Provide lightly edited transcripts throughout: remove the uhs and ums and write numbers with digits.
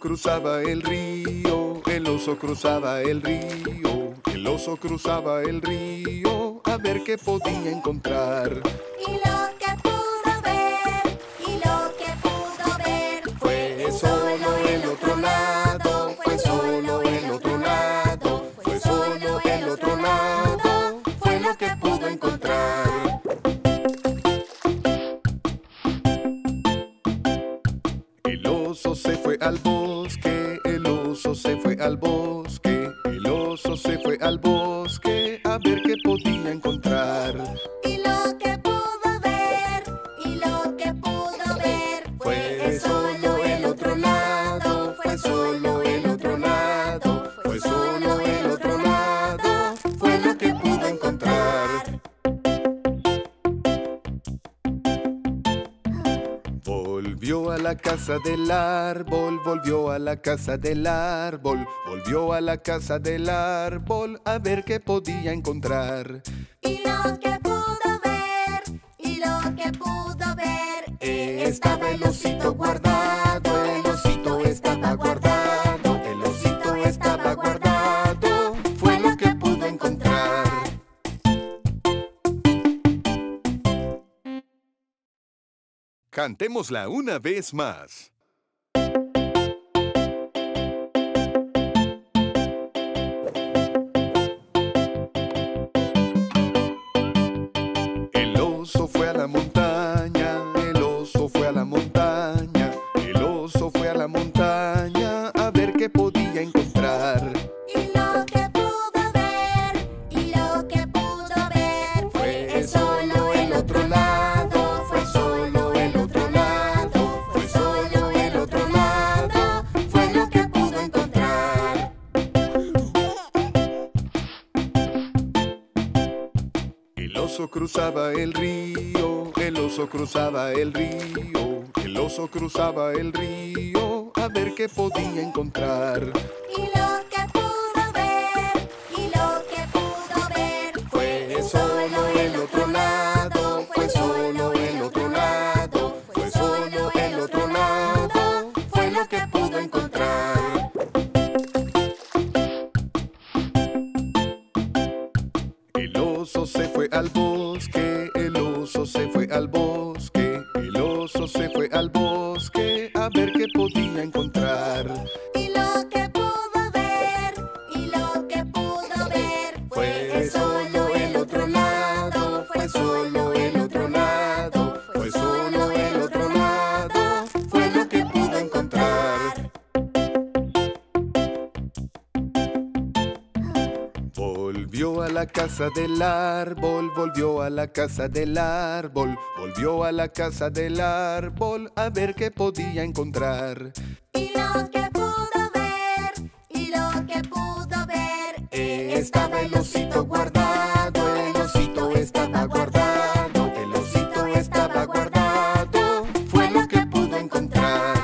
Cruzaba el río, el oso cruzaba el río, a ver qué podía encontrar. Y lo que pudo ver, fue solo el otro lado, fue solo el otro lado, fue solo el otro lado, fue lo que pudo encontrar. El oso se fue al bosque, el oso se fue al bosque. Se fue al bosque a ver qué podía encontrar. Y lo que pudo ver, fue solo el otro lado, fue solo el otro lado, fue solo el otro lado, fue lo que pudo encontrar. Volvió a la casa del árbol, volvió a la casa del árbol, volvió a la casa del árbol a ver qué podía encontrar. Y lo que pudo ver, estaba el osito guardado, el osito estaba guardado, el osito estaba guardado, fue lo que pudo encontrar. Cantémosla una vez más. Cruzaba el río, el oso cruzaba el río, el oso cruzaba el río, a ver qué podía encontrar. Y lo que pudo ver, fue solo el otro lado, fue solo el otro lado, fue solo el otro lado, fue lo que pudo encontrar. El oso se fue al bosque, el oso se fue al bosque, el oso se fue al bosque a ver qué podía encontrar. Y lo que pudo ver, fue solo el otro lado, fue solo el otro lado, fue solo el otro lado, fue lo que pudo encontrar. Volvió a la casa del árbol, volvió a la casa del árbol, volvió a la casa del árbol a ver qué podía encontrar. Y lo que pudo ver, estaba el osito guardado, el osito estaba guardado, el osito estaba guardado, fue lo que pudo encontrar.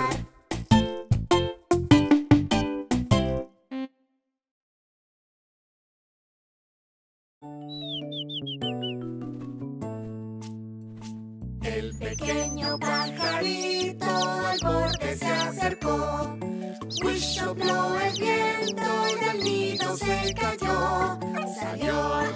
El pequeño pajarito al borde se acercó, whish, sopló el viento y del nido se cayó, salió.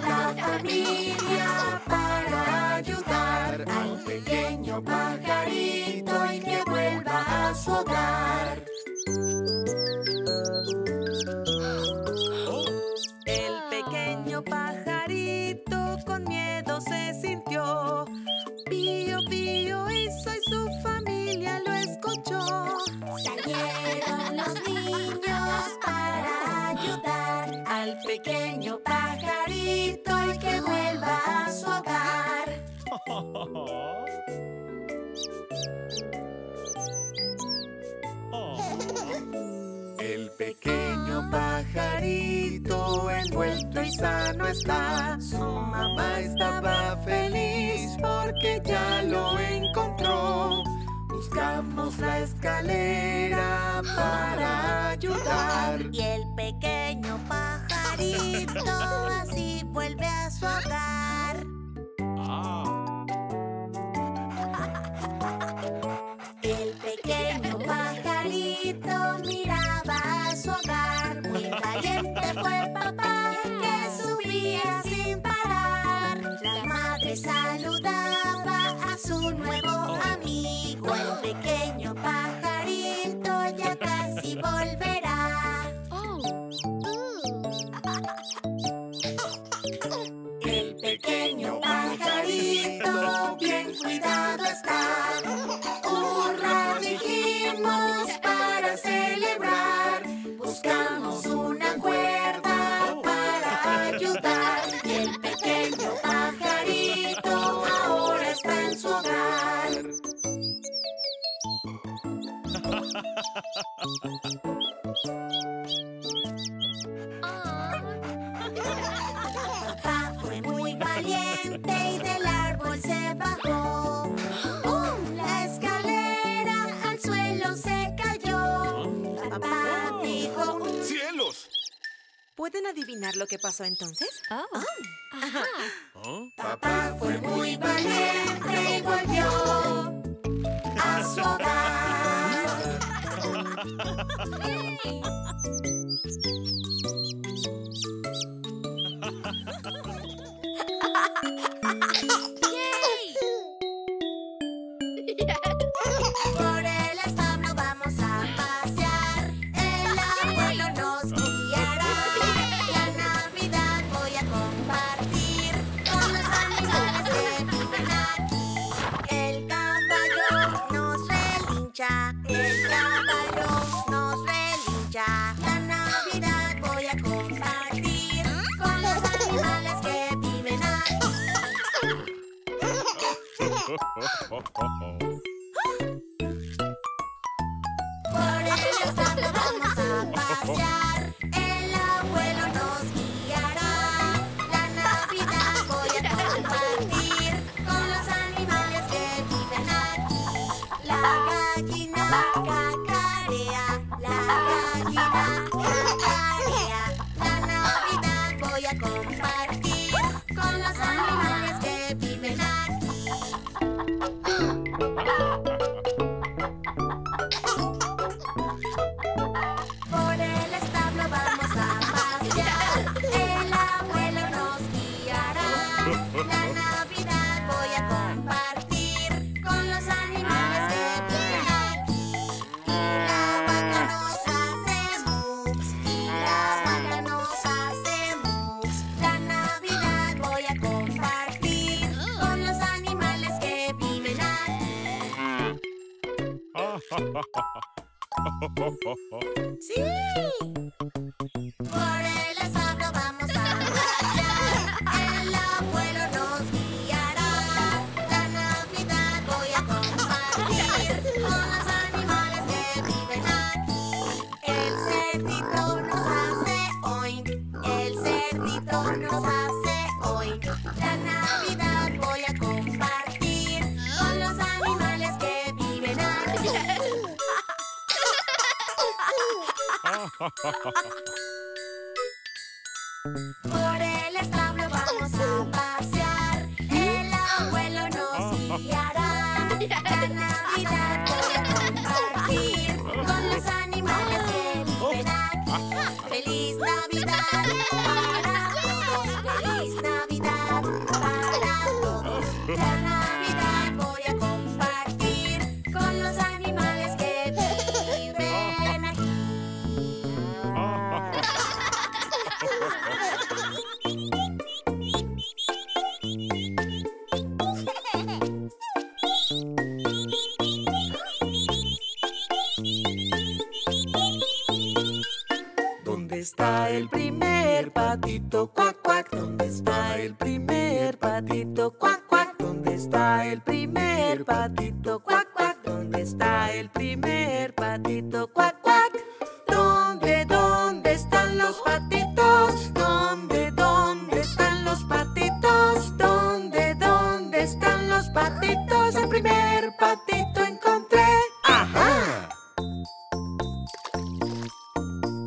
pajarito envuelto y sano está. Su mamá estaba feliz porque ya lo encontró. Buscamos la escalera para ayudar. Y el pequeño pajarito así vuelve a su hogar. El pequeño pajarito miraba a su hogar. Muy valiente fue papá que subía sin parar. La madre saludaba a su nuevo amigo. El pequeño pajarito ya casi volverá. El pequeño pajarito bien cuidado está. ¡Hurra! Dijimos para celebrar. Buscamos una cuerda para ayudar. Y el pequeño pajarito ahora está en su hogar. Papá fue muy valiente y del árbol se bajó. La escalera al suelo se cayó. Papá dijo... ¡Cielos! ¿Pueden adivinar lo que pasó entonces? Papá fue muy valiente y volvió a su hogar. Por el establo vamos a pasear. El abuelo nos guiará. La Navidad voy a compartir con los animales que viven aquí. El caballo nos relincha. El caballo nos relincha. La Navidad voy a compartir con los animales que viven aquí. Vamos a pasear, el abuelo nos guiará. La Navidad voy a compartir con los animales que viven aquí. La gallina cacarea, la gallina cacarea. La Navidad voy a compartir con los animales que viven aquí. ¡Sí! Por el establo vamos a pasear. El abuelo nos guiará. La Navidad voy a compartir con los animales que viven aquí. El cerdito nos hace oink. El cerdito nos hace oink. La Navidad voy a compartir con los animales que viven aquí. Por el establo vamos a pasear. El abuelo nos guiará. La Navidad voy a compartir con los animales que viven aquí. ¡Feliz Navidad para todos! ¡Feliz Navidad para todos! La Navidad voy a compartir con los animales que viven aquí. ¿Dónde está el primer patito cuac cuac? ¿Dónde está el primer patito cuac cuac? ¿Dónde está el primer patito cuac cuac? ¿Dónde está el primer patito cuac cuac? ¿Dónde están los los patitos? ¿Dónde están los patitos? ¿Dónde están los patitos? El primer patito encontré. ¡Ajá!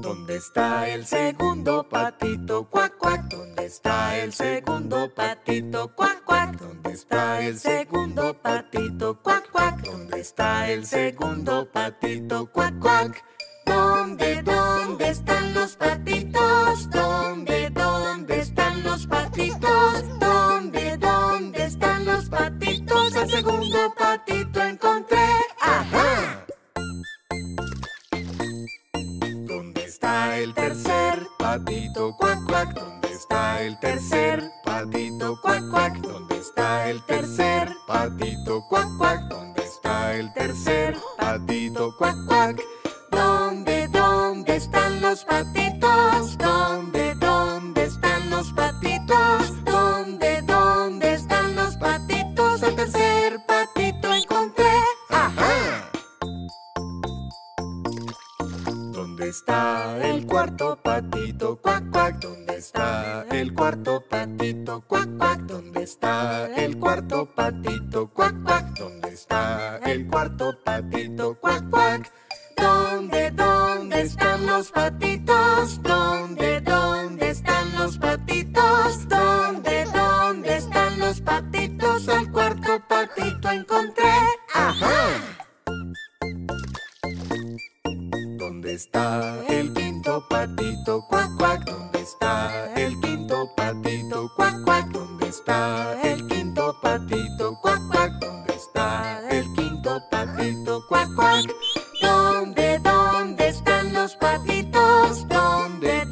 ¿Dónde está el segundo patito? ¡Cuac, cuac! ¿Dónde está el segundo patito? ¡Cuac, cuac! ¿Dónde está el segundo patito? ¡Cuac, cuac! ¿Dónde está el segundo patito? ¡Cuac, cuac! ¿Dónde están los patitos? ¿Dónde están los patitos? ¿Dónde están los patitos? El segundo patito encontré. ¡Ajá! ¿Dónde está el tercer patito? ¡Cuac, cuac! ¿Dónde está el tercer patito? ¡Cuac, cuac! ¿Dónde está el tercer patito? ¡Cuac, cuac! ¿Dónde está el tercer patito? ¡Cuac, cuac! ¿Dónde están los patitos? ¿Dónde están los patitos? ¿Dónde están los patitos? El tercer patito encontré. ¡Ajá! ¿Dónde está el cuarto patito? ¡Cuac, cuac! ¿Dónde está el cuarto patito? ¡Cuac, cuac! ¿Dónde está el cuarto patito? ¡Cuac, cuac! ¿Dónde está el cuarto patito? ¡Cuac, cuac! ¿Dónde están los patitos? ¿Dónde están los patitos? ¿Dónde están los patitos? El cuarto patito encontré. ¡Ajá! ¿Dónde está el quinto patito? ¡Cuac, cuac! ¿Dónde está el quinto patito? ¡Cuac, cuac! ¿Dónde está el quinto patito? ¡Cuac, cuac! ¿Dónde está el quinto patito? ¡Cuac, cuac! ¿Dónde están los patitos? ¿Dónde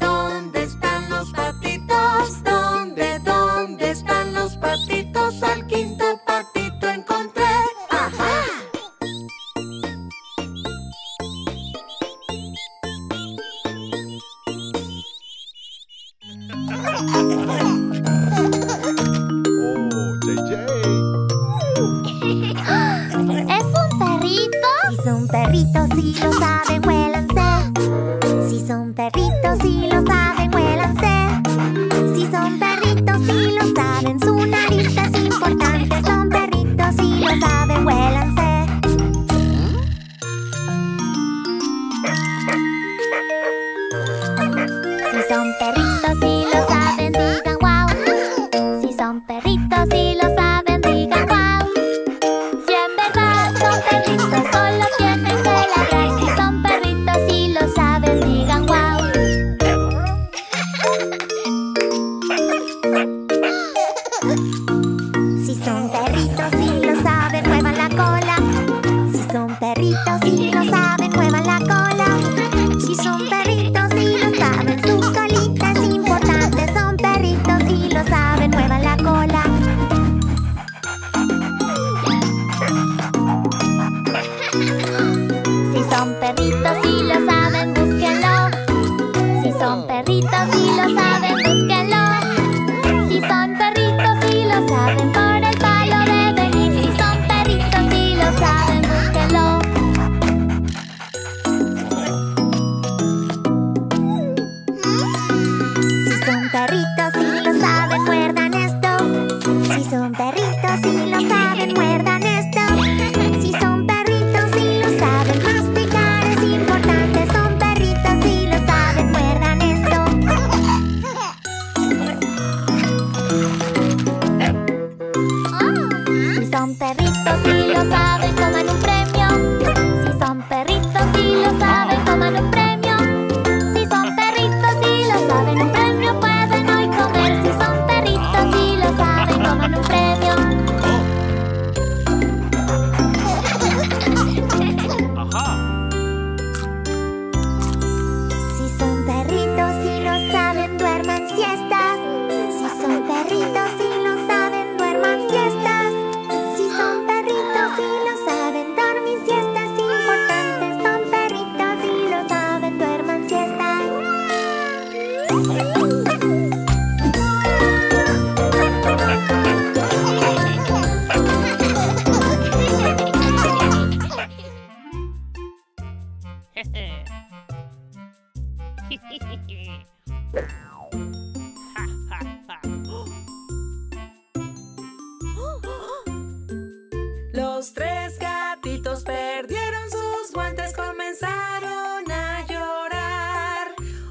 están los patitos? ¿Dónde están los patitos? Al quinto patito encontré. ¡Ajá! ¡Oh, JJ! ¿Es un perrito? Si son perritos y lo saben, huélanse. Si son perritos y lo saben, huélanse. Si son perritos y lo saben, su nariz es importante. Son perritos y lo saben, huélanse. Si son perritos y lo saben, digan wow. Si son perritos y lo saben, digan wow. Si en verdad son perritos, solo tienen que ladrar. Si son perritos y lo saben, digan wow. Si son perritos y lo saben, muevan la cola. Si son perritos y lo saben, muevan la cola. Si son perritos y lo saben, su colita es importante. Son perritos y lo saben, muevan la cola. Si son perritos y lo saben, búsquenlo. Si son perritos y lo saben, búsquenlo. Si son perritos y lo saben, por el palo deben ir. Si son perritos y lo saben, búsquenlo. Si son perritos y lo saben, muerdan esto. Si son perritos y lo saben, muerdan esto. Si son perritos y lo saben, masticar es importante. Son perritos y lo saben, muerdan esto. Si son perritos y lo saben, coman un premio. Si son perritos y lo saben, coman un premio. Si son perritos y lo saben, un premio pueden hoy comer. Si son perritos y lo saben, coman un premio. Si son perritos y lo saben, duerman siestas. Si son perritos y lo saben, duerman siestas. Si son perritos y lo saben, dormir siestas es importante. Son perritos y lo saben, duerman siestas. Hehe. Los tres gatitos perdieron sus guantes, comenzaron a llorar.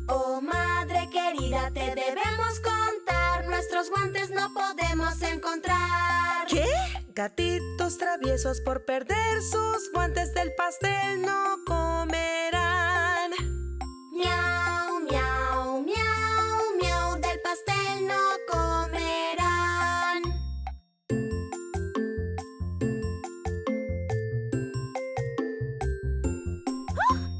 Oh, madre querida, te debemos contar, nuestros guantes no podemos encontrar. ¿Qué? Gatitos traviesos por perder sus guantes, del pastel no comerán. Miau, miau, miau, miau, del pastel no comerán.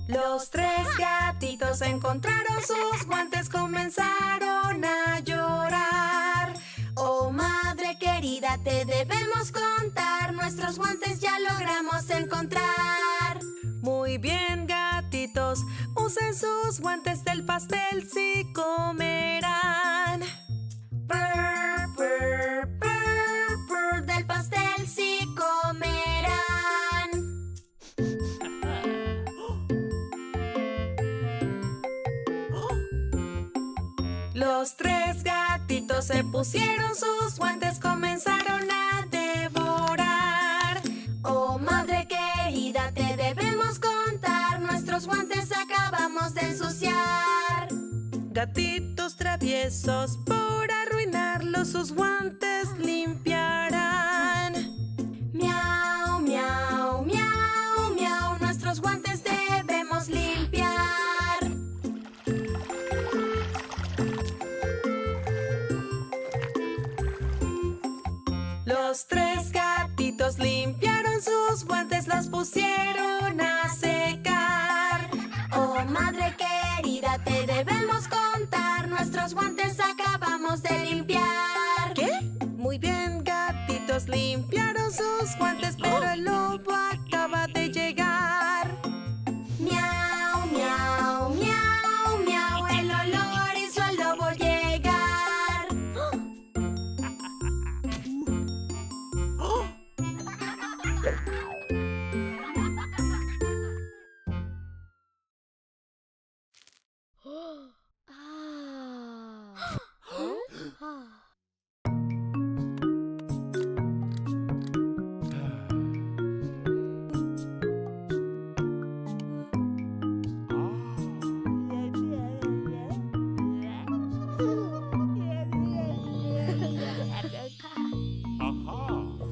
Los tres gatitos encontraron sus guantes, comenzaron a llorar. Oh, madre querida, te debemos contar, nuestros guantes ya logramos encontrar. Muy bien, gatitos, usen sus guantes, del pastel sí comerán. Purr, purr, purr, purr, del pastel sí comerán. Los tres gatitos se pusieron sus guantes, comenzaron a devorar. Oh, madre querida, te debemos contar, nuestros guantes acabamos de ensuciar. Gatitos traviesos, por arruinarlos, sus guantes limpiarán. Miau, miau, miau, miau, nuestros guantes debemos limpiar. Los tres gatitos limpiaron sus guantes, los pusieron a secar. Oh, madre querida, te debemos contar, nuestros guantes acabamos de limpiar. ¿Qué? Muy bien, gatitos limpiaron sus guantes, pero el lobo acaba de llegar. Miau, miau, miau, miau, el olor hizo al lobo llegar.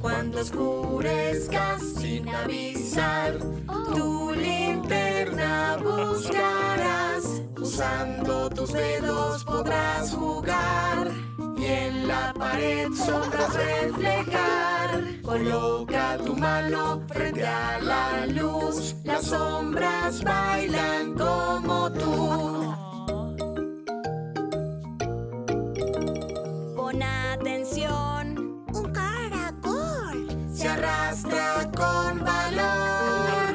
Cuando oscurezca sin avisar, tu linterna buscarás. Usando tus dedos podrás jugar y en la pared sombras reflejar. Coloca tu mano frente a la luz, las sombras bailan como tú. Pon atención, un caracol se arrastra con valor.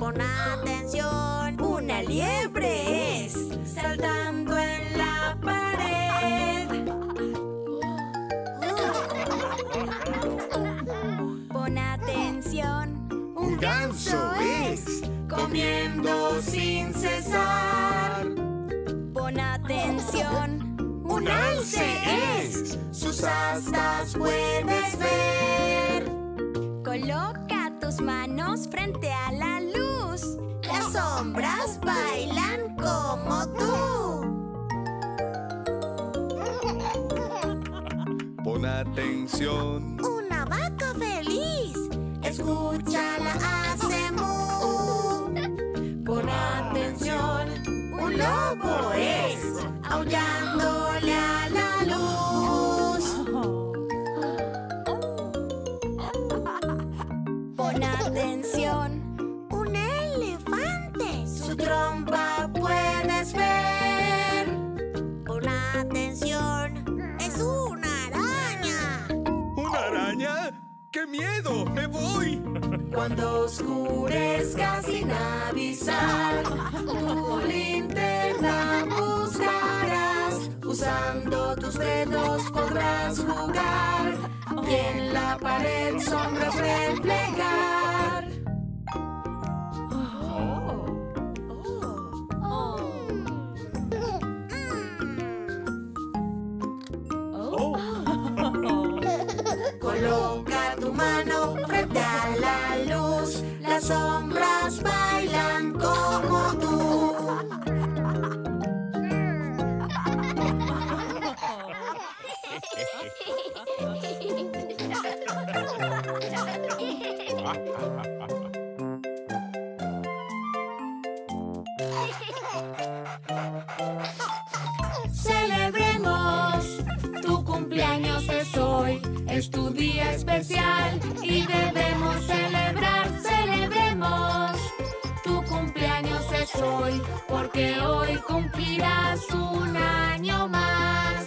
Pon atención, una liebre es, saltando en la pared. Pon atención, un ganso es, comiendo sin cesar. Pon atención, un alce es, sus astas puedes ver. Coloca tus manos frente a la luz, las sombras bailan como tú. Pon atención, una vaca feliz, escúchala, hace mu. Pon atención, un lobo es, aullándole a la luz. Pon atención, un elefante, su trompa puedes ver. Pon atención, es una araña. ¿Una araña? ¡Qué miedo! ¡Me voy! Cuando oscurezca sin avisar, tu linterna buscarás. Usando tus dedos podrás jugar y en la pared sombras reflejar. sombras bailan como tú. Celebremos tu cumpleaños es hoy, es tu día especial y debemos celebrar. Celebremos tu cumpleaños es hoy, porque hoy cumplirás un año más.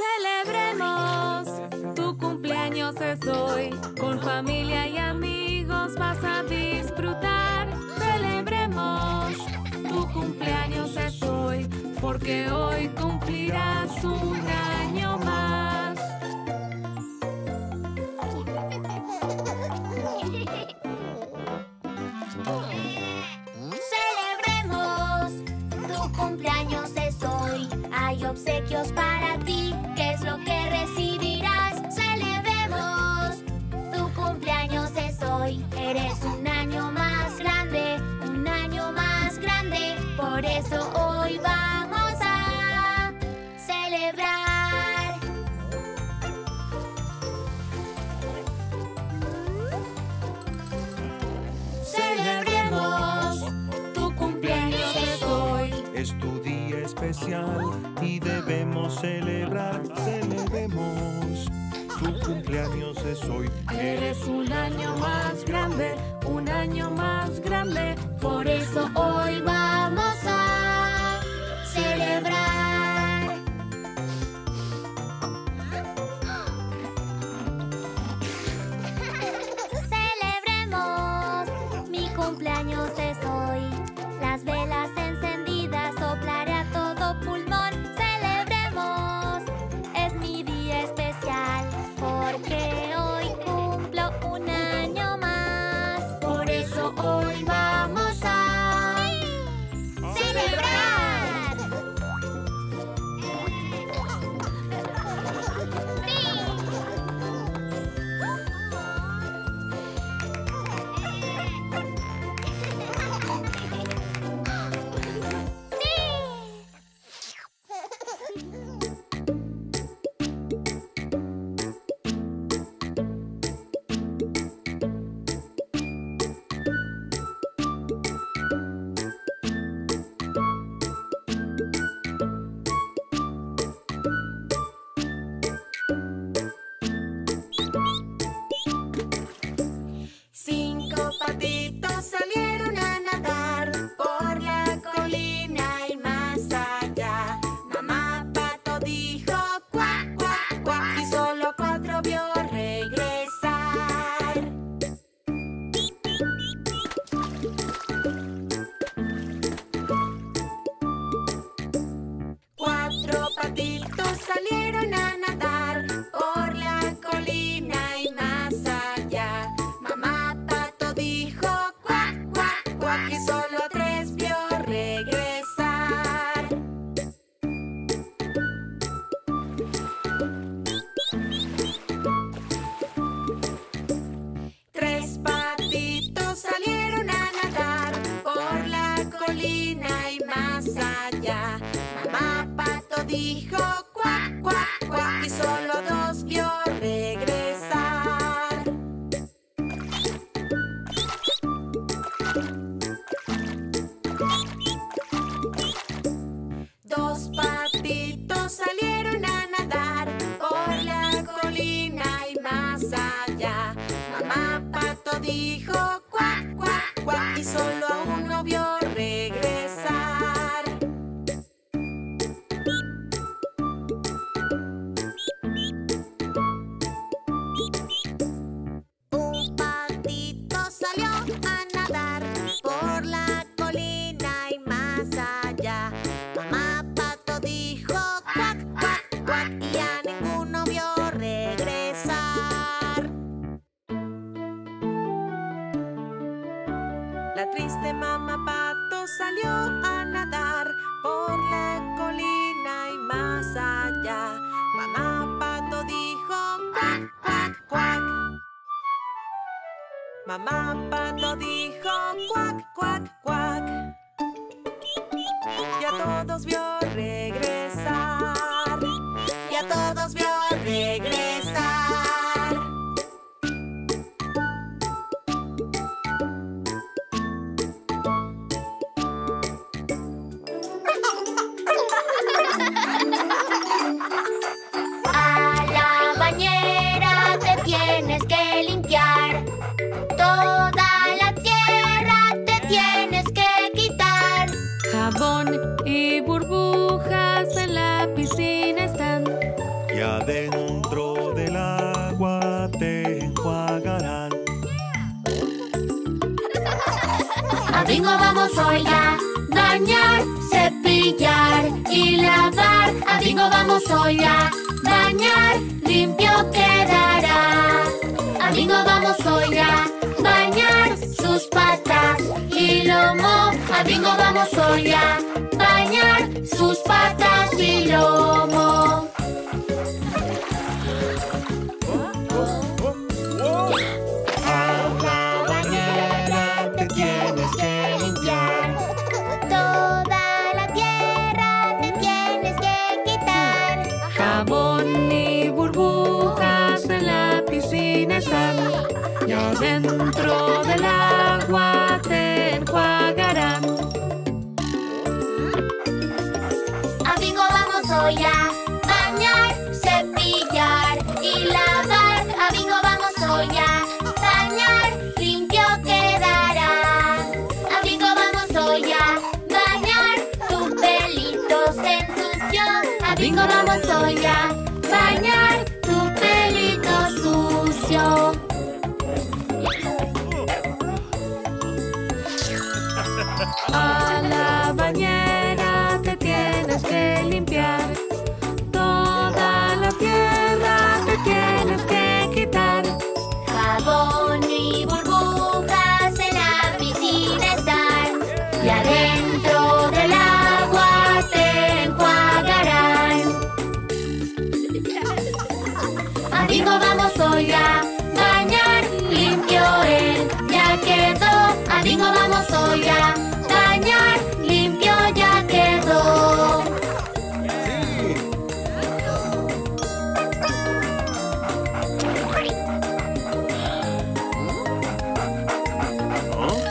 Celebremos tu cumpleaños es hoy, con familia y amigos vas a disfrutar. Celebremos tu cumpleaños es hoy, porque hoy cumplirás un año más. Celebremos tu cumpleaños es hoy, hay obsequios para ti, ¿qué es lo que recibirás? Celebremos tu cumpleaños es hoy, eres un año más grande, un año más grande, por eso hoy vamos a celebrar. Celebremos tu cumpleaños es hoy, es tu día especial y debemos celebrar. Celebremos tu cumpleaños es hoy, eres un año más grande, un año más grande, por eso hoy vamos a celebrar. Celebremos, mi cumpleaños es hoy, las velas encendidas soplaré a todo pulmón. Celebremos, es mi día especial, porque hoy cumplo un año más, por eso hoy vamos a celebrar. Salió a nadar por la colina y más allá. Mamá Pato dijo cuac, cuac, cuac. Mamá Pato dijo cuac, cuac, cuac. Y a todos vio regresar. Y a todos vio regresar. A la bañera te tienes que limpiar. Toda la tierra te tienes que quitar. Jabón y burbujas en la piscina están. Y adentro del agua te enjuagarán. A bingo vamos hoy a bañar, cepillar y lavar. A bingo vamos hoy a bañar, limpio quedará. A bingo vamos hoy a bañar sus patas y lomo. A bingo vamos hoy a bañar sus patas y lomo. Dentro del agua te enjuagarán. A bingo vamos hoy a bañar, cepillar y lavar. A bingo vamos hoy a bañar, limpio quedará. A bingo vamos hoy a bañar, tu pelito se ensució. A bingo vamos hoy a bañar, tu pelito sucio. A la bañera te tienes que limpiar. Toda la tierra te tienes que quitar. Jabón y burbujas en la piscina están. Y adentro del agua te enjuagarán. A bingo vamos hoy a bañar, limpio él ya quedó. A bingo vamos hoy a bañar, limpio ya quedó. Sí. ¿Oh?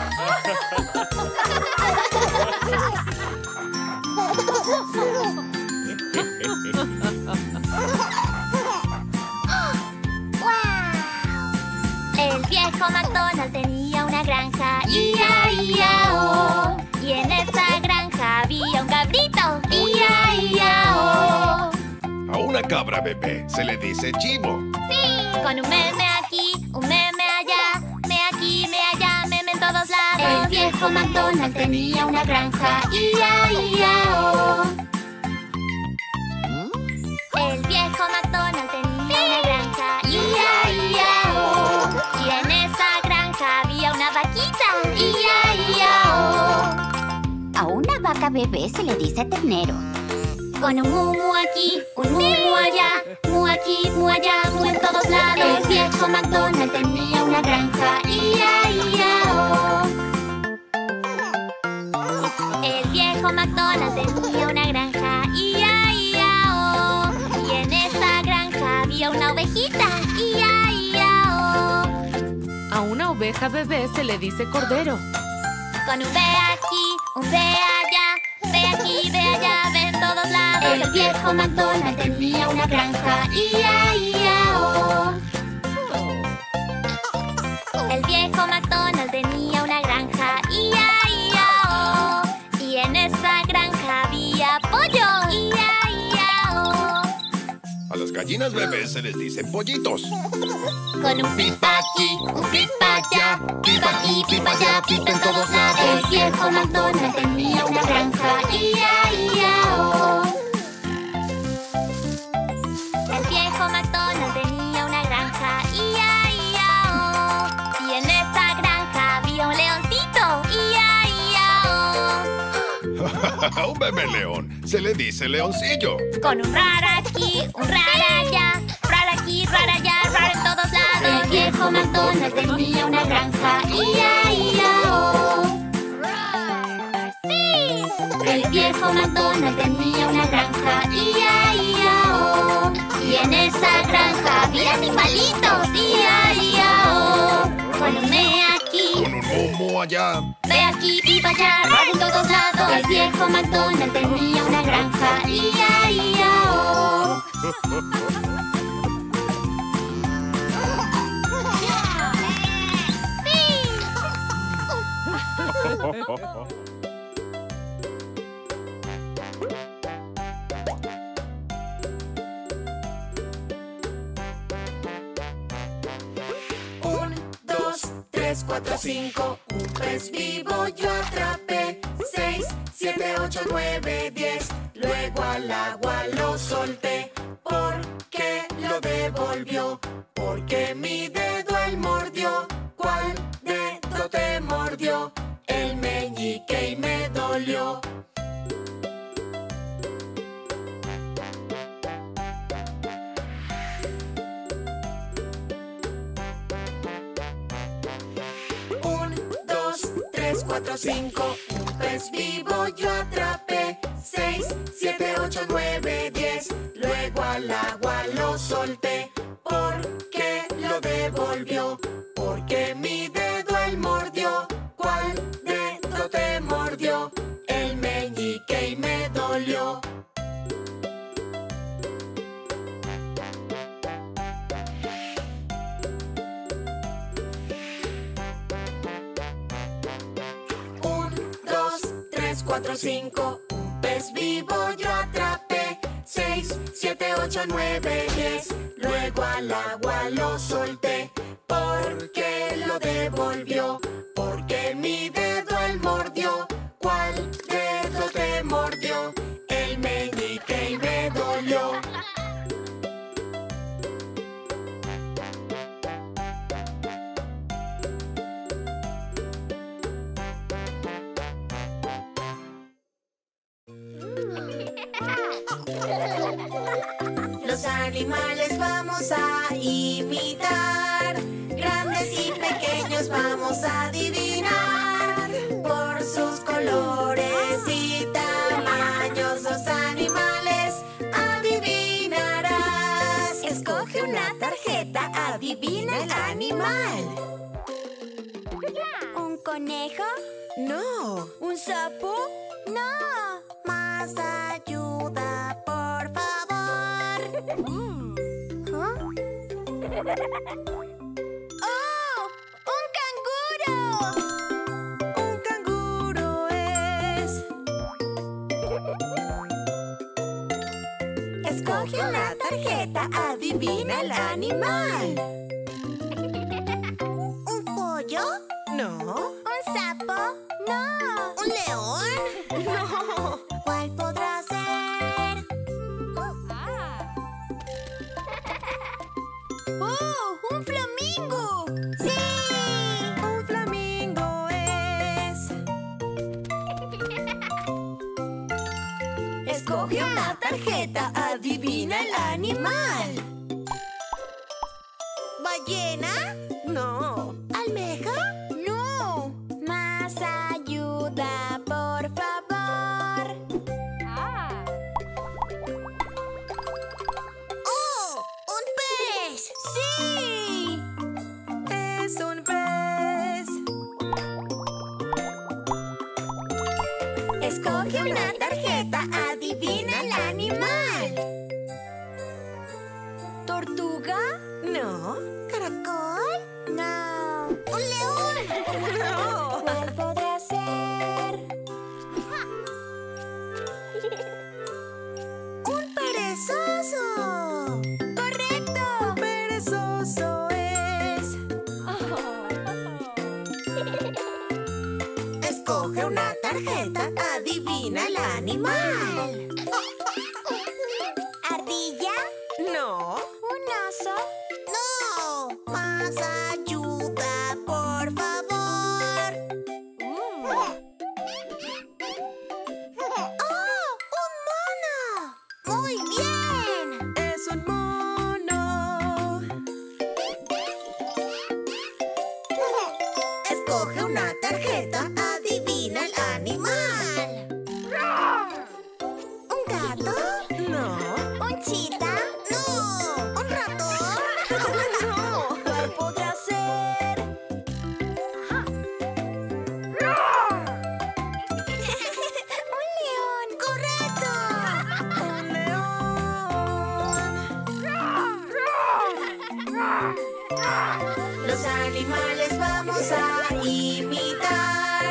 El viejo McDonald tenía una granja, ia, ia, oh. Y en esa granja había un cabrito, ia, ia, oh. A una cabra bebé se le dice chivo. Sí. Con un meme aquí, un meme allá, me aquí, me allá, meme en todos lados. El viejo McDonald tenía una granja, ia, ia, oh. El viejo McDonald tenía una granja, ia, ia, oh. Y en esa granja había una vaquita, ia, ia, oh. A una vaca bebé se le dice ternero. Con un mumu aquí, un mumu allá, mu aquí, mu allá, mu en todos lados. El viejo McDonald tenía una granja, ia, ia, oh. El viejo McDonald tenía una granja, ia, ia, oh. Y en esa granja había una ovejita, ia, ia, oh. A una oveja bebé se le dice cordero. Con un ve aquí, un ve allá, ve aquí, ve allá, ve en todos lados. El viejo McDonald tenía una granja, ia, ia, oh. El viejo McDonald tenía una granja, ia, ia, oh. Y en esa granja había pollo, ia, ia, oh. A las gallinas bebés se les dice pollitos. Con un pipa aquí, un pipa allá, pipa aquí, pipa allá, pipa en todos lados. El viejo McDonald tenía una granja, ia, ia, oh. El viejo McDonald tenía una granja, ia, ia, oh. Y en esa granja había un leoncito, ia, ia, oh. A un bebé león se le dice leoncillo. Con un rara aquí, aquí, un rara allá, rara aquí, rara allá, rara en todos lados. El viejo McDonald tenía una granja, ia, ia, oh. ¡Sí! El viejo McDonald tenía una granja, ia, ia, oh. Y en esa granja había animalitos, ia, ia, oh. Con un me aquí, con un lomo allá, ve aquí y allá, rara en todos lados. El viejo McDonald tenía una granja, ia, ia, oh. ¡Sí! Cuatro, cinco, un pez vivo yo atrapé. 6, 7, 8, 9, 10. Luego al agua lo solté. ¿Por qué lo devolvió? Porque mi dedo él mordió. ¿Cuál dedo te mordió? El meñique y me dolió. Cuatro, cinco, un pez vivo yo atrapé. 6, 7, 8, 9, 10. Luego al agua lo solté. ¿Por qué lo devolvió? Porque mi dedo él mordió. ¿Cuál dedo te mordió? El meñique y me dolió. Cuatro, cinco, un pez vivo yo atrapé. 6, 7, 8, 9, 10. Luego al agua lo solté. ¿Por qué lo devolvió? Porque mi dedo él mordió. ¿Cuál dedo te mordió? El meñique y me dolió. Los animales vamos a imitar, grandes y pequeños vamos a adivinar. Por sus colores y tamaños los animales adivinarás. Escoge una tarjeta, adivina el animal. ¿Un conejo? No. ¿Un sapo? No. Más ayuda, por favor. ¡Oh! ¡Un canguro! Un canguro es. Escoge una tarjeta, adivina el animal. ¿Un pollo? No. ¿Un sapo? No. ¿Un león? No. ¿Cuál podrá ser? ¡Oh! ¡Un flamingo! ¡Sí! Un flamingo es. Escoge una tarjeta, adivina el animal. ¿Ballena? No. ¿Almeja? No. Más ayuda, por favor. ¡Oh! ¡Un pez! ¡Sí! Es un pez. Escoge una tarjeta, adivina el animal. ¿Tortuga? No. ¿Caracol? No. ¿Un león? No. ¿Cuál podrá ser? ¡Un perezoso! ¡Correcto! Un perezoso es. Escoge una tarjeta, adivina el animal. ¿Ardilla? No. ¿Un oso? No. Más ayuda, por favor. ¡Oh! ¡Un mono! ¡Muy bien! una tarjeta, adivina el animal. ¿Un gato? No. ¿Un chita? No. ¿Un ratón? No. ¿Cuál podría ser? ¡Un león! ¡Correcto! ¡Un león! Los animales vamos a imitar.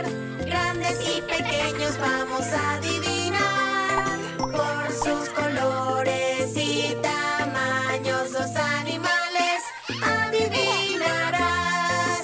Grandes y pequeños vamos a adivinar. Por sus colores y tamaños, los animales adivinarás.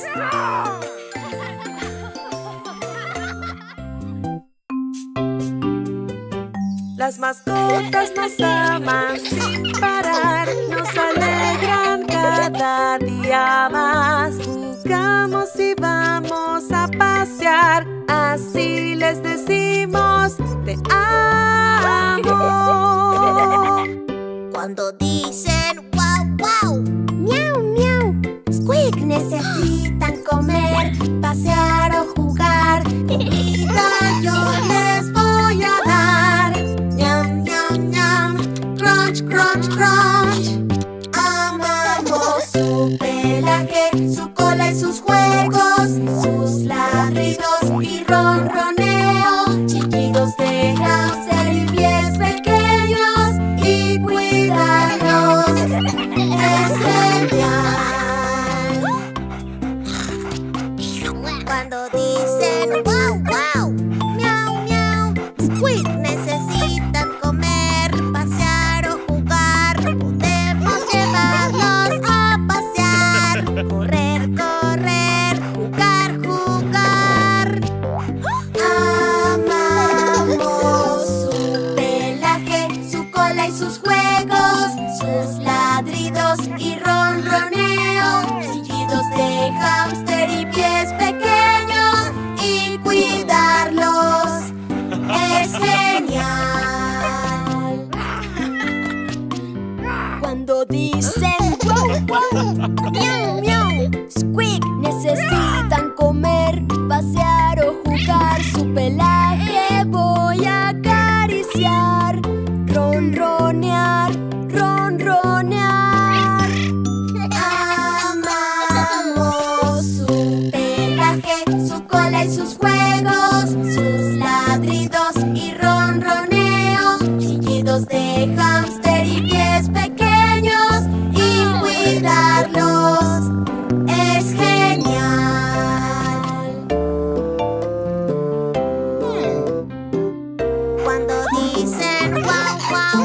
Las mascotas nos aman sin parar, nos alegran cada día más. Jugamos y vamos a pasear, así les decimos te amo. Cuando dicen guau guau, miau miau, squeak, necesitan comer, pasear o jugar. Comida yo les voy a dar. Ñam ñam ñam, crunch crunch crunch. Amamos su pelaje, su cola y sus juegos, sus ladridos y ronroneo, chiquitos de ser pies pequeños y cuidarnos es genial. Cuando dicen wow wow, miau miau, squeak, necesitan comer, pasear o jugar. Podemos llevarlos a pasear, correr, correr, jugar, jugar. Amamos su pelaje, su cola y sus juegos, sus ladridos y ronroneo, chillidos de hámster y pies pequeños, y cuidarlos es genial. Cuando dicen wow wow, miau miau, squeak, necesitan comer, pasear o jugar. Su pelaje voy a acariciar, ronronear, ronronear. Amamos su pelaje, su cola y sus juegos, sus ladridos y ronroneo, chillidos de hámster y pies pequeños, y cuidarlos es genial. Cuando dicen guau guau,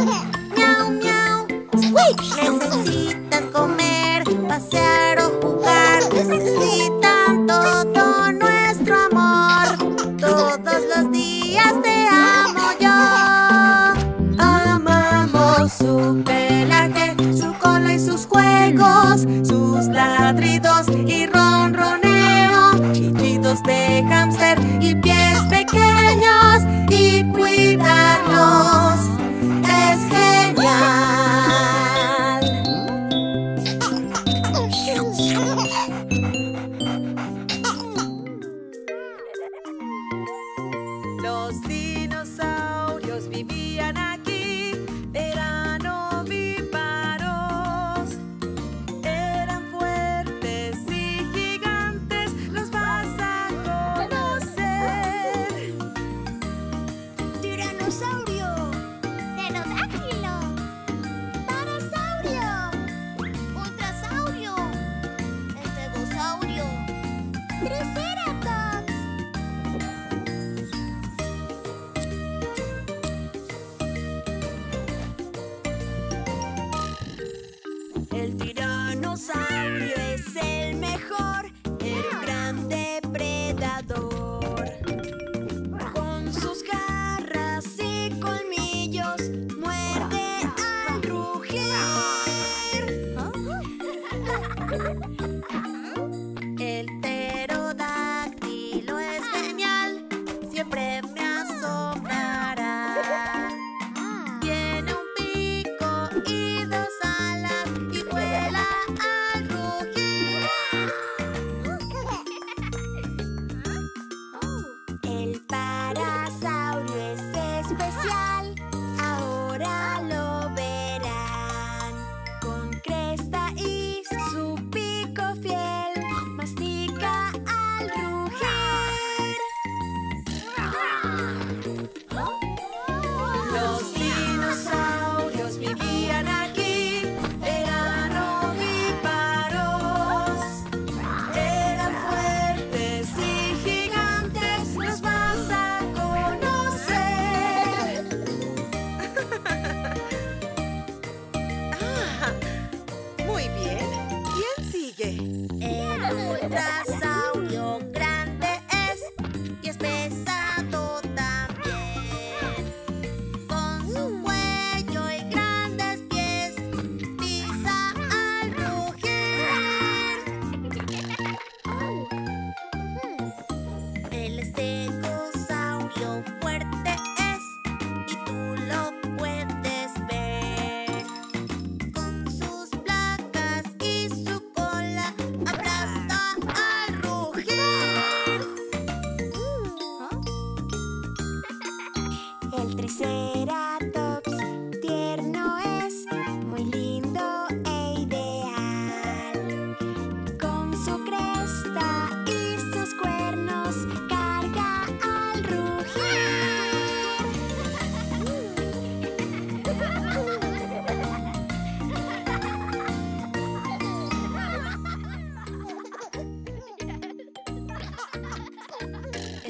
miau miau, squeak, necesitan comer, pasear o jugar. Necesitan todo nuestro amor, todos los días te amo yo. Amamos su pelaje, su cola y sus juegos, sus ladridos y ronroneo, chillidos de hámster y pies pequeños, y cuidarlos es genial. Los dinosaurios vivían aquí, eran ovíparos, eran fuertes y gigantes, los vas a conocer. Tiranosaurio, pterodáctilo, parasaurio, ultrasaurio, estegosaurio, triceratops. El tiranosaurio es el mejor, el gran depredador. Con sus garras y colmillos muerde al rugir. El pterodáctilo es genial, siempre me asombrará. Tiene un pico y dos alas y vuela al rugir.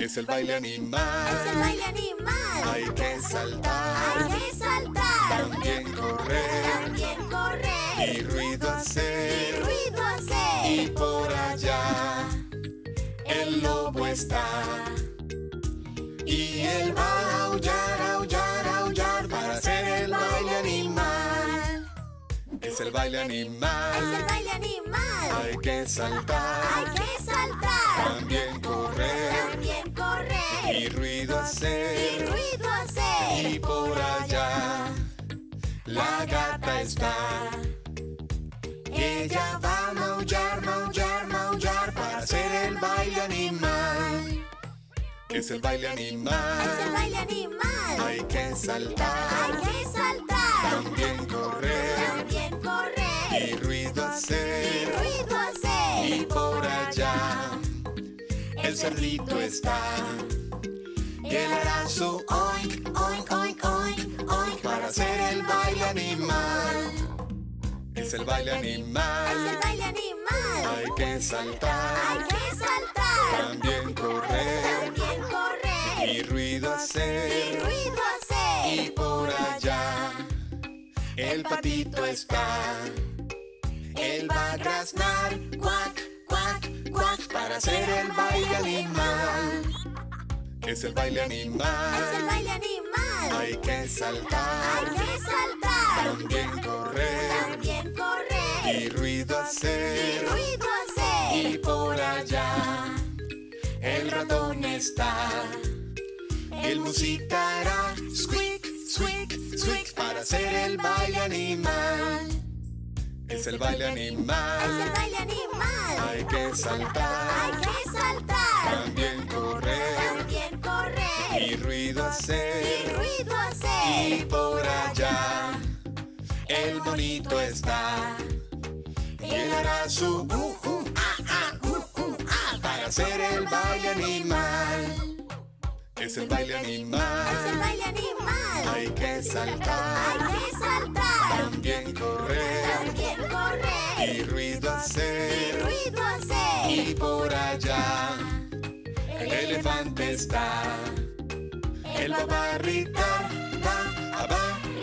es el baile animal. Es el baile animal. Hay que saltar. Hay que saltar. También correr. También correr. Y ruido hacer. Y ruido hacer. Y por allá el lobo está. Y él va a aullar, aullar, aullar para hacer el baile animal. Es el baile animal. Es el baile animal. Hay que saltar. Hay que saltar. También correr. También correr. Y ruido hacer. Y ruido hacer. Y por allá la gata está. Ella va a maullar, maullar, maullar para hacer el baile animal. Es el baile animal. Es el baile animal. Hay que saltar. Hay que saltar. También correr. También correr. Y ruido hacer. Y ruido hacer. Y por allá el cerdito está. Y él hará su oink, oink, oink, oink, oink para hacer el baile animal. Es el baile animal. Es el baile animal. Hay que saltar. Hay que saltar. También correr. Y ruido hacer, y ruido hacer, y por allá el patito está. Él va a graznar, cuac, cuac, cuac, para hacer el baile animal. Es el baile animal. Es el baile animal. Hay que saltar. Hay que saltar. También correr. También correr. Y ruido hacer. Y ruido hacer. Y por allá el ratón está. Él musitará squeak, squeak, squeak para hacer el baile animal. Es el baile animal. Es el baile animal. Hay que saltar. Hay que saltar. También correr. También correr. Y ruido hacer. Y ruido hacer. Y por allá el bonito está. Él hará su ah para hacer el baile animal. Es el baile animal. Es el baile animal. Hay que saltar. Hay que saltar. También correr. También correr. Y ruido hacer. Y ruido hacer. Y por allá el elefante está. Él va a gritar, va a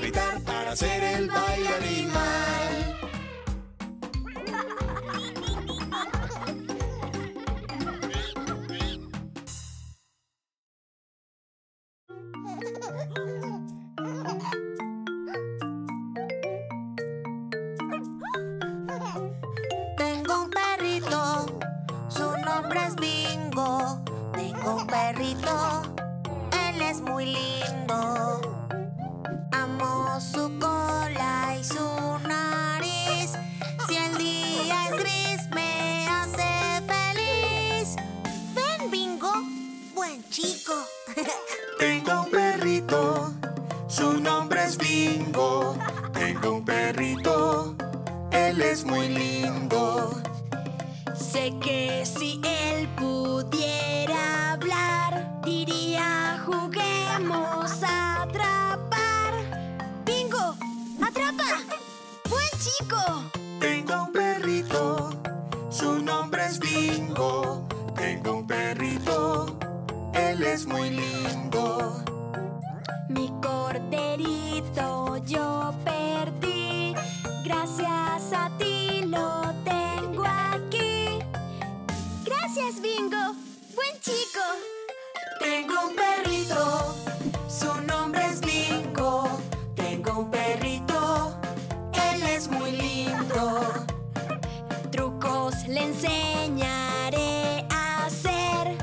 gritar para hacer el baile animal. Tengo un perrito, él es muy lindo. Amo su cola y su nariz. Si el día es gris, me hace feliz. Ven, Bingo, buen chico. Tengo un perrito, su nombre es Bingo. Tengo un perrito, él es muy lindo. Sé que si él pudiera hablar, diría: juguemos a atrapar. ¡Bingo! ¡Atrapa! ¡Buen chico! Tengo un perrito, su nombre es Bingo. Tengo un perrito, él es muy lindo. Mi corderito yo perdí, gracias a ti lo tengo aquí. Gracias, Bingo. Buen chico. Tengo un perrito. Su nombre es Bingo. Tengo un perrito. Él es muy lindo. Trucos le enseñaré a hacer.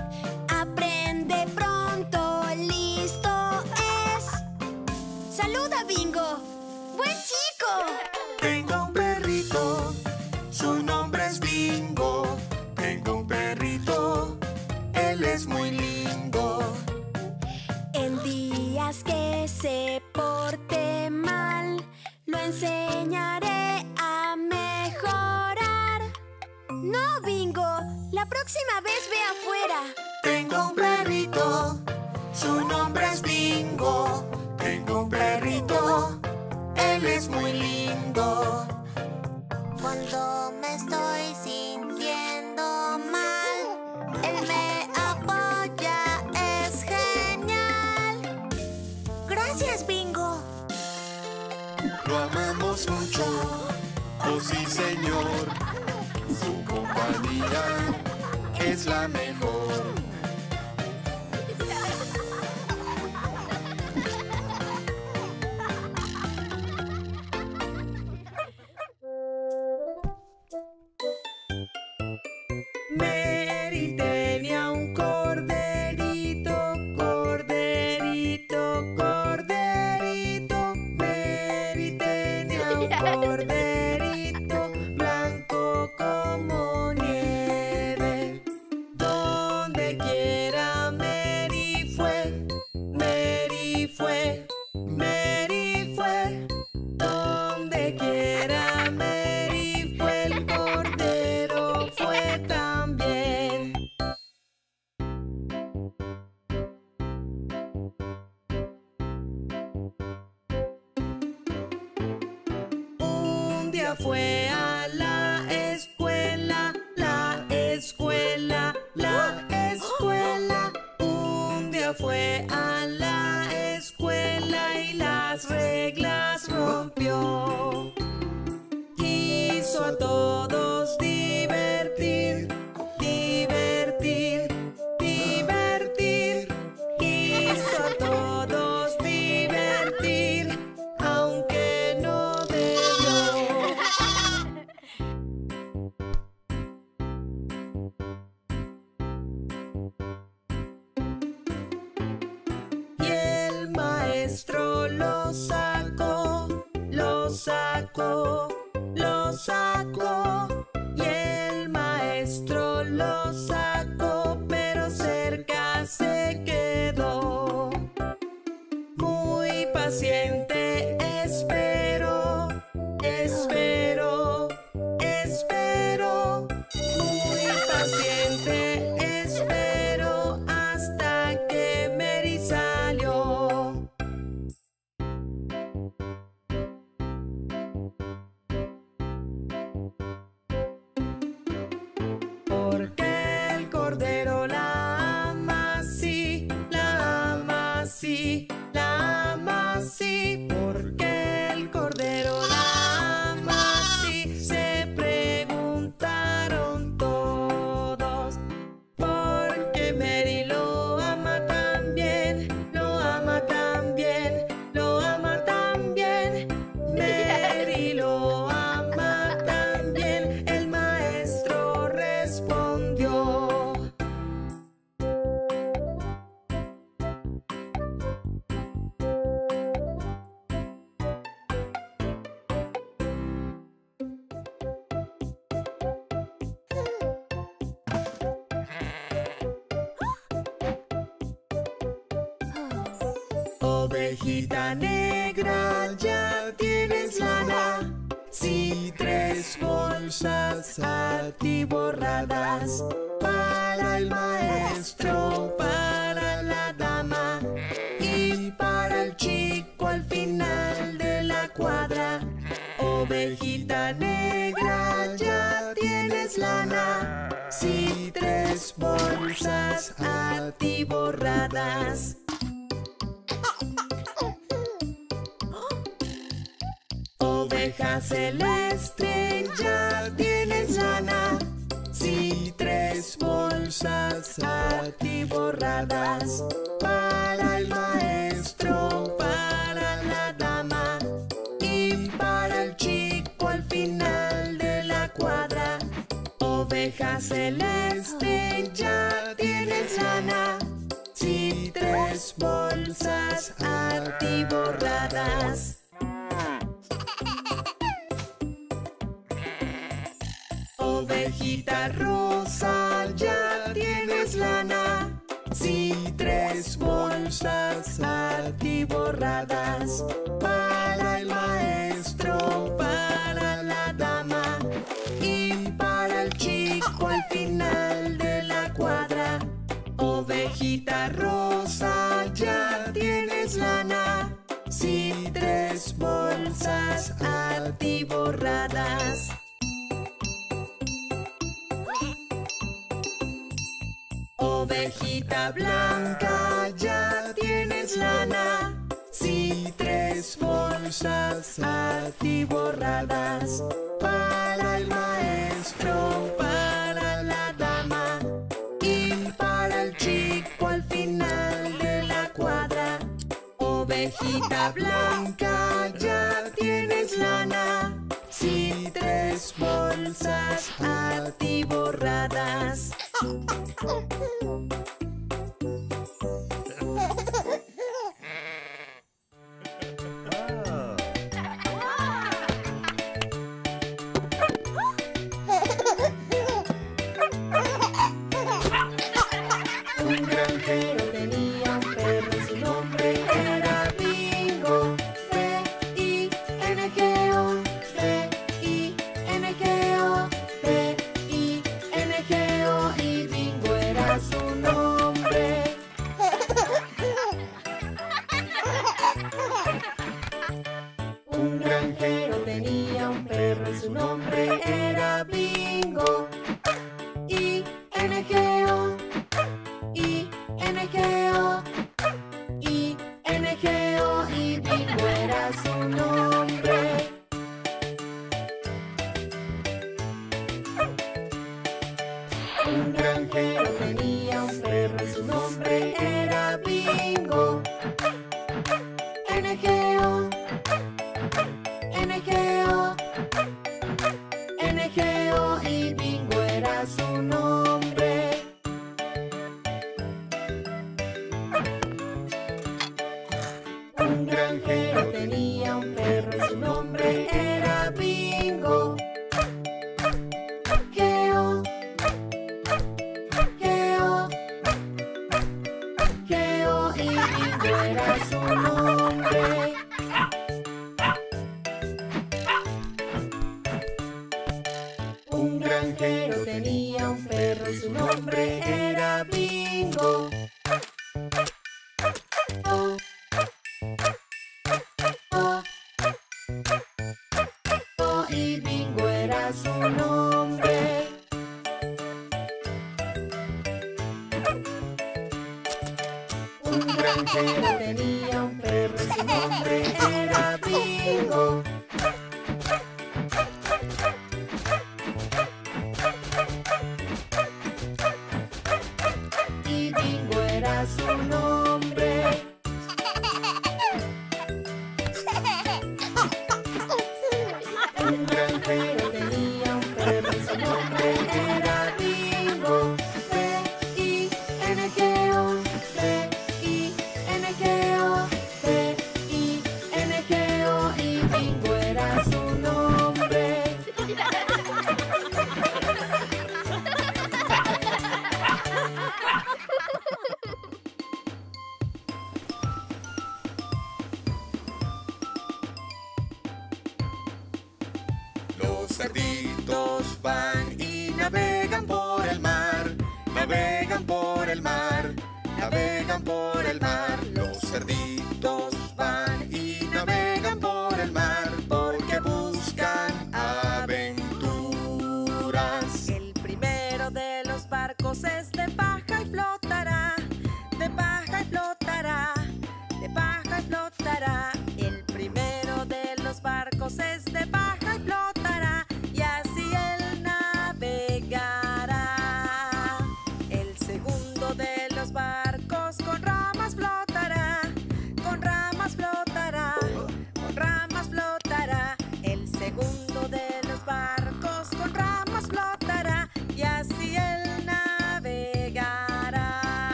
Aprende pronto. Listo es. Saluda, Bingo. Buen chico. Tengo un perrito. Su nombre es Bingo. Tengo un perrito, él es muy lindo. En días que se porte mal, lo enseñaré a mejorar. No, Bingo, la próxima vez ve afuera. Tengo un perrito, su nombre es Bingo. Tengo un perrito, él es muy lindo. Cuando me estoy sintiendo mal, él me apoya. sí señor, su compañía es la mejor. Mary tenía un corderito, corderito, corderito. Mary tenía un corderito blanco como nieve. Donde quiera Mary fue, Mary fue, Mary fue. Donde quiera Mary fue, el cordero fue también. Un día fue a la escuela, la escuela, la escuela. Un día fue a la escuela y las reglas rompió. Hizo a todos divertir, divertir, divertir. Hizo a todos divertir, aunque no debió. Y el maestro lo sacó, lo sacó, lo sacó. Y el maestro lo sacó, pero cerca se quedó. Muy paciente esperó, esperó, esperó. Muy paciente esperó hasta que Mary salió. Porque el cordero la ama así, la ama así. Porque el cordero la ama así, se preguntaron todos. Porque Mary lo ama también, lo ama también, lo ama también. Mary lo ama también, el maestro respondió. Ovejita negra, ya tienes lana. Sí, 3 bolsas atiborradas. Para el maestro, para la dama y para el chico al final de la cuadra. Ovejita negra, ya tienes lana. Sí, 3 bolsas atiborradas. Oveja celeste, ya tienes lana. Sí, 3 bolsas atiborradas. Para el maestro, para la dama y para el chico al final de la cuadra. Oveja celeste, ya tienes lana. Sí, 3 bolsas atiborradas. Ovejita rosa, ya tienes lana. Sí, 3 bolsas atiborradas. Para el maestro, para la dama y para el chico al final de la cuadra. Ovejita rosa, ya tienes lana. Sí, 3 bolsas atiborradas. Ovejita blanca, ya tienes lana. Sí, 3 bolsas atiborradas. para el maestro, para la dama y para el chico al final de la cuadra. Ovejita blanca, ya tienes lana, sin tres bolsas atiborradas.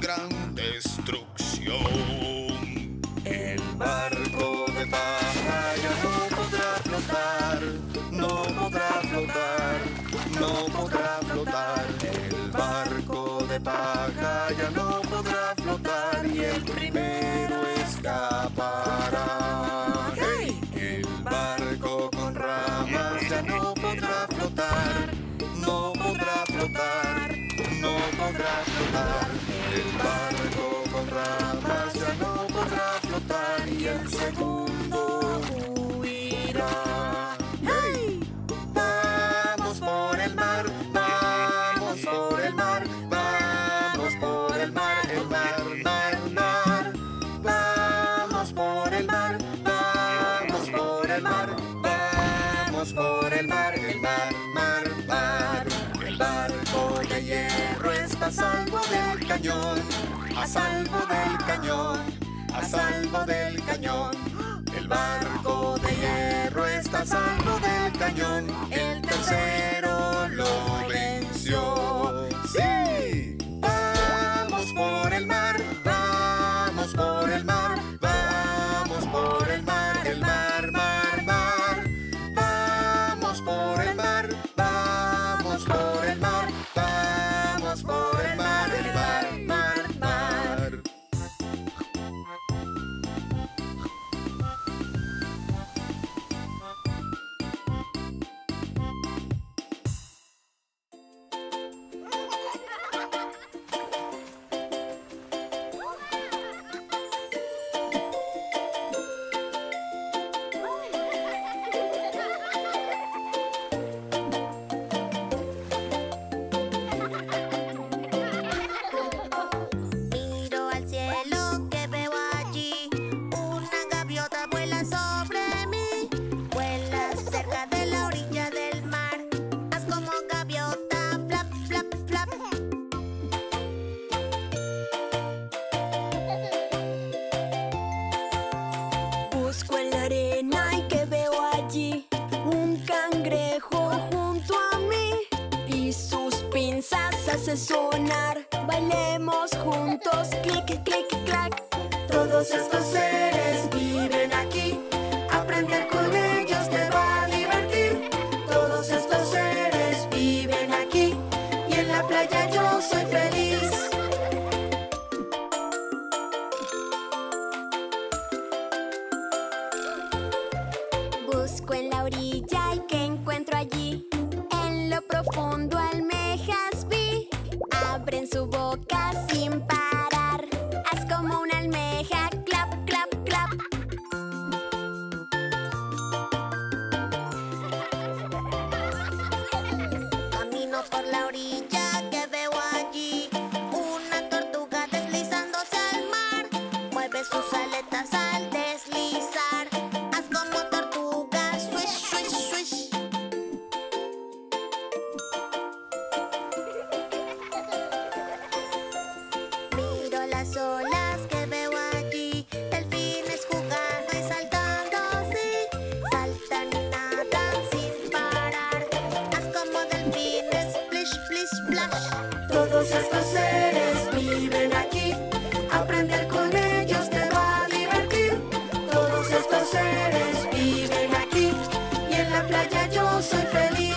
Gran destrucción. El barco de paja ya no podrá flotar, no podrá flotar, no podrá flotar. El barco de paja ya no podrá flotar y el primero escapará. ¡Hey! El barco con ramas ya no podrá flotar, no podrá flotar, no podrá flotar. El barco con ramas ya no podrá flotar y el segundo huirá. ¡Hey! Vamos por el mar, vamos por el mar, vamos por el mar, el mar, mar, mar. Vamos por el mar, vamos por el mar, vamos por el mar, el mar, mar, mar. El barco de hierro está a salvo del cañón, a salvo del cañón, a salvo del cañón. El barco de hierro está a salvo del cañón. El tercero lo venció. ¡Sí! Vamos por el mar, vamos por el mar, vamos por el mar, mar, mar. Vamos por el mar, vamos por el mar, vamos por el mar, el mar, mar, mar. Sonar, bailemos juntos, clic, clic, clac. Todos estos seres viven aquí, aprender con ellos te va a divertir. Todos estos seres viven aquí y en la playa yo soy feliz. Busco en la orilla y ¿qué encuentro allí? En lo profundo almejas vi. Abren su boca sin parar, haz como una almeja, clap, clap, clap. Camino por la orilla que veo allí, una tortuga deslizándose al mar, mueve sus aletas al deslizar, haz como tortuga, swish, swish, swish. Todos estos seres viven aquí, aprender con ellos te va a divertir. Todos estos seres viven aquí y en la playa yo soy feliz.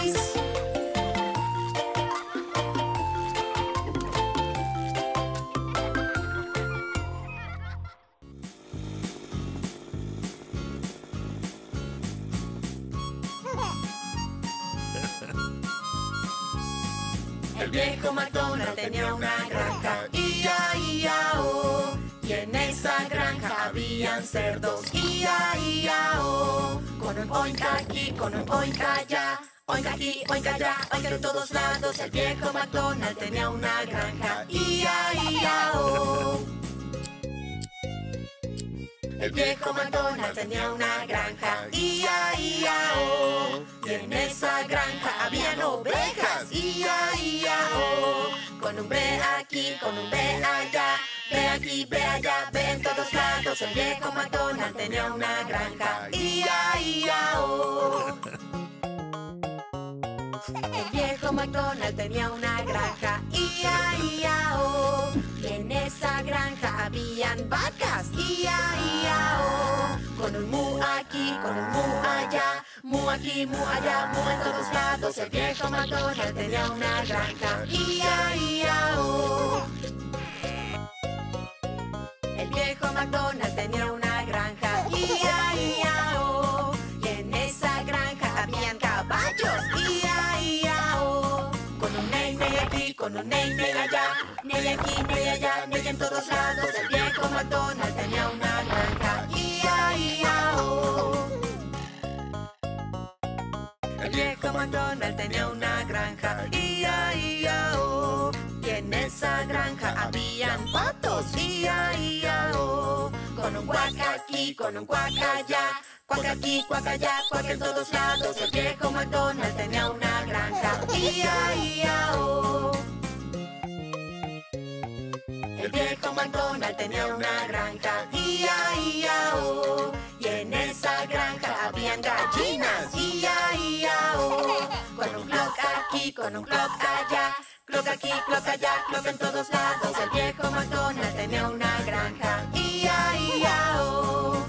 El viejo McDonald tenía una granja, i-a-i-a-o, y en esa granja habían cerdos, i-a-i-a-o, con un oinka aquí, con un oinka allá, oinka aquí, oinka allá, oinka de todos lados. El viejo McDonald tenía una granja, i-a-i-a-o. El viejo McDonald tenía una granja, i-a-i-a-o, y en esa granja habían ovejas, i-a-i-a-o, con un ve aquí, con un ve allá, ve aquí, ve allá, ve en todos lados. El viejo McDonald tenía una granja, i-a-i-a-o. El viejo McDonald tenía una granja, i-a-i-a-o, y en En esa granja habían vacas. Ia, ia, oh. Con un mu aquí, con un mu allá. Mu aquí, mu allá, mu en todos lados. El viejo McDonald tenía una granja. Ia, ia, oh. El viejo McDonald tenía una granja. Ia, ia, oh. Y en esa granja habían caballos. Ia, ia, oh. Con un ney, ney aquí, con un ney, ney allá. Ney aquí, ney allá, ney en todos lados. El viejo McDonald tenía una granja. Ia, ia, oh. El viejo McDonald tenía una granja. Ia, ia, oh. Y en esa granja habían patos. Ia, ia, oh. Con un cuac aquí, con un cuac allá. Cuac aquí, cuac allá, cuac en todos lados. El viejo McDonald tenía una granja. Ia, ia, oh. El viejo McDonald tenía una granja. Ia, ia, oh. Y en esa granja habían gallinas. Ia, ia, oh. Con un clock aquí, con un clock allá. Clock aquí, clock allá, clock en todos lados. El viejo McDonald tenía una granja. Ia, ia, oh.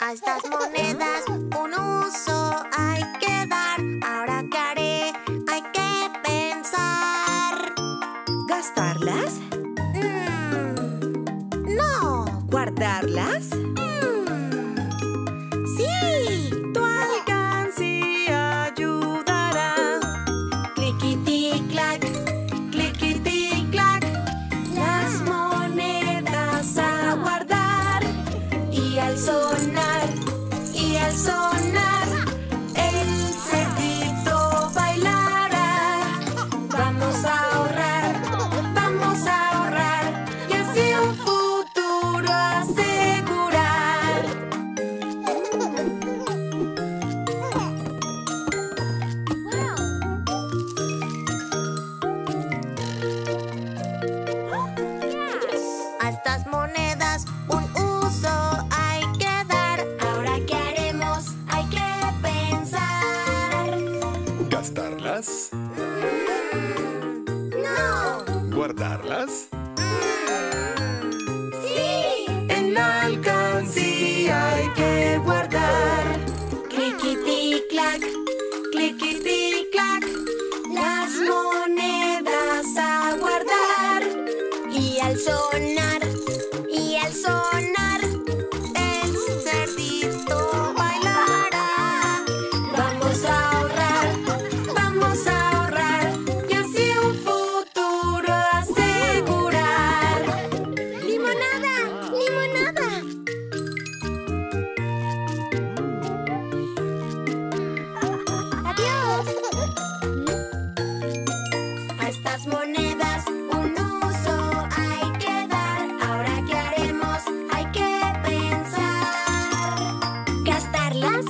A estas monedas un uso hay que dar. Ahora qué haré, hay que pensar. ¿Gastarlas? No. ¿Guardarlas? Sí. Tu alcancía ayudará. Cliquiti clac, cliquiti clac. Las monedas a guardar y al sonar. Al sonar, el cerdito bailará. Vamos a ahorrar y así un futuro asegurar. A estas monedas un uso hay que dar. Ahora que hay que pensar. ¿Gastarlas? No. ¿Guardarlas? Sí. En la alcancía hay que guardar. Cliquiti clac, cliquiti clac. Las monedas a guardar. Y al sonar, y al sonar, el cerdito bailará. Vamos a ahorrar, vamos a ahorrar y así un futuro asegurar. ¡Limonada! ¡Limonada! ¡Adiós! A estas monedas un uso hay que dar. Ahora que haremos hay que pensar. ¿Gastarlas?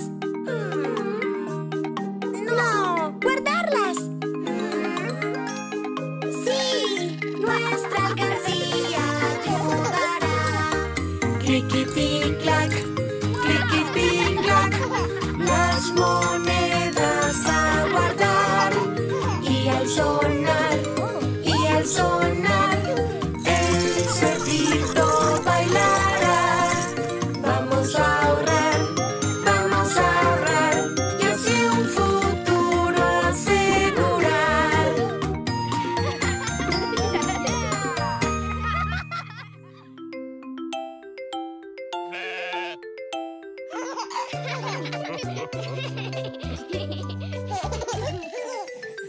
No. ¿Guardarlas? Sí. Nuestra alcancía ayudará. Cliquiti clac, cliquiti clac. Las monedas a guardar. Y al sonar, y al sonar, el cerdito bailará. Vamos a ahorrar y así un futuro asegurar.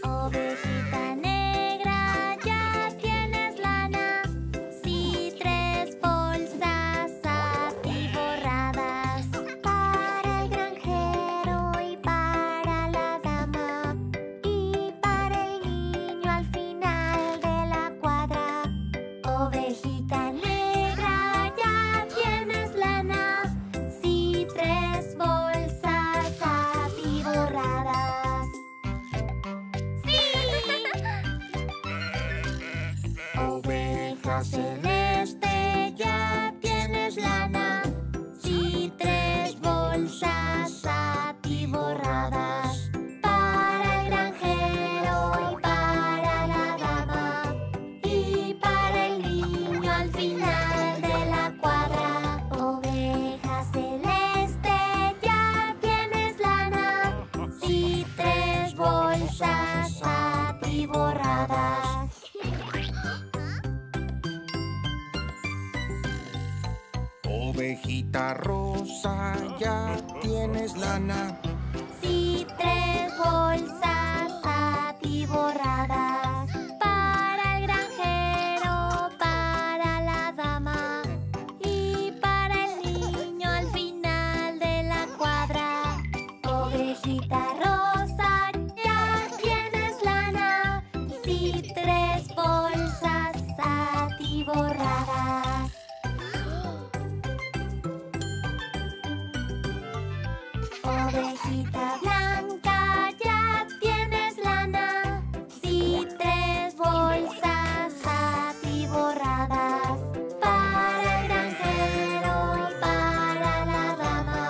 Ovejita negra ya tiene celeste ya tienes lana. Si tres bolsas atiborradas para el granjero y para la dama y para el niño al final de la cuadra. Oveja celeste ya tienes lana. Si tres bolsas atiborradas. Ovejita rosa, ya tienes lana. Si tres bolsas atiborradas para el granjero, para la dama y para el niño al final de la cuadra. Ovejita rosa, ya tienes lana. Si tres bolsas atiborradas. Ovejita blanca, ya tienes lana. Si tres bolsas atiborradas para el granjero y para la dama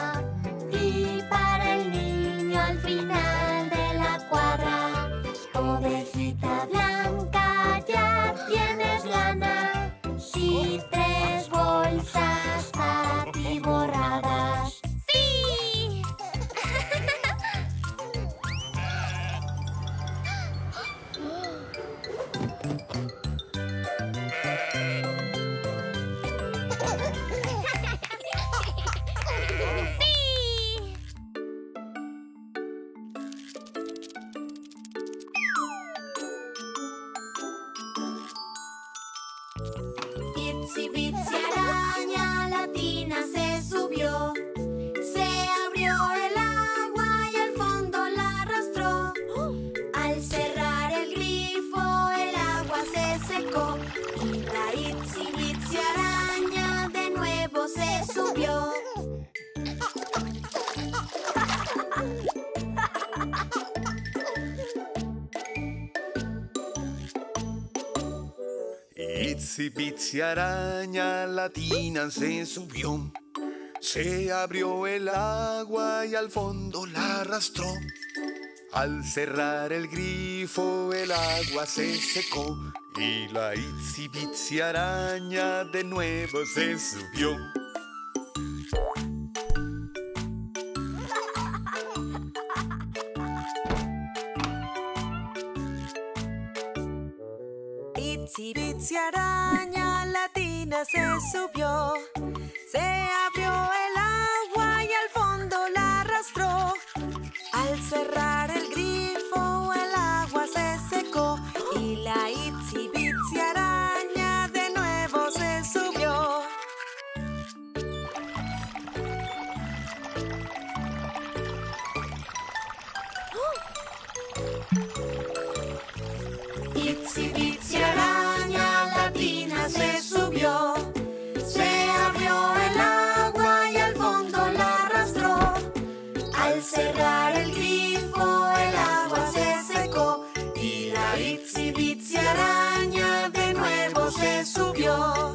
y para el niño al final de la cuadra. Ovejita blanca, ya tienes lana. Si tres bolsas atiborradas. Itsy bitsy araña latina se subió, se abrió el agua y al fondo la arrastró. Al cerrar el grifo el agua se secó y la itsy bitsy araña de nuevo se subió. Itsy bitsy araña latina se subió, se abrió el agua y al fondo la arrastró. Al cerrar el grifo el agua se secó y la itsy bitsy araña de nuevo se subió. Itsy bitsy araña latina se subió, se abrió el agua y al fondo la arrastró. Al cerrar el grifo el agua se secó y la itsy bitsy araña de nuevo se subió. Itsy bitsy araña latina se subió, se abrió el agua y al fondo la arrastró. Al cerrar el grifo el agua se secó y la itsy bitsy araña de nuevo se subió.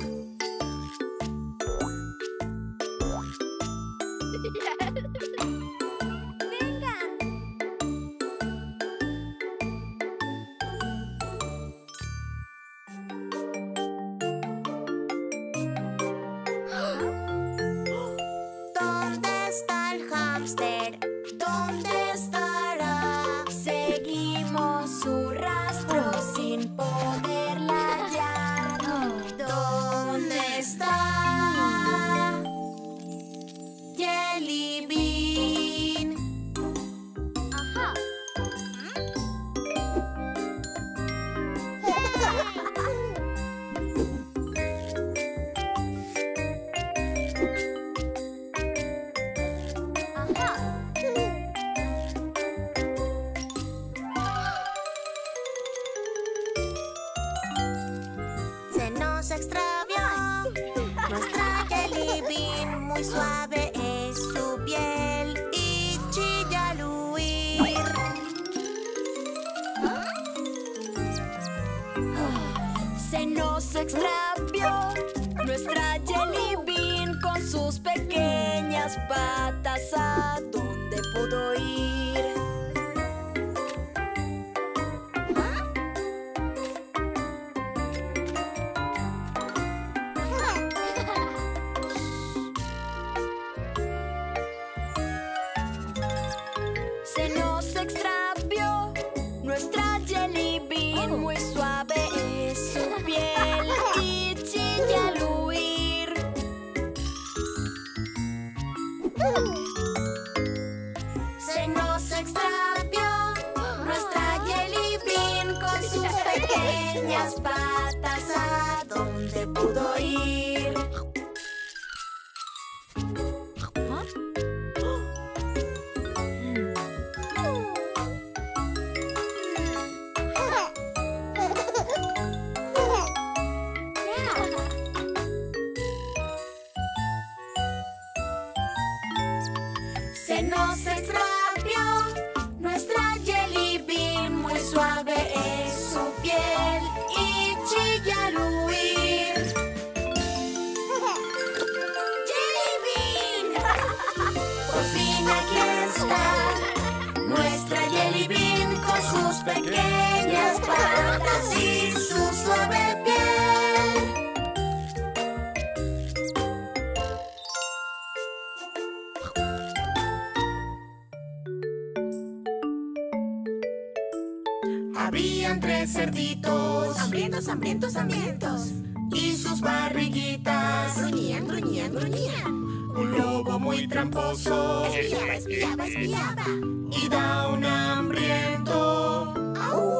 ¿Dónde estará? Seguimos su rastro sin poderla hallar. ¿Dónde está Jelly Bean? Ajá. Muy suave es su piel y chilla al huir. Se nos nos extravió nuestra Jelly Bean con sus pequeñas patas. ¿A dónde pudo ir? Se nos extravió nuestra Jelly Bean, muy suave es su piel y chilla al huir. Se nos extravió nuestra Jelly Bean con sus pequeñas patas. ¿A dónde pudo ir? Se nos extravió nuestra Jelly Bean, muy suave es su piel y chilla al huir. ¡Jelly Bean! Por fin aquí está nuestra Jelly Bean con sus pequeñas patas y su suave piel. Habían tres cerditos, hambrientos, hambrientos, hambrientos, y sus barriguitas gruñían, gruñían, gruñían. Un lobo muy tramposo espiaba, espiaba, espiaba, y da un hambriento. ¡Au!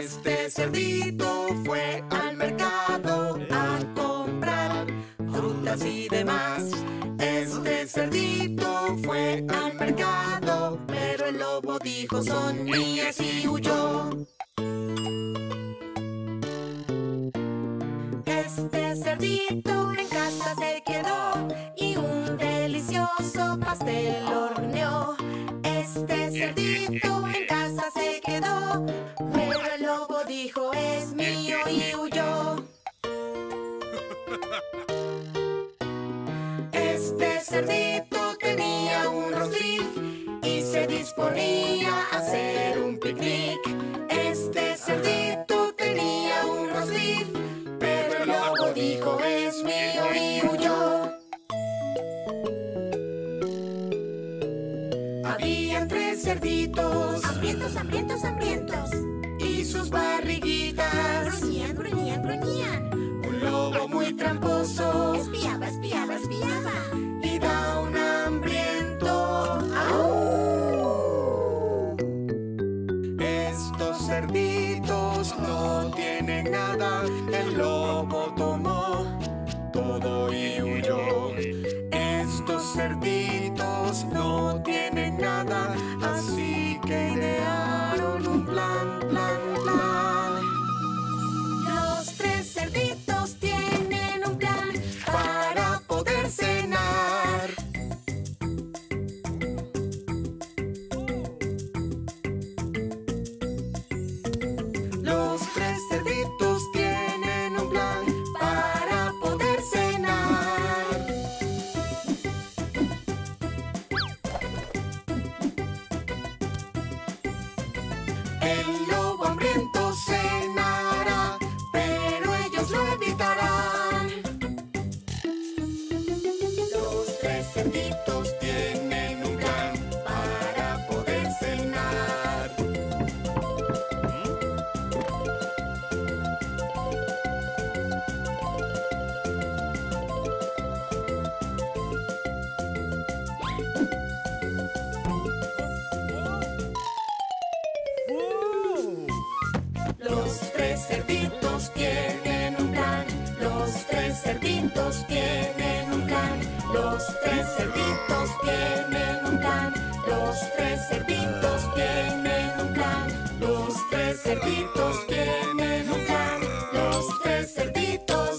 Este cerdito fue al mercado a comprar frutas y demás. Este cerdito fue al mercado, pero el lobo dijo son mías y huyó. Este cerdito en casa se quedó y un delicioso pastel horneó. Este cerdito en casa se quedó, pero el lobo dijo es mío y huyó. Este cerdito tenía un rosbif y se disponía a hacer un picnic. Este cerdito tenía un rosbif, pero el lobo dijo es mío y huyó. Habían tres cerditos, hambrientos, hambrientos, hambrientos, y sus barriguitas gruñían, gruñían, gruñían. Un lobo muy tramposo espiaba, espiaba, espiaba, y da un hambriento. ¡Au! Estos cerditos no tienen nada. El lobo tomó todo y huyó. Estos cerditos no tienen nada, así que idearon un plan, plan, plan. Los tres cerditos tienen un plan para poder cenar. Los tres cerditos tienen un plan para poder cenar. El lobo hambriento cenará, pero ellos lo evitarán. Los tres cerditos tienen un plan para poder cenar. Los tres cerditos tienen un plan. Los tres cerditos tienen un plan. Los tres cerditos tienen un plan. Los tres cerditos tienen un plan. Los tres cerditos tienen un plan. Los tres cerditos.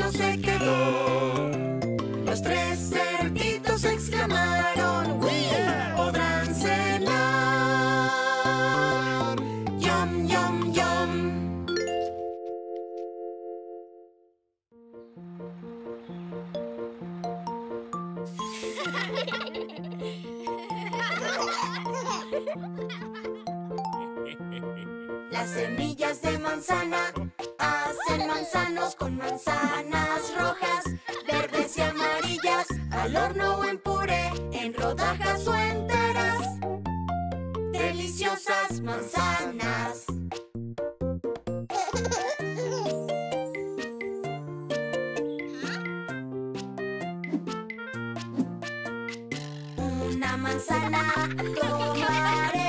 pueblo se quedó. Los tres cerditos exclamaron: ¡Uy! Podrán cenar. ¡Yum, yum, yum! Las semillas de manzana hacen manzanos con manzanas rojas, verdes y amarillas, al horno o en puré, en rodajas o enteras. Deliciosas manzanas. Una manzana tomaré.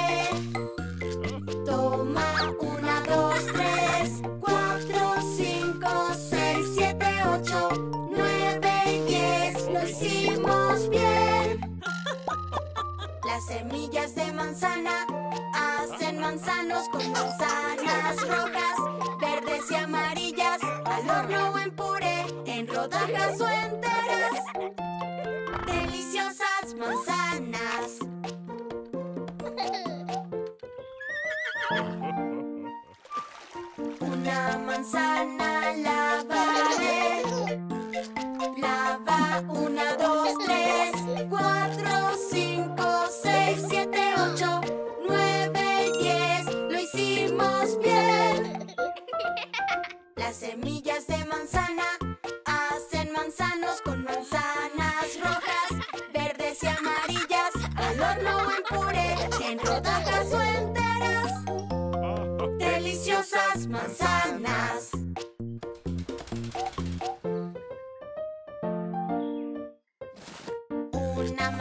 Toma una, dos, tres, cuatro. 9 y 10, lo hicimos bien. Las semillas de manzana hacen manzanos con manzanas rojas, verdes y amarillas, al horno o en puré, en rodajas o enteras. Deliciosas manzanas. Una manzana lavaré. Lava 1, 2, 3, 4, 5, 6, 7, 8, 9 y 10. Lo hicimos bien. Las semillas de manzana hacen manzanos con manzanas rojas, verdes y amarillas, al horno o en puré, en rodajas o enteras. Deliciosas manzanas. Una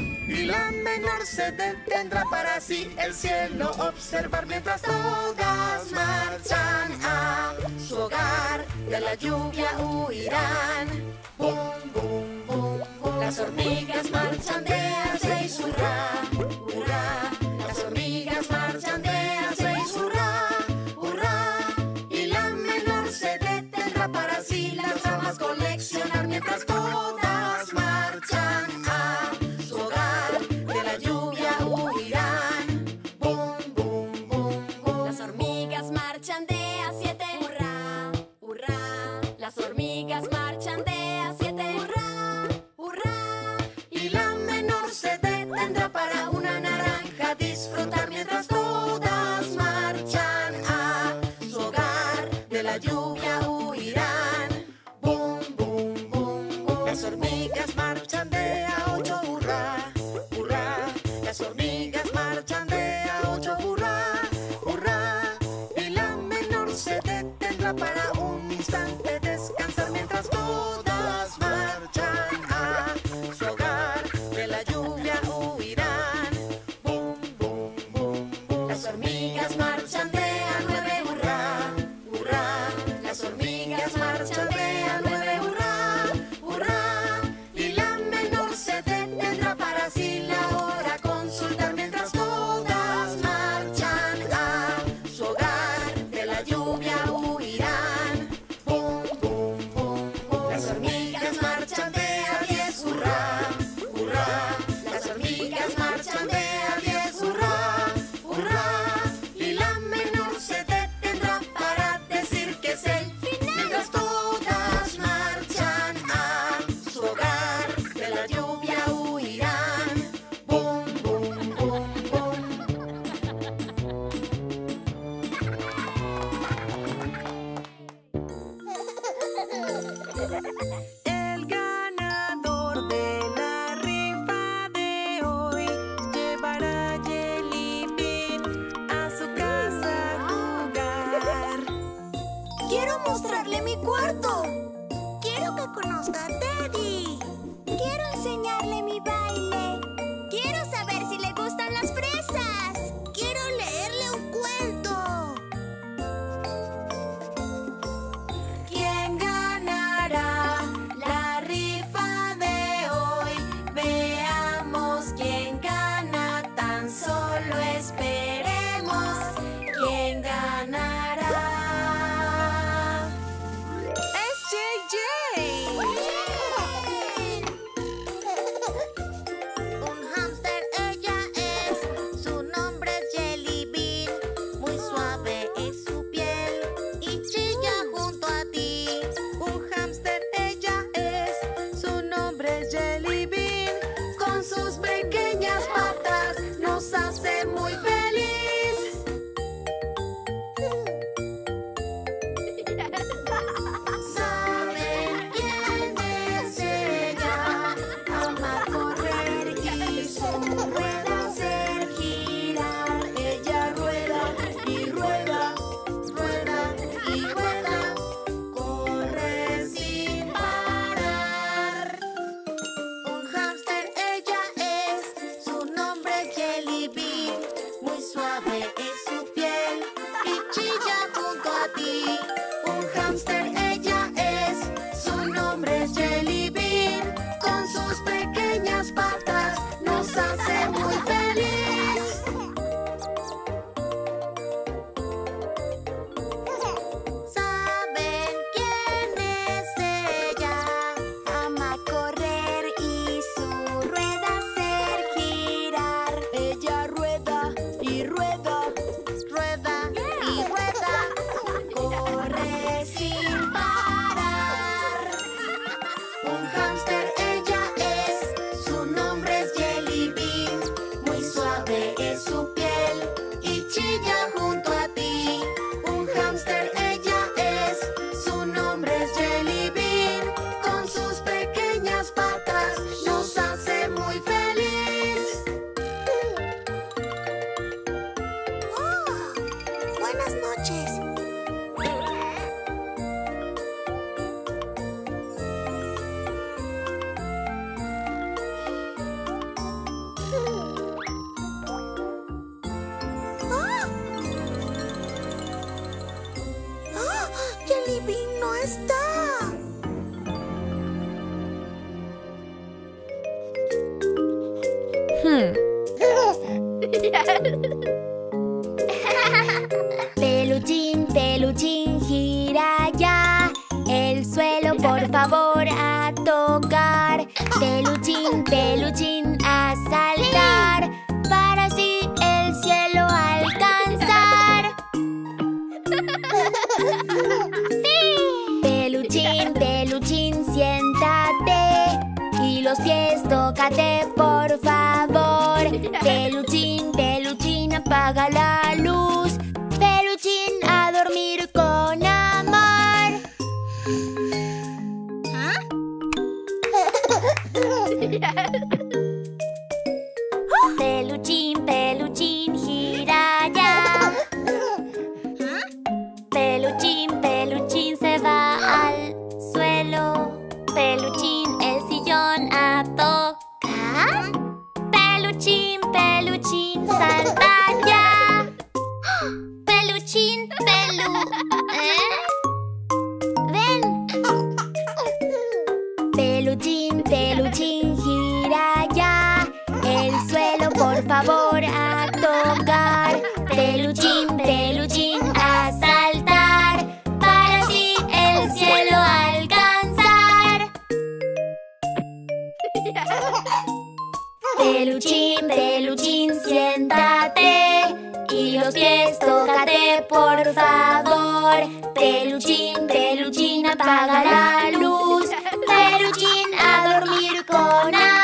la menor se detendrá para así el cielo observar mientras todas marchan a su hogar. de la lluvia huirán. Bum, bum, bum, bum. Las hormigas marchan de a seis, hurra, hurra. Las hormigas marchan de a seis, hurra, hurra. Y la menor se detendrá para así las ramas coleccionar mientras todas marchan a su hogar. De la lluvia huirán. Bum, bum, bum, bum. Las hormigas marchan de a siete, hurra, hurra. Las hormigas marchan de a siete, hurra, hurra. Y la menor se detendrá para una naranja disfrutar mientras todas marchan a su hogar. De la lluvia huirán. Bum, bum, bum, bum. Las hormigas marchan de a ocho, hurra, hurra. Las hormigas marchan de a ocho, hurra, hurra. Y la menor se detendrá para un instante descansar mientras todas marchan a su hogar. De la lluvia huirán. Bum, bum, bum, bum. Las hormigas marchan de a nueve, hurra, hurra. Las hormigas marchan de a nueve, hurra, hurra. Y la menor se detendrá para así la hora consultar mientras todas marchan a su hogar. De la lluvia huirán. Bum, bum, bum, bum. Las hormigas marchan de a diez, hurra, hurra. Las hormigas marchan de a diez, hurra, hurra. Y la menor se detendrá para decir que es el final mientras todas marchan a su hogar. De la lluvia huirán. Bum, bum, bum, bum. El ganador de la rifa de hoy llevará a Jelly Bean a su casa a jugar. Quiero mostrarle mi cuarto. Quiero que conozca a Teddy. Quiero enseñarle mi baile. Quiero saber si le gustan las fresas. Quiero leerle un cuento. ¿Quién ganará la rifa de hoy? Veamos quién gana, tan solo esperemos. ¿Quién ganará? ¡Es JJ! Un hámster ella es, su nombre es Jelly Bean. Muy suave es su piel y chilla junto a ti. Un hámster ella es, su nombre es Jelly Bean. Con sus pequeñas patas nos hace muy feliz. Saben quién es ella, ama correr y su rueda hacer girar. Ella rueda, rueda y rueda, corre sin parar. Un hámster ella es, su nombre es Jelly Bean. Muy suave es su piel y chilla junto a ti. Un hámster ella es, su nombre es Jelly Bean. Con sus pequeñas patas nos hace muy feliz. Saben quién es ella, ama correr y su rueda hacer girar. Ella rueda y rueda, corre sin está? Peluchín, peluchín, gira ya el suelo, por favor, a tocar. Peluchín, peluchín, a saltar, para así el cielo alcanzar. ¡Sí! Peluchín, peluchín, siéntate y los pies tócate, por favor. Peluchín, peluchín, apaga la luz. Peluchín, a dormir con amor. ¿Ah? Peluchín, peluchín, gira ya. Peluchín, peluchín, se va al suelo. Peluchín, el sillón a tocar. Peluchín, peluchín, salta ya. Peluchín, pelu. Ven. Peluchín, peluchín, gira ya el suelo, por favor, a tocar. Peluchín, peluchín, a saltar, para así el cielo alcanzar. Peluchín, peluchín, siéntate y los pies tócate, por favor. Peluchín, peluchín, apaga la luz. Peluchín, a dormir con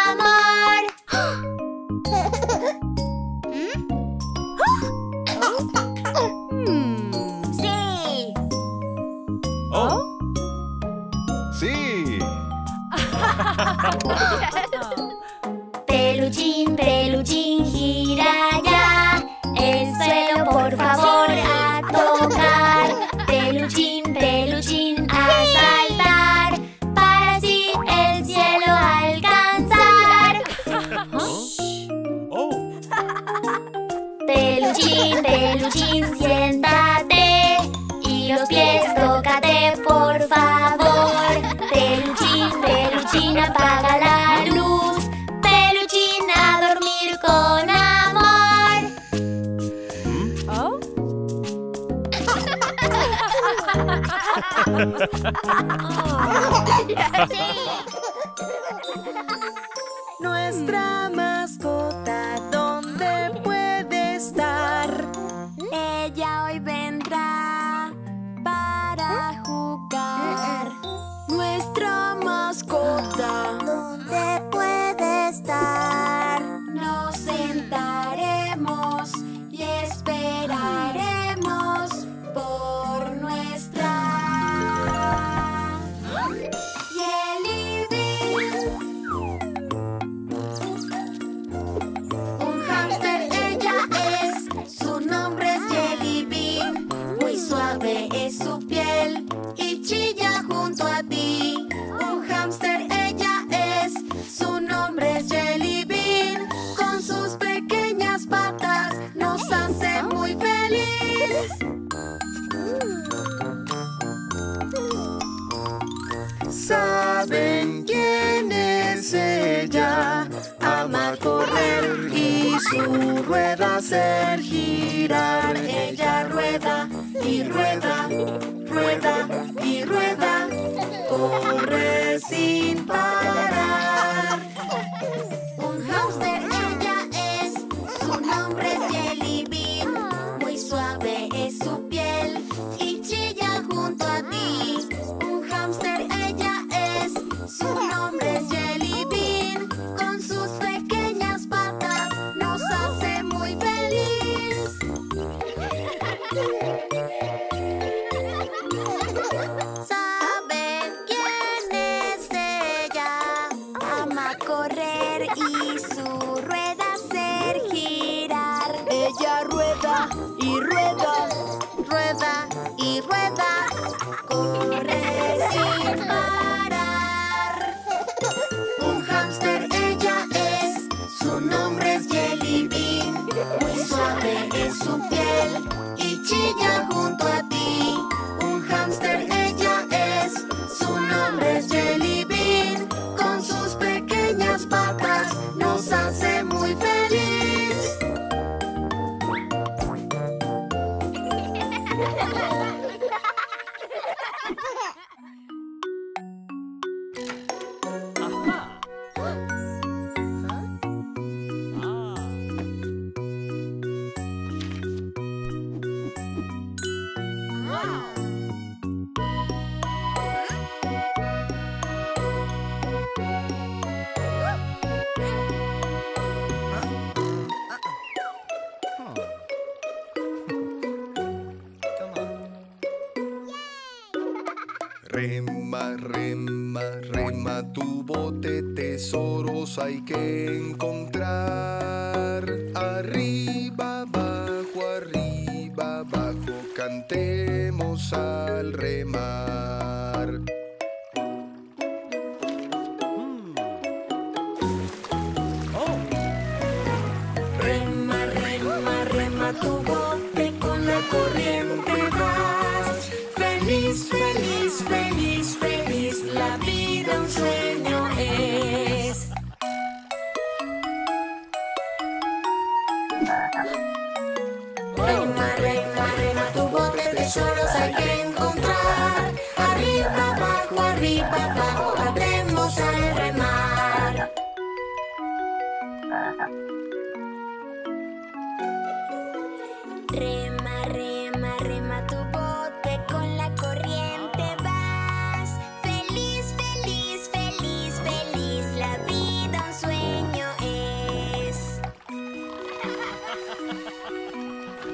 amor. ¡Sí! ¿Oh? ¡Sí! Peluchín, peluchín, gira ya el suelo, por favor, a tocar. Peluchín, peluchín, a saltar, para así el cielo alcanzar. Peluchín, peluchín, siéntate y los pies tócate, por favor. Peluchín, peluchín, apaga la luz. Peluchín, a dormir con amor. Nuestra mascota, ¿dónde puede estar? Ella hoy vendrá para jugar. Nuestra mascota, ¿dónde puede estar? Nos sentaremos y esperaremos por nuestra Jelly Bean. Un hámster ella es, su nombre es Jelly Bean. Muy suave es su piel y chilla junto a ti. Un hámster ella es, su nombre es Jelly Bean. Con sus pequeñas patas nos hace muy feliz. ¿Saben quién es ella? Ama correr y su rueda hacer girar. Ella rueda y rueda, rueda y rueda, corre sin parar. Un hámster ella es, su nombre es Jelly Bean. Muy suave es su piel y chilla junto a ti. Un hámster ella es, su nombre es Jelly Bean. Con sus pequeñas patas nos hace muy feliz. Rema, rema, rema tu bote, tesoros hay que encontrar. Arriba, abajo, cantemos al remar. Oh. Rema, rema, rema tu bote, con la corriente vas. Feliz, feliz, feliz, feliz, la vida un sueño es. Rema, rema, rema tu bote, tesoros hay que encontrar. Arriba, abajo, cantemos al remar. Rema, rema, rema tu bote, con la corriente vas. Feliz, feliz, feliz, feliz, la vida un sueño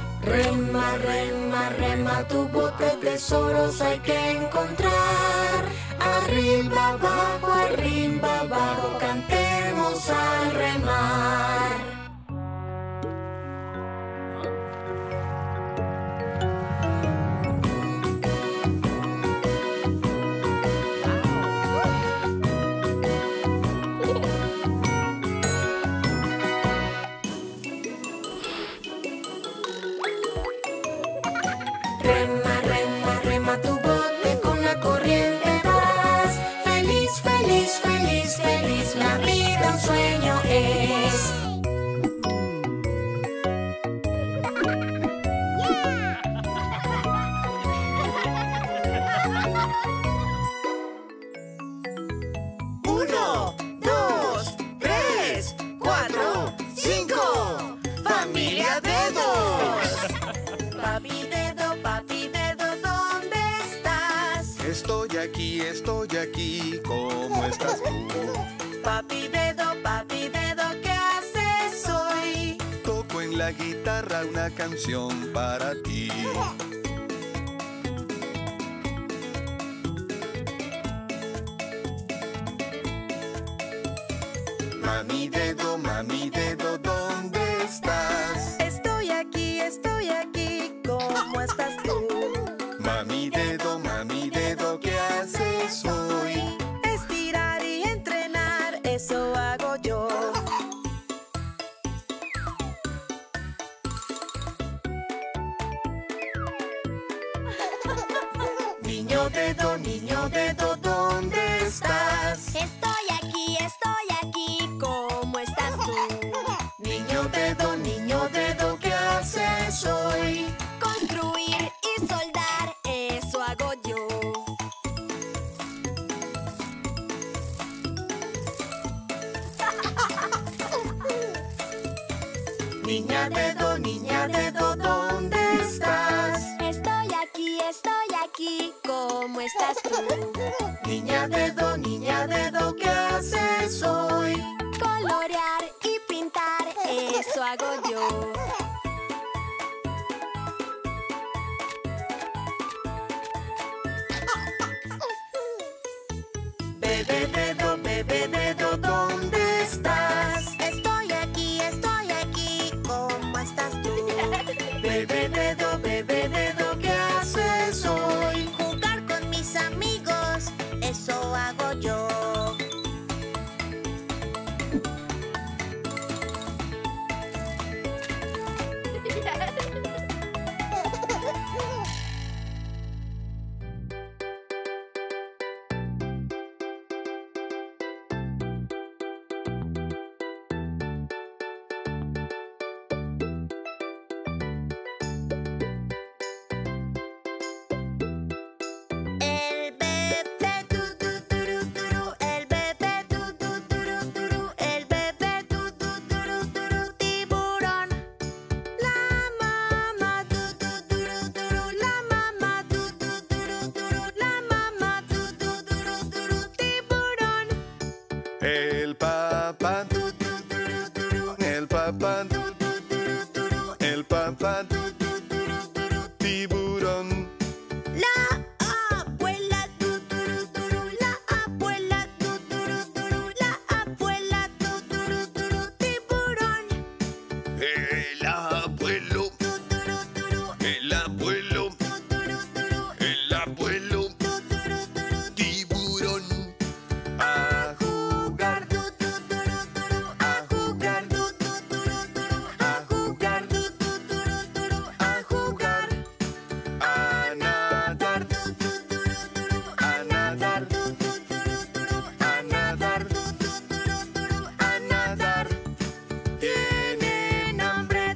es. Rema, rema, rema tu bote, tesoros hay que encontrar. Arriba, abajo, cantemos al remar. Rema, rema, rema tu bote, con la corriente. Feliz, feliz, feliz, la vida un sueño es. Uno, dos, tres, cuatro, cinco. ¡Familia Dedos! Papi Dedo, ¿dónde estás? Estoy aquí, ¿cómo estás tú? Papi Dedo, ¿qué haces hoy? Toco en la guitarra una canción para ti. Mami Dedo, ¿dónde estás? Estoy aquí, ¿cómo estás tú? Mami Dedo, ¿qué haces hoy? Estirar y entrenar, eso hago yo. Niño Dedo, ¿dónde estás? Estoy aquí, ¿cómo estás tú? Niño Dedo, ¿qué haces hoy? Construir y soldar, eso hago yo. Niña Dedo, ¿dónde estás? Estoy aquí, ¿cómo estás tú? Niña Dedo, ¿qué haces hoy? Colorear y pintar, eso hago yo. Bebé Dedo, ¿dónde estás? Estoy aquí, ¿cómo estás tú? Bebé Dedo, ¿qué haces hoy? Jugar con mis amigos, eso hago yo. fan, fan. Tiburón. La abuela, la abuela, la abuela, tiburón. El abuelo, el abuelo, el abuelo, tiburón. A jugar, a jugar, a jugar, a jugar, a nadar, a nadar, a nadar, a nadar. Tienen hambre,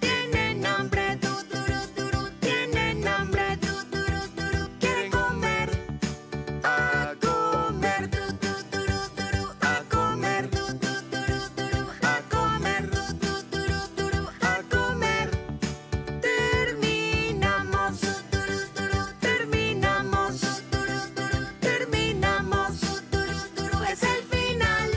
tienen hambre, tienen hambre, quieren comer, a comer, a comer, a comer, a comer. Terminamos, terminamos, terminamos, es el final.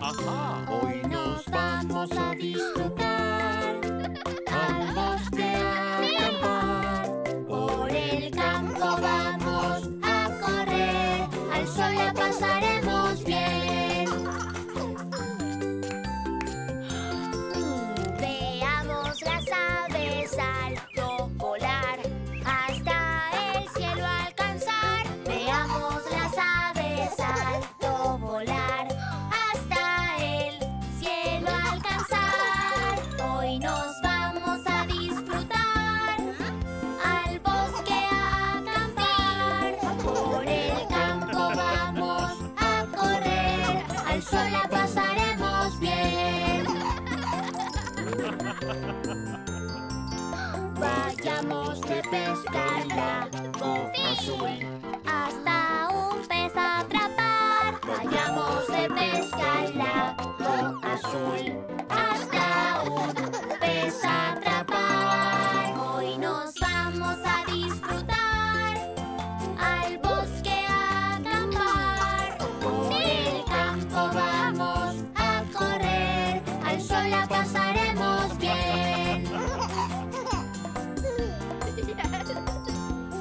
Ajá, hoy nos vamos a disfrutar, al bosque a acampar, por el campo vamos a correr, al sol la pasaremos bien. Veamos las aves alto volar, hasta el cielo alcanzar. Veamos las aves alto volar, hasta el cielo alcanzar. Hoy nos vamos a disfrutar, al bosque a acampar, por el campo vamos a correr, al sol la pasaremos bien. Vayamos de pesca al lago azul, hasta un pez atrapar. Vayamos de pesca al lago azul, hasta un pez atrapar. Hoy nos vamos a disfrutar, al bosque a acampar, por el campo vamos a correr, al sol la pasaremos bien.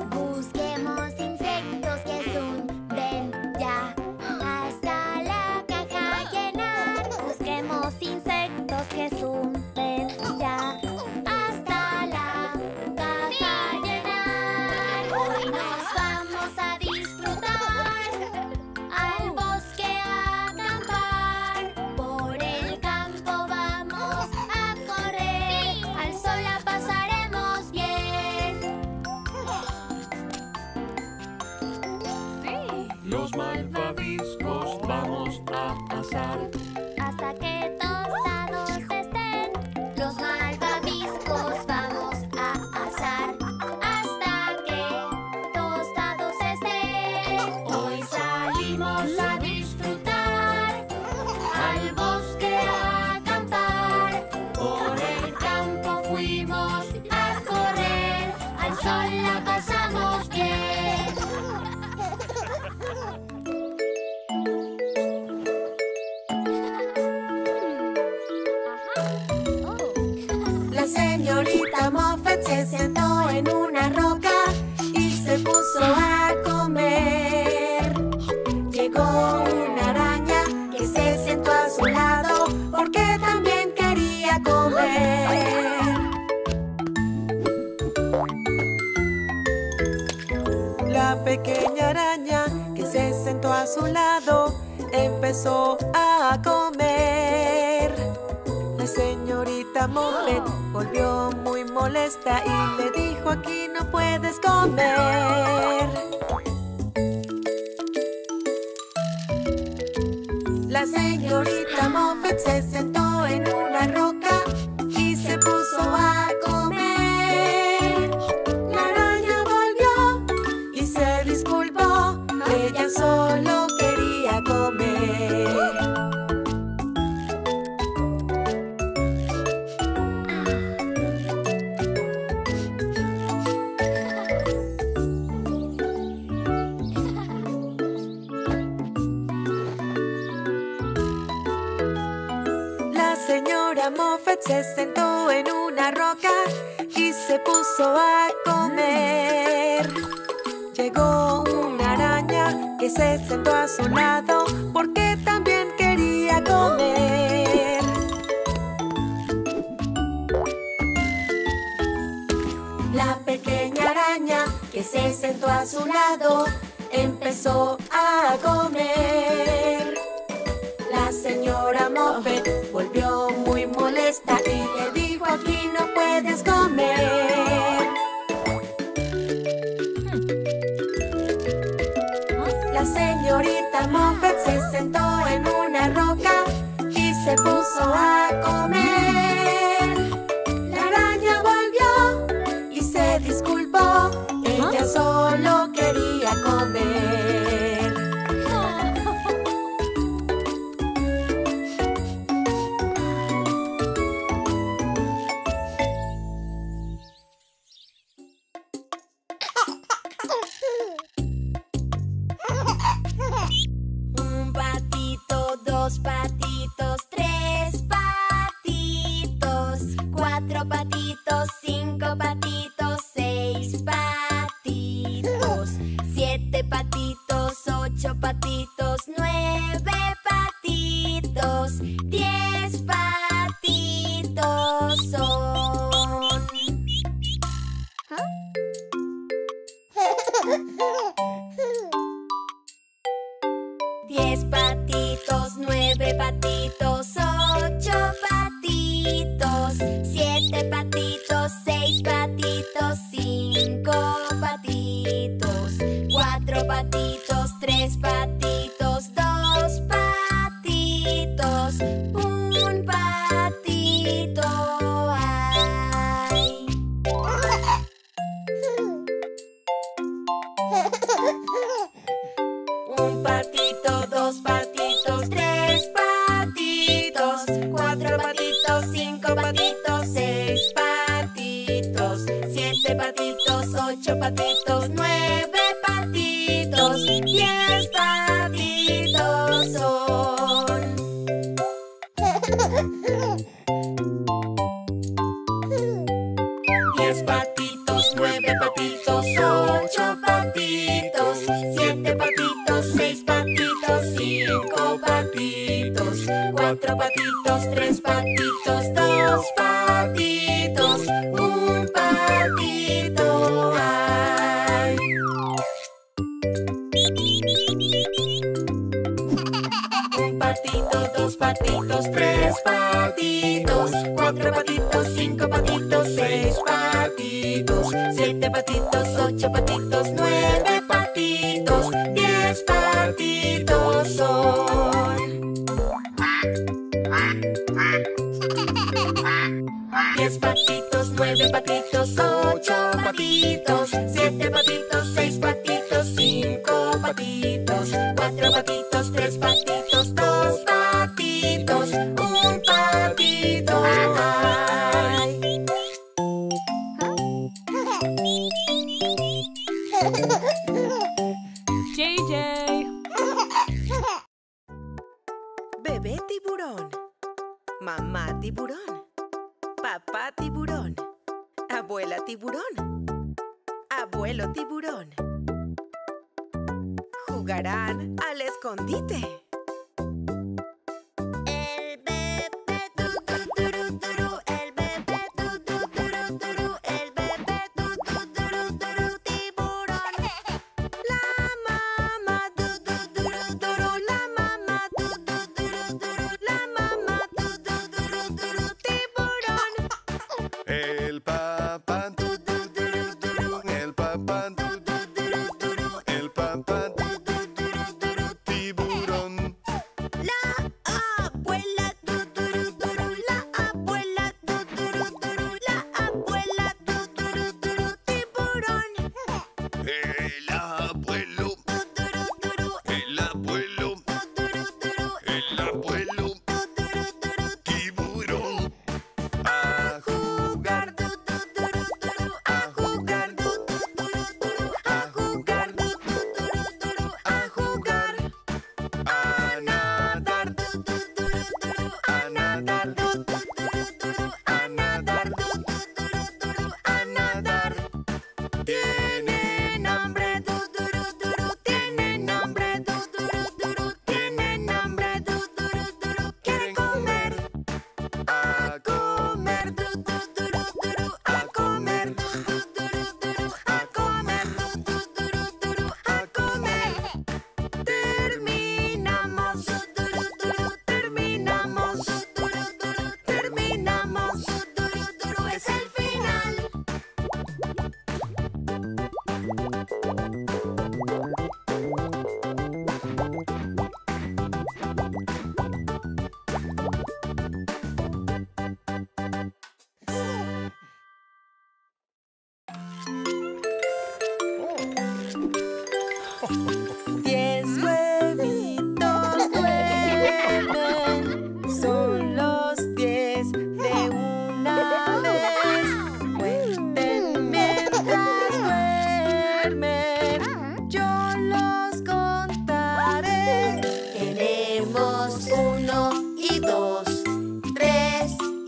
Busquemos insectos que zumben ya, hasta la caja llenar. Busquemos insectos que zumben ya, hasta la caja llenar. Hoy nos vamos a disfrutar, al bosque a acampar, por el campo vamos a correr, al sol la pasaremos bien. Los malvaviscos vamos a asar, Hasta que tostados estén, los malvaviscos vamos a asar, hasta que tostados estén. Hoy salimos a disfrutar, al bosque a acampar, por el campo fuimos a correr, al sol la pasamos bien. La señorita Moffat se sentó en una roca y se puso a comer. Llegó una araña que se sentó a su lado porque también quería comer. La pequeña araña que se sentó a su lado empezó a comer. La señorita Moffat volvió muy molesta y le dijo: aquí no puedes comer. La señorita Moffat se sentó en una roca y se puso a comer. La araña volvió y se disculpó, ella solo quería comer. señora Moffat se sentó en una roca y se puso a comer. Llegó una araña que se sentó a su lado porque también quería comer. La pequeña araña que se sentó a su lado empezó a comer. La señora Moffat volvió muy molesta y le dijo: aquí no puedes comer. La señorita Moffat se sentó en una roca y se puso a comer. La araña volvió y se disculpó. Ella solo quería comer.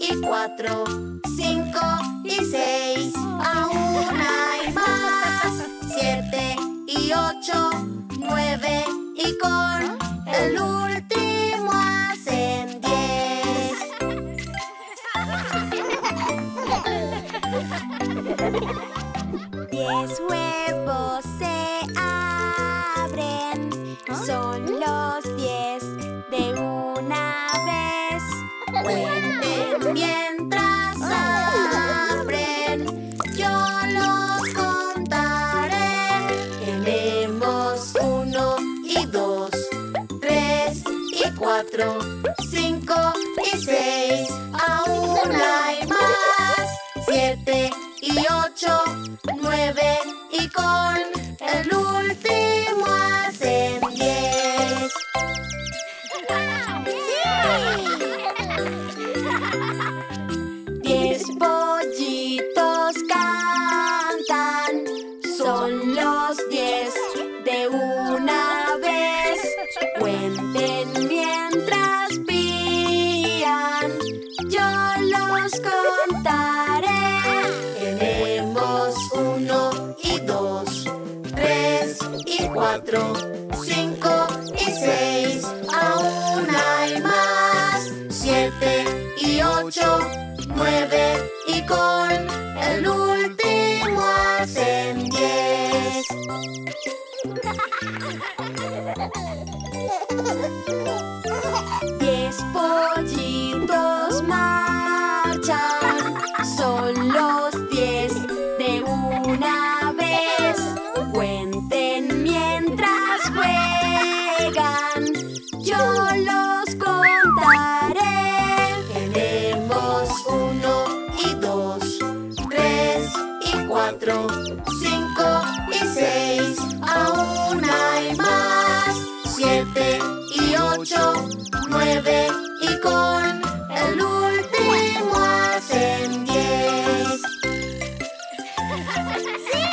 y 4, 5 y 6. Aún hay más. 7 y 8, 9 y con el último hacen 10. 10 huevos se abren. Son los 10 de una vez. Cuenten mientras abren. Yo los contaré. Tenemos 1 y 2, 3 y 4, 5 y 6. Aún hay más. 7 y 8, 9 y con el último hacen 10. ¡Sí! 10 pollitos cantan. Son los 10 de una vez. Cuenten mientras pían. Yo los contaré. Tenemos 1 y 2, 3 y 4, 5 y 6. Aún hay más. 7 y 8, 9 y con el último hacen 10. Diez pollitos marchan. Son los 10 de una vez. Cuenten mientras juegan. Yo los contaré. Tenemos 1 y 2, 3 y 4, 5 y 6. Aún hay más. 7 y 8, 9 y con el último hacen 10. ¡Sí!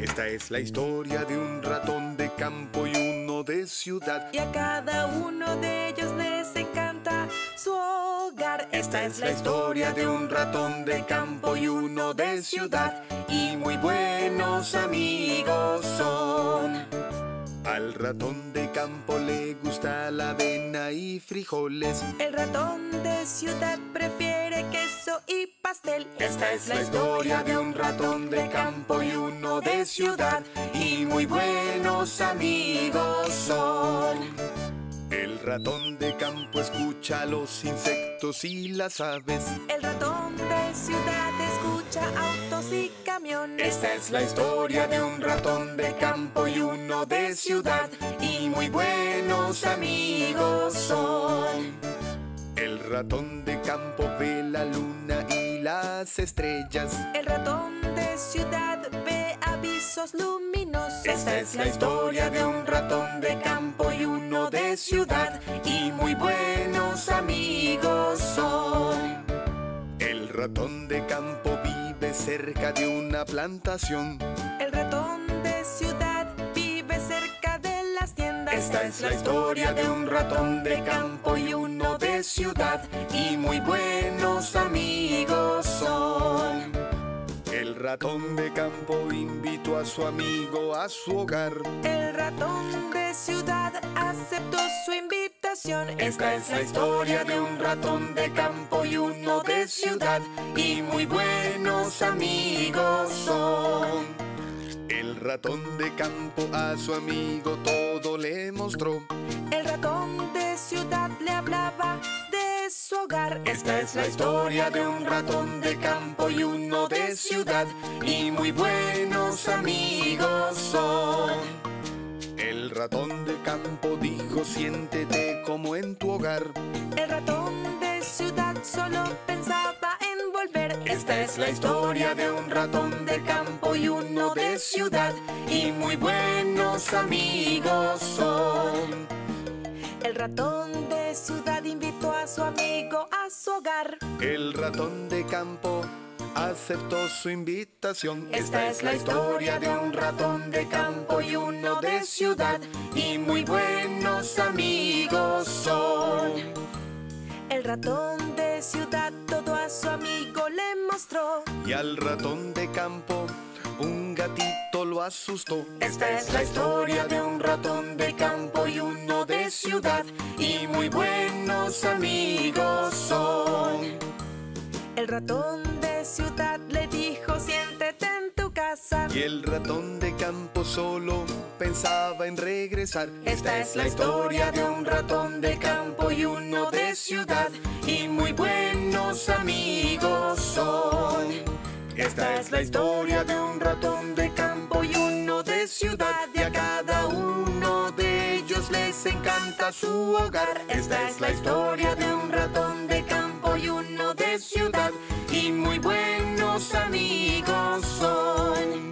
Esta es la historia de un ratón de campo y uno de ciudad. Y a cada uno de ellos les encanta su hogar. Esta es la historia de un ratón de campo y uno de ciudad. Y muy buenos amigos son. Al ratón de campo le gusta la avena y frijoles. El ratón de ciudad prefiere queso y pastel. Esta es la historia de un ratón de campo y uno de ciudad. Y muy buenos amigos son. El ratón de campo escucha a los insectos y las aves. El ratón de ciudad escucha autos y camiones. Esta es la historia de un ratón de campo y uno de ciudad. Y muy buenos amigos son. El ratón de campo ve la luna y las estrellas. El ratón de ciudad ve avisos luminosos. Esta es la historia de un ratón de campo y uno de ciudad. Y muy buenos amigos son. El ratón de campo vive cerca de una plantación. El ratón de ciudad vive cerca de las tiendas. Esta es la historia de un ratón de campo y uno de ciudad. Y muy buenos amigos son. El ratón de campo invitó a su amigo a su hogar. El ratón de ciudad aceptó su invitación. Esta es la historia de un ratón de campo y uno de ciudad. Y muy buenos amigos son. El ratón de campo a su amigo todo le mostró. El ratón de ciudad le hablaba de su hogar. Esta es la historia de un ratón de campo y uno de ciudad. Y muy buenos amigos son. El ratón de campo dijo: siéntete como en tu hogar. El ratón de ciudad solo pensaba en volver. Esta es la historia de un ratón de campo y uno de ciudad. Y muy buenos amigos son. El ratón de ciudad invitó a su amigo a su hogar. El ratón de campo aceptó su invitación. Esta es la historia de un ratón de campo y uno de ciudad, y muy buenos amigos son. El ratón de ciudad todo a su amigo le mostró, y al ratón de campo un gatito lo asustó. Esta es la historia de un ratón de campo y uno de ciudad, y muy buenos amigos son. El ratón de ciudad le dijo: siéntete en tu casa. Y el ratón de campo solo pensaba en regresar. Esta es la historia de un ratón de campo y uno de ciudad, y muy buenos amigos son. Esta es la historia de un ratón de campo y uno de ciudad, y a cada uno de ellos les encanta su hogar. Esta es la historia de un ratón de campo y uno de ciudad, y muy buenos amigos son.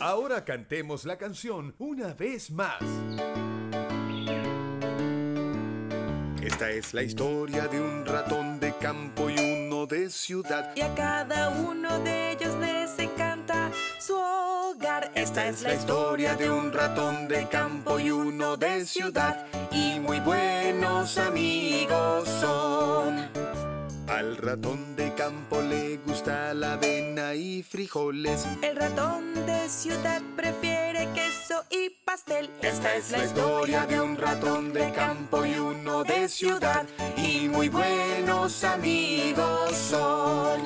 Ahora cantemos la canción una vez más. Esta es la historia de un ratón de campo y uno de ciudad, y a cada uno de ellos les encanta su hogar. Esta es la historia de un ratón de campo y uno de ciudad, y muy buenos amigos son. Al ratón de campo le gusta la avena y frijoles. El ratón de ciudad prefiere queso y pastel. Esta es la historia de un ratón de campo y uno de ciudad, y muy buenos amigos son.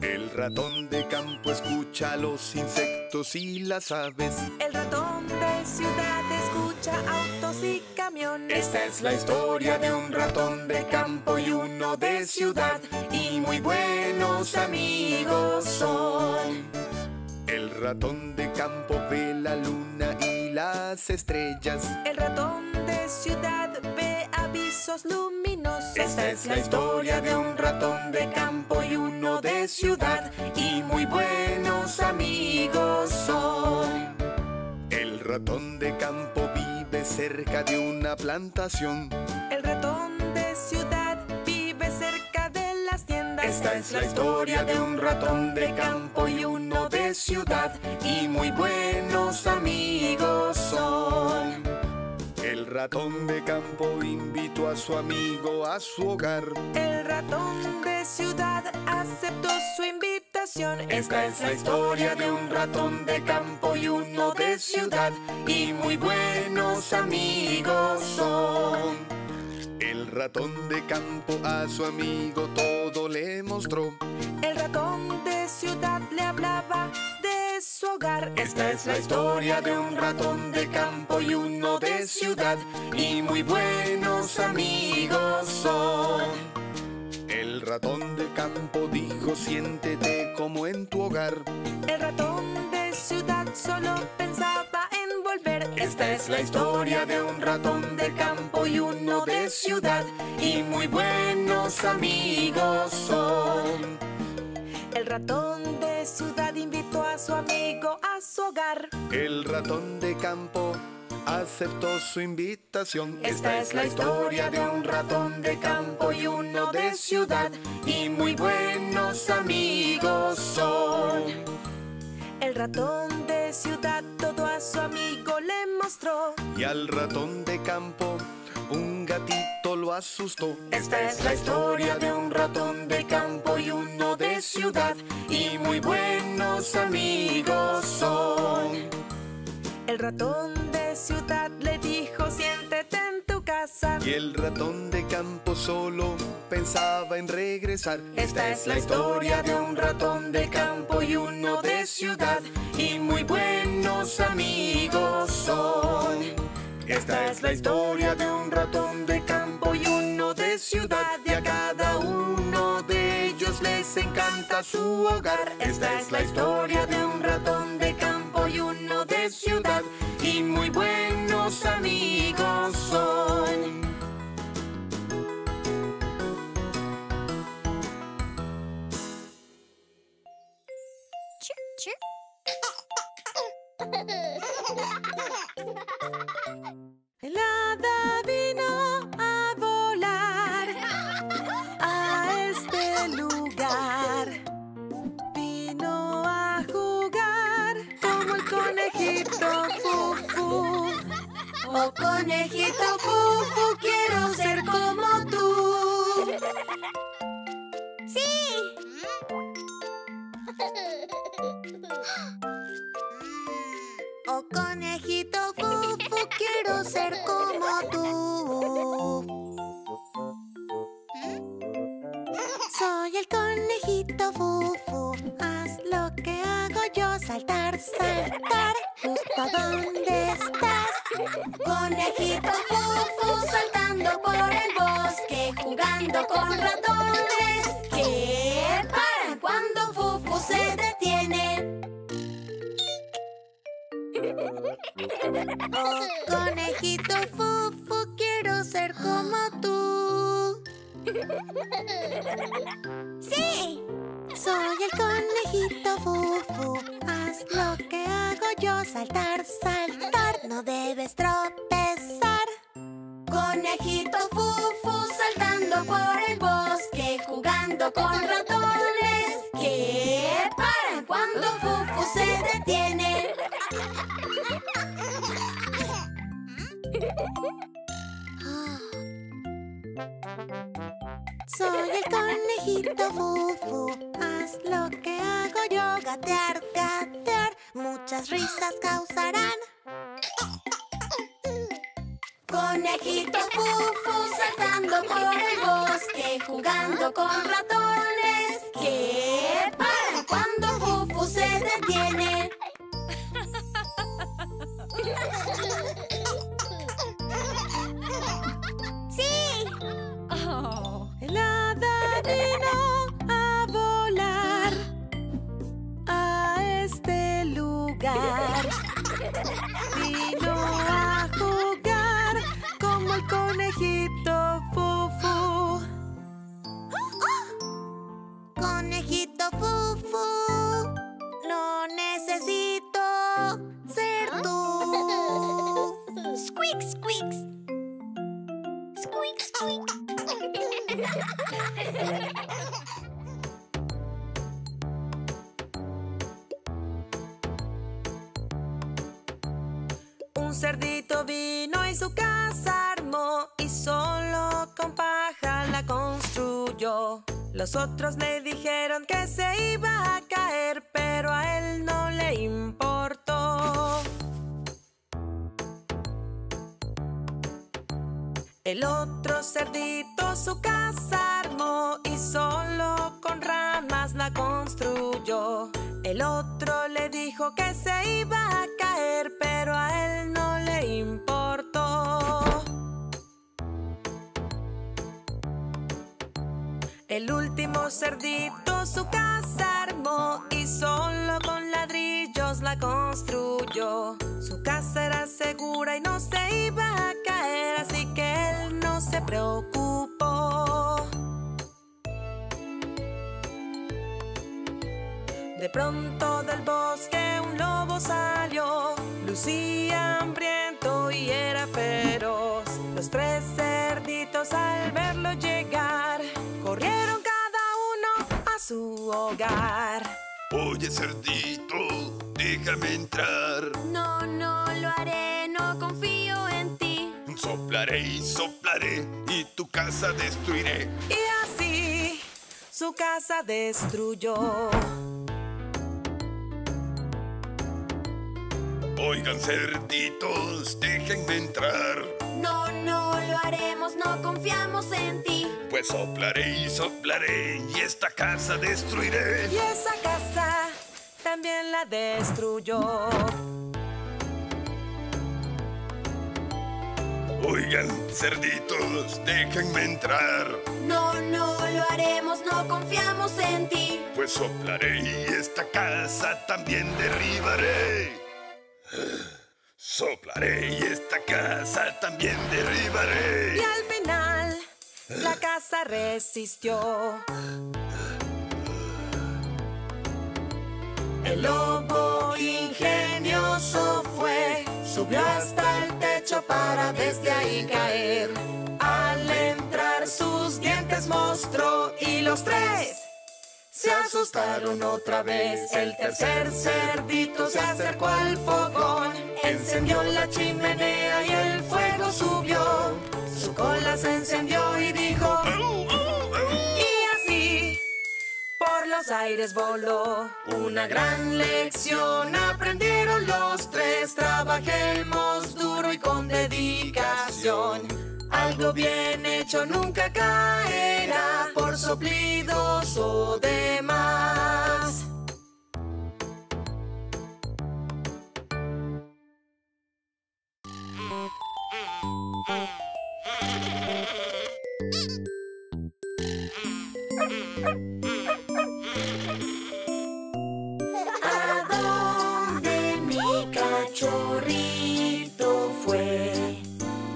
El ratón de campo escucha a los insectos y las aves. El ratón de ciudad escucha autos y camiones. Esta es la historia de un ratón de campo y uno de ciudad, y muy buenos amigos son. El ratón de campo ve la luna y las estrellas. El ratón de ciudad ve avisos luminosos. Esta es la historia de un ratón de campo y uno de ciudad, y muy buenos amigos son. El ratón de campo vive cerca de una plantación. El ratón de ciudad vive cerca de las tiendas. Esta es la historia de un ratón de campo y uno de ciudad, y muy buenos amigos son. El ratón de campo invitó a su amigo a su hogar. El ratón de ciudad aceptó su invitación. Esta es la historia de un ratón de campo y uno de ciudad, y muy buenos amigos son. El ratón de campo a su amigo todo le mostró. El ratón de ciudad le hablaba de su hogar. Esta es la historia de un ratón de campo y uno de ciudad, y muy buenos amigos son. El ratón de campo dijo: siéntete como en tu hogar. El ratón de ciudad solo pensaba en volver. Esta es la historia de un ratón de campo y uno de ciudad, y muy buenos amigos son. El ratón de ciudad invitó a su amigo a su hogar. El ratón de campo aceptó su invitación. Esta es la historia de un ratón de campo y uno de ciudad, y muy buenos amigos son. El ratón de ciudad todo a su amigo le mostró, y al ratón de campo un gatito lo asustó. Esta es la historia de un ratón de campo y uno de ciudad, y muy buenos amigos son. El ratón de ciudad le dijo: siéntete en tu casa. Y el ratón de campo solo pensaba en regresar. Esta es la historia de un ratón de campo y uno de ciudad, y muy buenos amigos son. Esta es la historia de un ratón de campo y uno de ciudad, y a cada uno de ellos les encanta su hogar. Esta es la historia de un ratón de campo y uno de ciudad, y muy buenos amigos son. El hada vino a volar. Conejito Fufu, quiero ser como tú. ¡Sí! Oh, conejito Fufu, quiero ser como tú. Soy el conejito Fufu, haz lo que hago yo, saltar, saltar, justo donde estás. Conejito Fufu, saltando por el bosque, jugando con ratones que paran cuando Fufu se detiene. Oh, conejito Fufu, quiero ser como tú. ¡Sí! Soy el conejito Fufu, haz lo que hago yo, saltar, saltar, no debes tropezar. Conejito Fufu, saltando por el bosque, jugando con ratones que paran cuando Fufu se detiene. Soy el conejito Fufu, haz lo que hago yo, gatear, gatear, muchas risas causarán. Conejito Fufu, saltando por el bosque, jugando con ratones que paran cuando Fufu se detiene. A volar a este lugar, vino a jugar como el conejito Fufu. Conejito Fufu, no necesito ser tú. Squeak, squeak. Squeak, squeak. Un cerdito vino y su casa armó, y solo con paja la construyó. Los otros le dijeron que se iba a caer, pero a él no le importó. El otro cerdito su casa armó y solo con ramas la construyó. El otro le dijo que se iba a caer, pero a él no le importó. El último cerdito su casa armó y solo con ladrillos la construyó. Su casa era segura y no se iba a caer, así que él no se preocupó. De pronto del bosque un lobo salió, lucía hambriento y era feroz. Los tres cerditos al verlo llegar, corrieron cada uno a su hogar. Oye, cerdito, déjame entrar. No, no lo haré, no confío en ti. Soplaré y soplaré y tu casa destruiré. Y así su casa destruyó. Oigan, cerditos, déjenme entrar. No, no lo haremos, no confiamos en ti. Pues soplaré y soplaré y esta casa destruiré. Y esa casa también la destruyó. Oigan, cerditos, déjenme entrar. No, no lo haremos, no confiamos en ti. Pues soplaré y esta casa también derribaré. Soplaré y esta casa también derribaré. Y al final, la casa resistió. El lobo ingenioso fue, subió hasta el techo para desde ahí caer. Al entrar sus dientes mostró y los tres se asustaron otra vez. El tercer cerdito se acercó al fogón. Encendió la chimenea y el fuego subió. Su cola se encendió y dijo ¡au, au, au! Y así por los aires voló. Una gran lección aprendieron los tres. Trabajemos duro y con dedicación. Algo bien hecho nunca caerá por soplidos o demás. ¿A dónde mi cachorrito fue?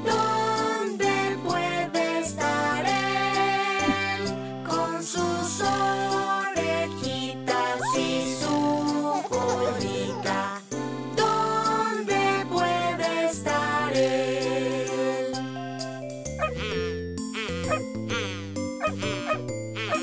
¿Dónde puede estar él con sus orejitas y su colita? ¿Dónde puede estar él?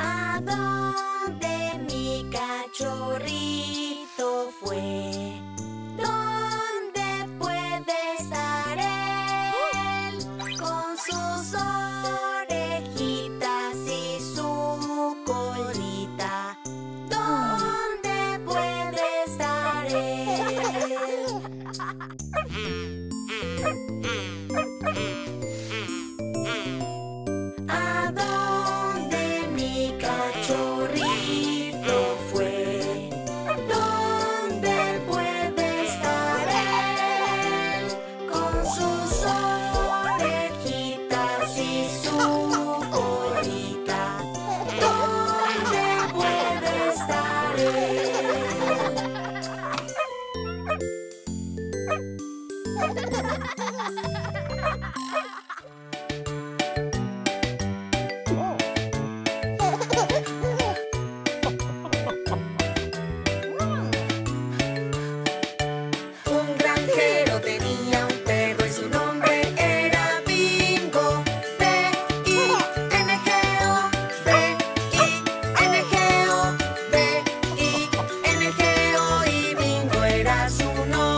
¿A dónde mi cachorrito fue? ¿Dónde puede estar él con sus orejitas y su colita? ¿Dónde puede estar él? ¿A dónde mi cachorrito fue? ¿Dónde puede estar él con sus orejitas y su colita? ¿Dónde puede estar él? ¿A dónde mi cachorrito fue? ¿Dónde puede estar él con sus orejitas y su colita? ¿Dónde puede estar él? ¿A dónde mi cachorrito fue? ¿Dónde puede estar él con sus orejitas y su colita?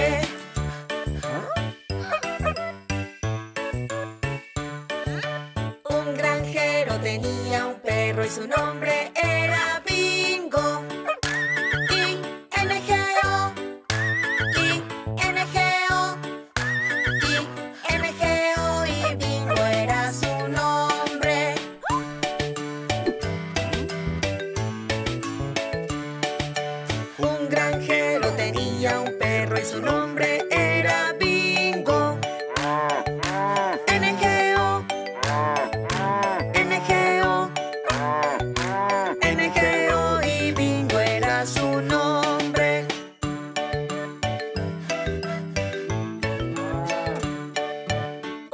¿Dónde puede estar él? Tenía un perro y su nombre era Bingo. I-N-G-O, I-N-G-O, I-N-G-O, y Bingo era su nombre. Un granjero tenía un perro y su nombre era Bingo. Un granjero tenía un perro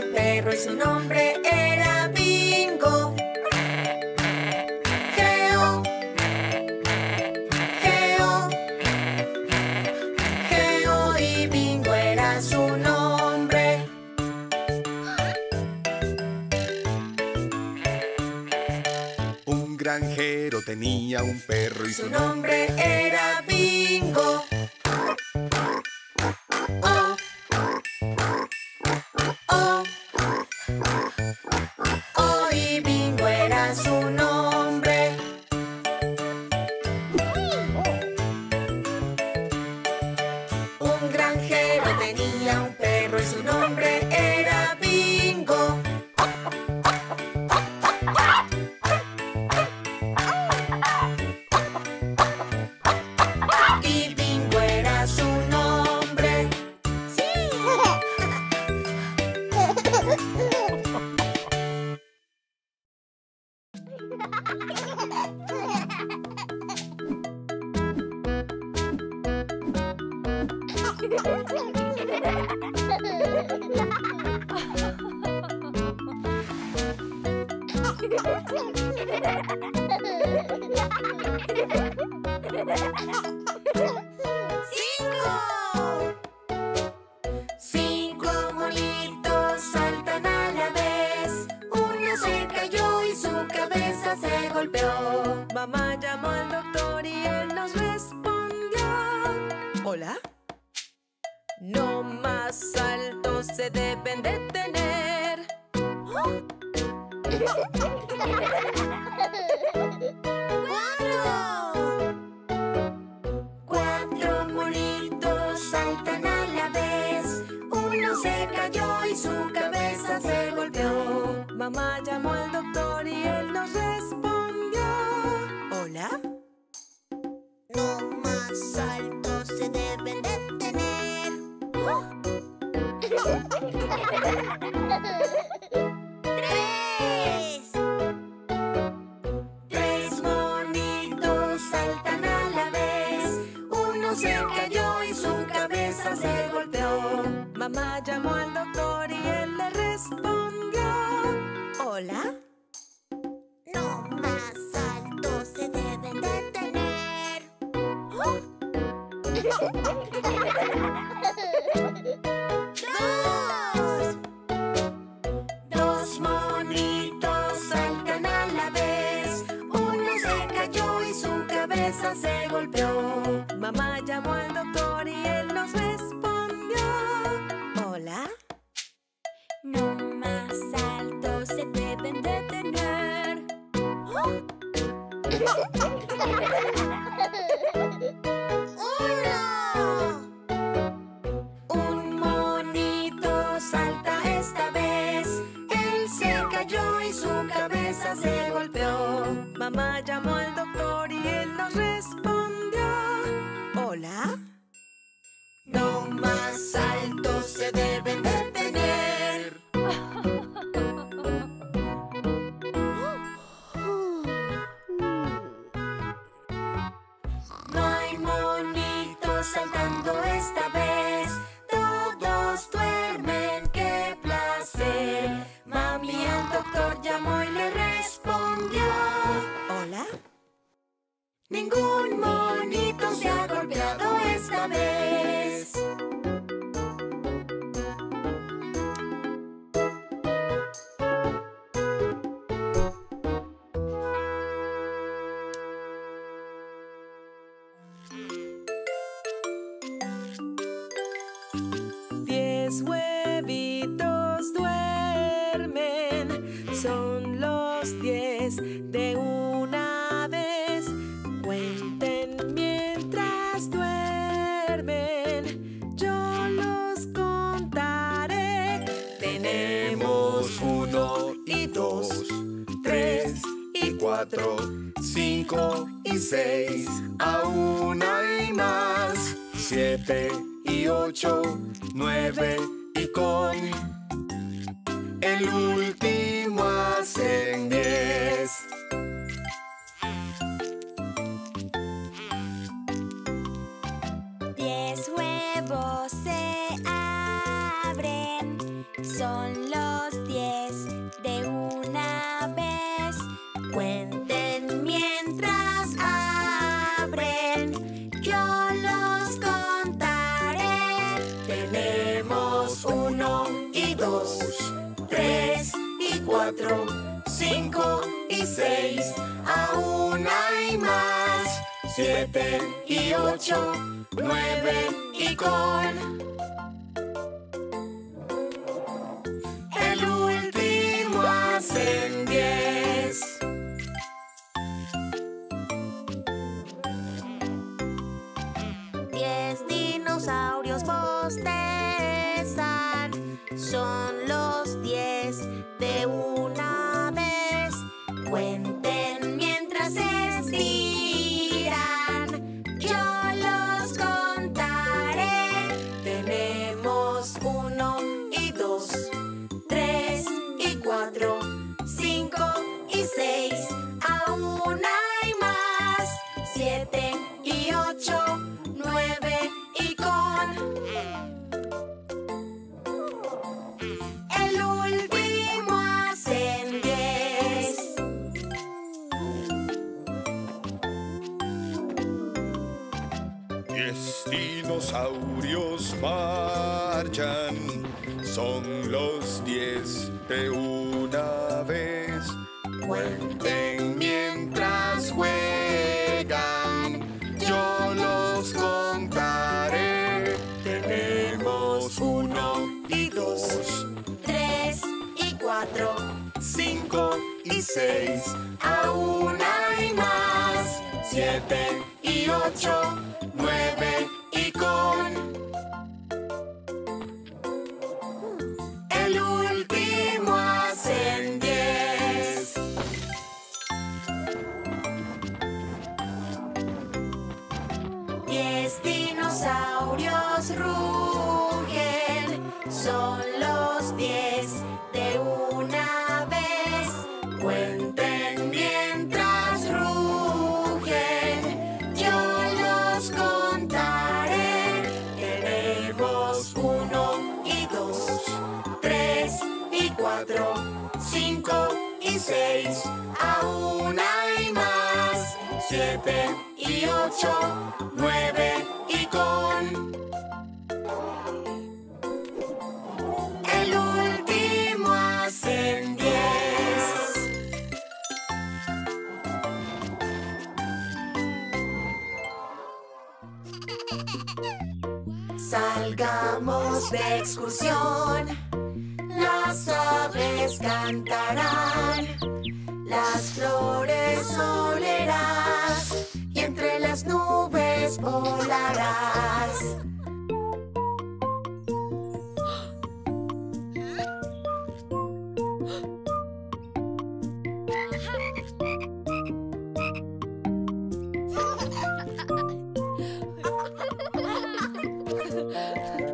y su nombre era Bingo. Geo, Geo, Geo, y Bingo era su nombre. Un granjero tenía un perro y su nombre era Bingo. Su nombre. Un granjero tenía un perro. pues su nombre era Bingo. Y Bingo era su nombre. ¡Sí! Cinco molitos saltan a la vez. Uno se cayó y su cabeza se golpeó. Mamá llamó al doctor y él nos respondió: ¿Hola? No más saltos se deben detener. ¡Oh! Cuatro molitos saltan a la vez. Uno se cayó y su cabeza se golpeó. Mamá llamó al doctor y él nos respondió: ¿Hola? No más saltos se deben detener. ¡Oh! Tres monitos saltan a la vez. Uno se cayó y su cabeza se golpeó. Mamá llamó al doctor y él le respondió: ¿Hola? No más saltos se deben detener. ¡Oh! Dos monitos saltan a la vez. Uno se cayó y su cabeza se golpeó. Mamá llamó al doctor y él nos respondió: ¿Hola? No más saltos se deben detener. ¡Oh! Un monito salta esta vez. Él se cayó y su cabeza se golpeó. Mamá llamó al doctor y él nos respondió: ¿Hola? No más saltos se deben detener. No hay monitos saltando esta vez. Todos duermen, qué placer. Mami al doctor llamó y le respondió: ¿Hola? Ningún monito se ha golpeado esta vez. Diez huevitos duermen, son los 10 de una vez. Cuenten mientras duermen, yo los contaré. Tenemos 1 y 2, 3 y 4, 5 y 6, aún hay más. 7 y 8, 9 y con el último hacen 10. Diez huevos se abren, son los 10 de una vez. Cuenten mientras abren, yo los contaré. Tenemos 1 y 2, 3 y 4, 5 y 6, aún hay más. 7 y 8, 9 y con el último hacen 10. Diez dinosaurios bostezan, son los 10 de una vez. Cuenten mientras se estiran, yo los contaré. Tenemos 1 y 2, 3 y 4, 5 y 6. Aún hay más, 7 y 8, 9 y con... El último hacen 10. Diez dinosaurios marchan, son los 10 de una vez. Cuenten mientras juegan, yo los contaré. Tenemos 1 y 2, 3 y 4, 5 y 6. Aún hay más, 7 y 8, 9 y con... El último hacen 10. Diez dinosaurios rugen, son los 10 de una vez. Cuenten mientras rugen, yo los contaré. Tenemos 1 y 2, 3 y 4, 5 y 6. Aún hay más, 7 y 8, 9 y con... El último hacen 10. Salgamos de excursión. Las aves cantarán, las flores olerás y entre las nubes volarás.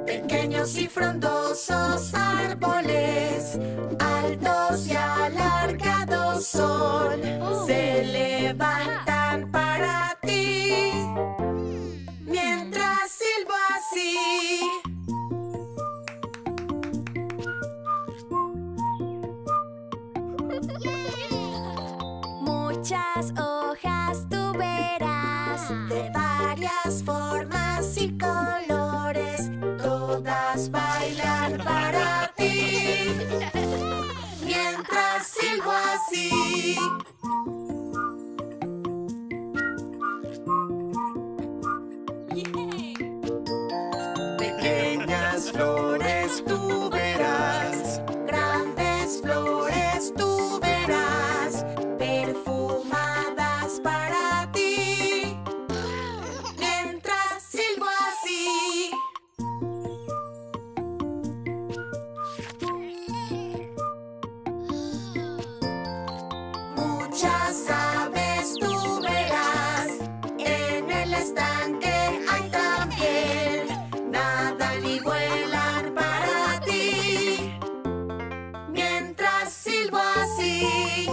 Pequeños y frondosos árboles, altos y alargados son, se levantan para ti, mientras silbo así. Muchas hojas tú verás, de varias formas y colores, todas bailan para ti, mientras silbo así. Pequeñas flores tú verás, grandes flores tú verás, perfumadas para ti, mientras silbo así. Muchas aves tú verás, en el estanque hay también, nadan y vuelan para ti, mientras silbo así.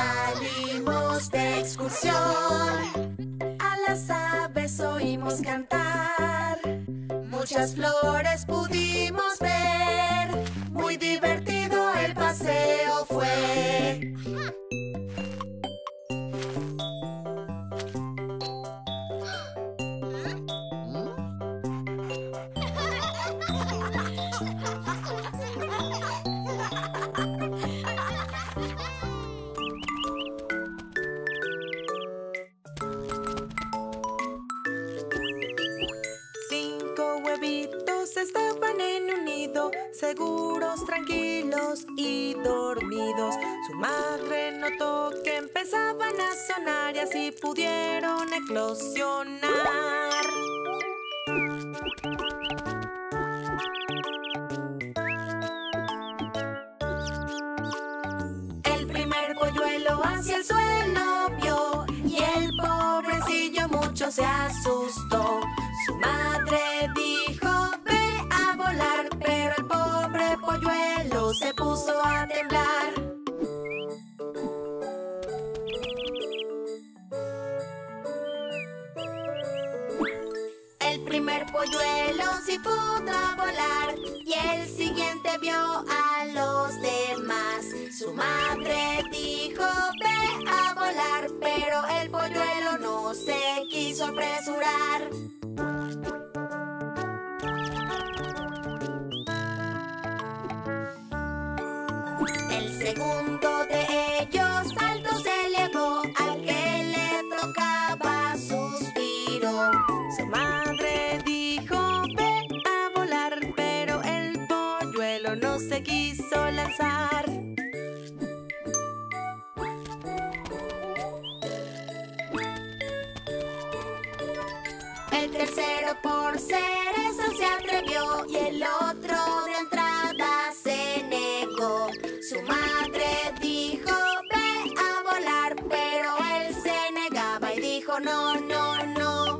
Salimos de excursión, a las aves oímos cantar, muchas flores pudimos ver, muy divertido el paseo fue. Estaban en en un nido, seguros, tranquilos y dormidos. Su madre notó que empezaban a sonar y así pudieron eclosionar. El primer polluelo hacia el suelo vio y el pobrecillo mucho se asustó. Su madre dijo: ve a volar, pero el pobre polluelo se puso a temblar. El primer polluelo sí pudo volar y el siguiente vio a los demás. Su madre dijo: ve a volar, pero el polluelo no se quiso apresurar. Segundo de ellos alto se elevó, al que le tocaba suspiró. Su madre dijo: ve a volar, pero el polluelo no se quiso lanzar. El tercero por ser eso se atrevió y el otro de entrada se negó. Su madre dijo: ve a volar, pero él se negaba y dijo: no, no, no.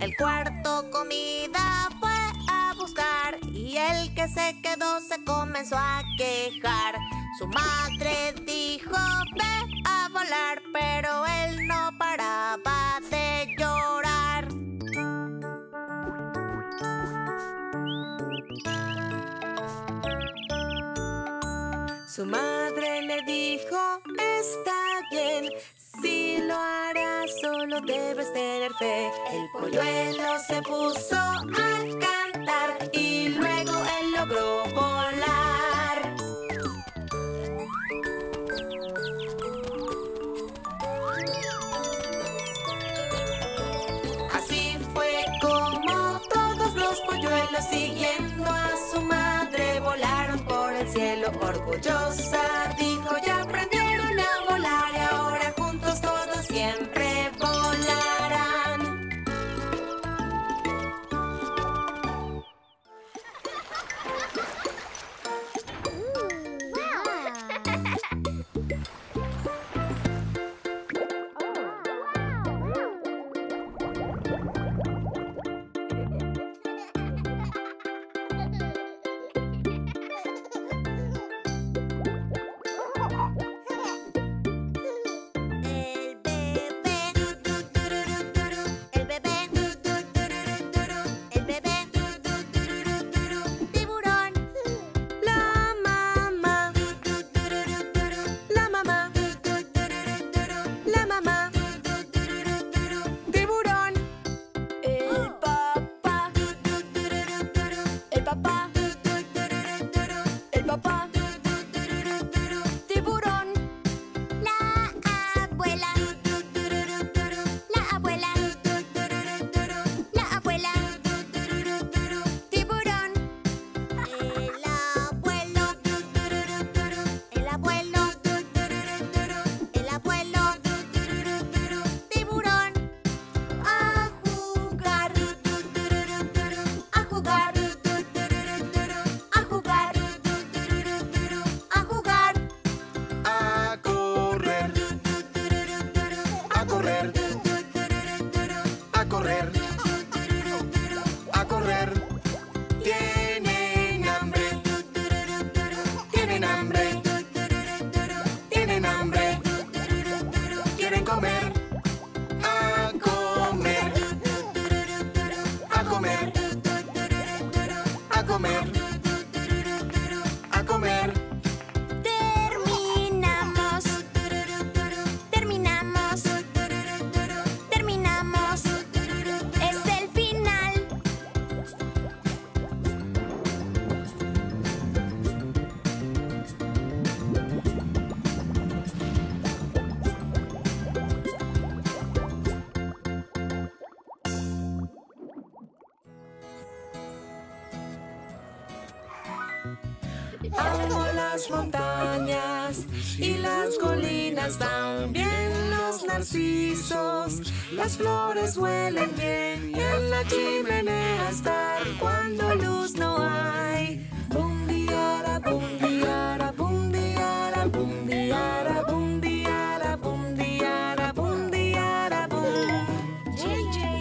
El cuarto comida fue a buscar y el que se quedó se comenzó a quejar. Su madre dijo: ve a volar, pero él no paraba de llorar. Su madre le dijo: está bien, si lo harás solo debes tener fe. El polluelo se puso a cantar y luego él logró volar. Así fue como todos los polluelos siguiendo a su madre volaron por el cielo. Orgullosa dijo: ya aprendieron a volar y ahora juntos todos siempre volarán. Terminamos. Amo las montañas y las colinas, también los narcisos. Las flores huelen bien y en la chimenea estar cuando luz no hay. Bundiara, bundiara, bundiara, bundiara, bundiara, bundiara, bundiara, bum. Chichi.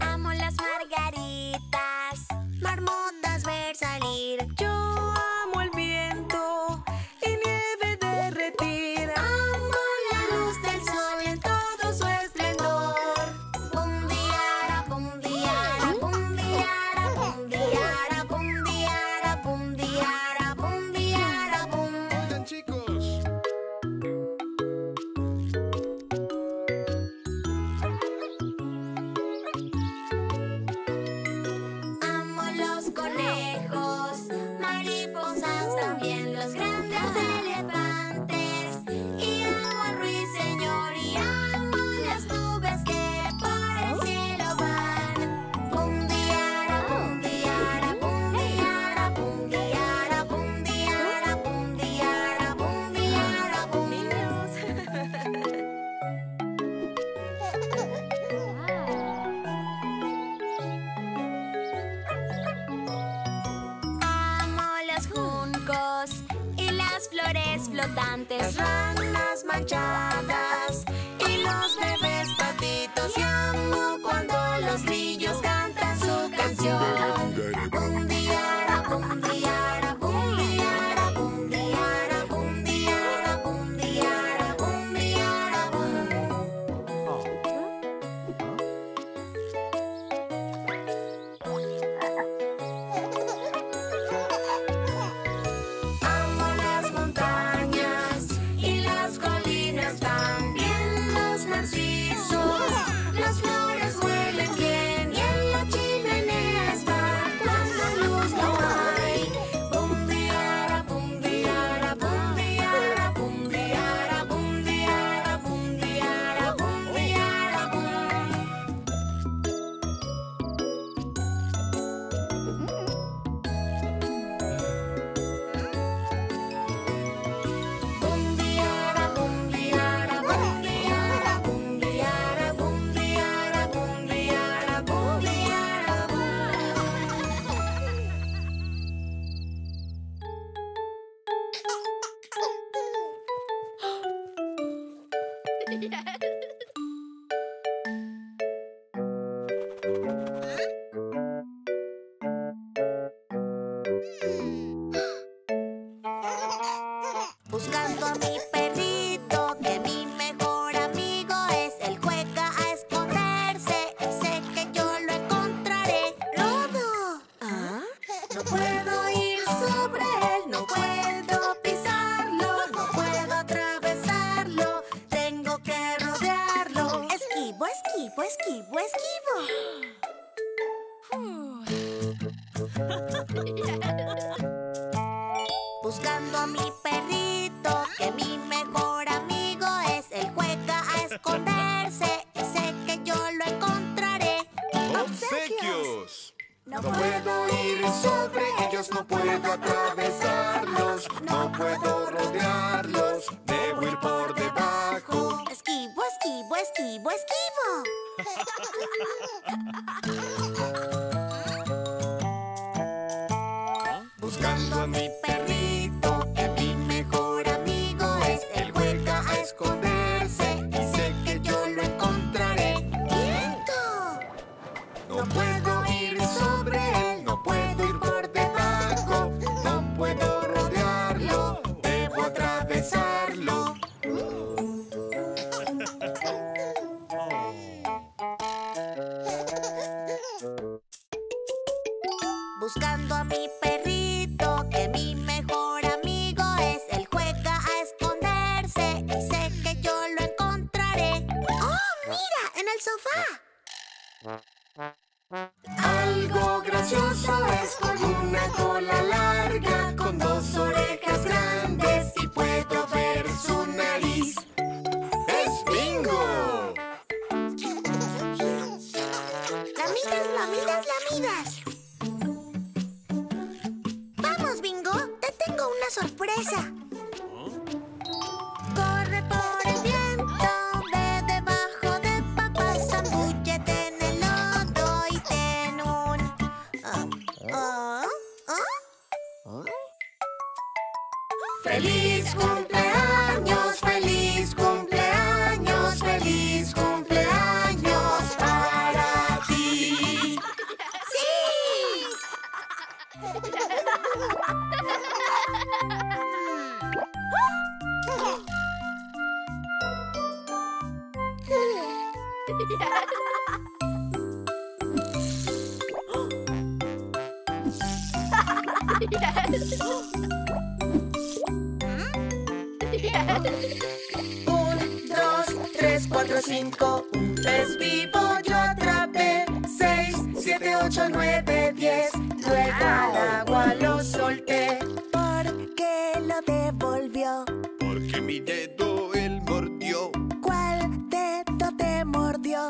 Amo las margaritas, marmotas ver salir. Yo amo el viento y nieve derretir. Amo la luz del sol en todo su esplendor. Bundiara, bundiara, bundiara, bundiara, bundiara, bundiara, bundiara, bum. Oigan, chicos. Amo los conejos, mariposas, también los grandes elefantes. Y amo al ruiseñor y amo las nubes que por el cielo van. Bundiara, bundiara, bundiara, bundiara, bundiara, bundiara, bundiara, bum. Amo los juncos y las flores flotantes, ranas manchadas y los bebés patitos. Y amo cuando los grillos cantan su canción. Bundiara, bundiara, bundiara, bundiara, bundiara, bundiara, bundiara, bum. Amo las montañas y las colinas, también los narcisos. Las flores huelen bien y en la chimenea está cuando luz no hay. Bundiara, bundiara, bundiara, bundiara, bundiara, bundiara, bundiara, bum. Bundiara, bundiara, bundiara, bundiara, bundiara, bundiara, bundiara, bum. Buscando a mi perrito, que mi mejor amigo es. Él juega a esconderse y sé que yo lo encontraré. ¡Lobo! No puedo ir sobre él, no puedo pisarlo, no puedo atravesarlo. Tengo que rodearlo. Esquivo, esquivo, esquivo, esquivo. Buscando a mi perrito, que mi mejor amigo es. Él juega a esconderse y sé que yo lo encontraré. ¡Obsequios! No puedo ir sobre ellos, no puedo atravesarlos, no puedo rodearlos, debo ir por debajo. Esquivo, esquivo, esquivo, esquivo. Buscando a mi perrito, que mi mejor amigo es. Él juega a esconderse y sé que yo lo encontraré. ¡Viento! No puedo ir sobre él, no puedo ir por debajo, no puedo rodearlo, debo atravesarlo. Buscando a mi perrito, que mi mejor amigo es. Él juega a esconderse y sé que yo casa. Corre por el viento, ve debajo de papás, zambúllete en el lodo y ten un... ¡Feliz cumpleaños, feliz cumpleaños, feliz cumpleaños para ti! ¡Sí! Un, dos, tres, cuatro, cinco. Un pez vivo yo atrapé. 6, 7, 8, 9, 10. Luego al agua lo solté. ¿Por qué lo devolvió? Porque mi dedo él mordió. ¿Cuál dedo te mordió?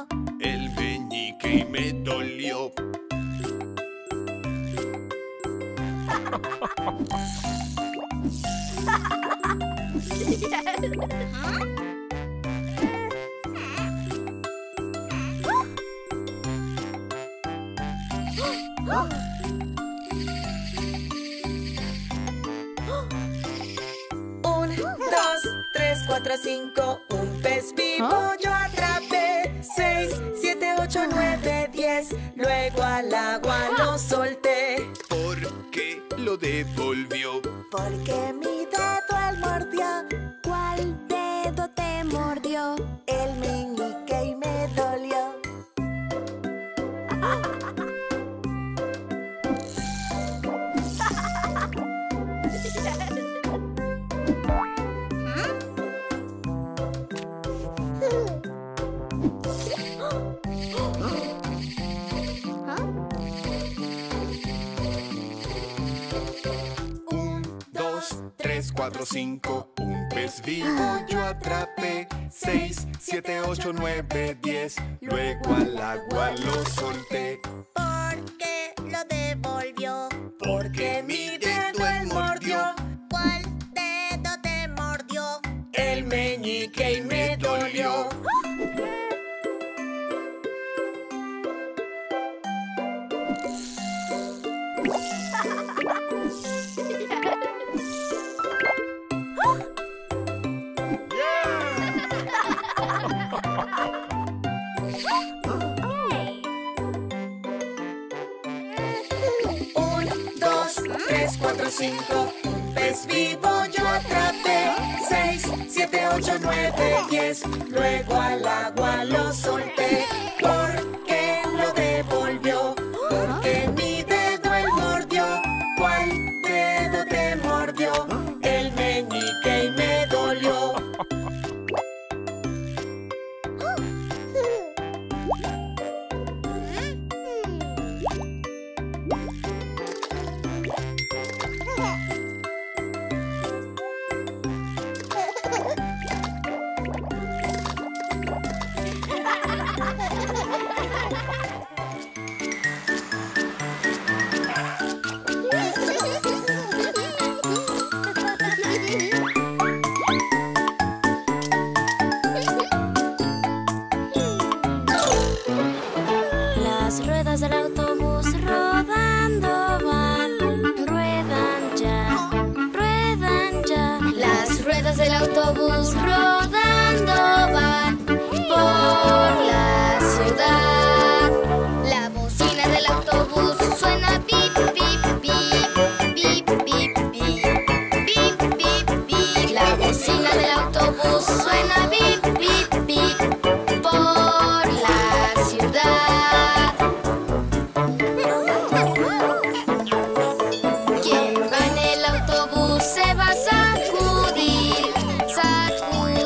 El meñique y me dolió. Un, dos, tres, cuatro, cinco. Un pez vivo yo atrapé. 6, 7, 8, 9, 10. Luego al agua lo solté. ¿Por qué lo devolvió? Porque mi dedo él mordió. ¿Cuál dedo te mordió? El meñique y me dolió. Cuatro, cinco, un pez vivo yo atrapé. 6, 7, 8, 9, 10. Luego al agua lo solté. ¿Por qué lo devolvió? Porque mi dedo él mordió. ¿Cuál dedo te mordió? El meñique y me dolió. Cinco, un pez vivo yo atrapé. 6, 7, 8, 9, 10. Luego al agua lo solté. ¿Por qué lo devolvió? Porque mi dedo él mordió. ¿Cuál dedo te mordió? El meñique y me dolió. Quien va en el autobús se va a sacudir, sacudir.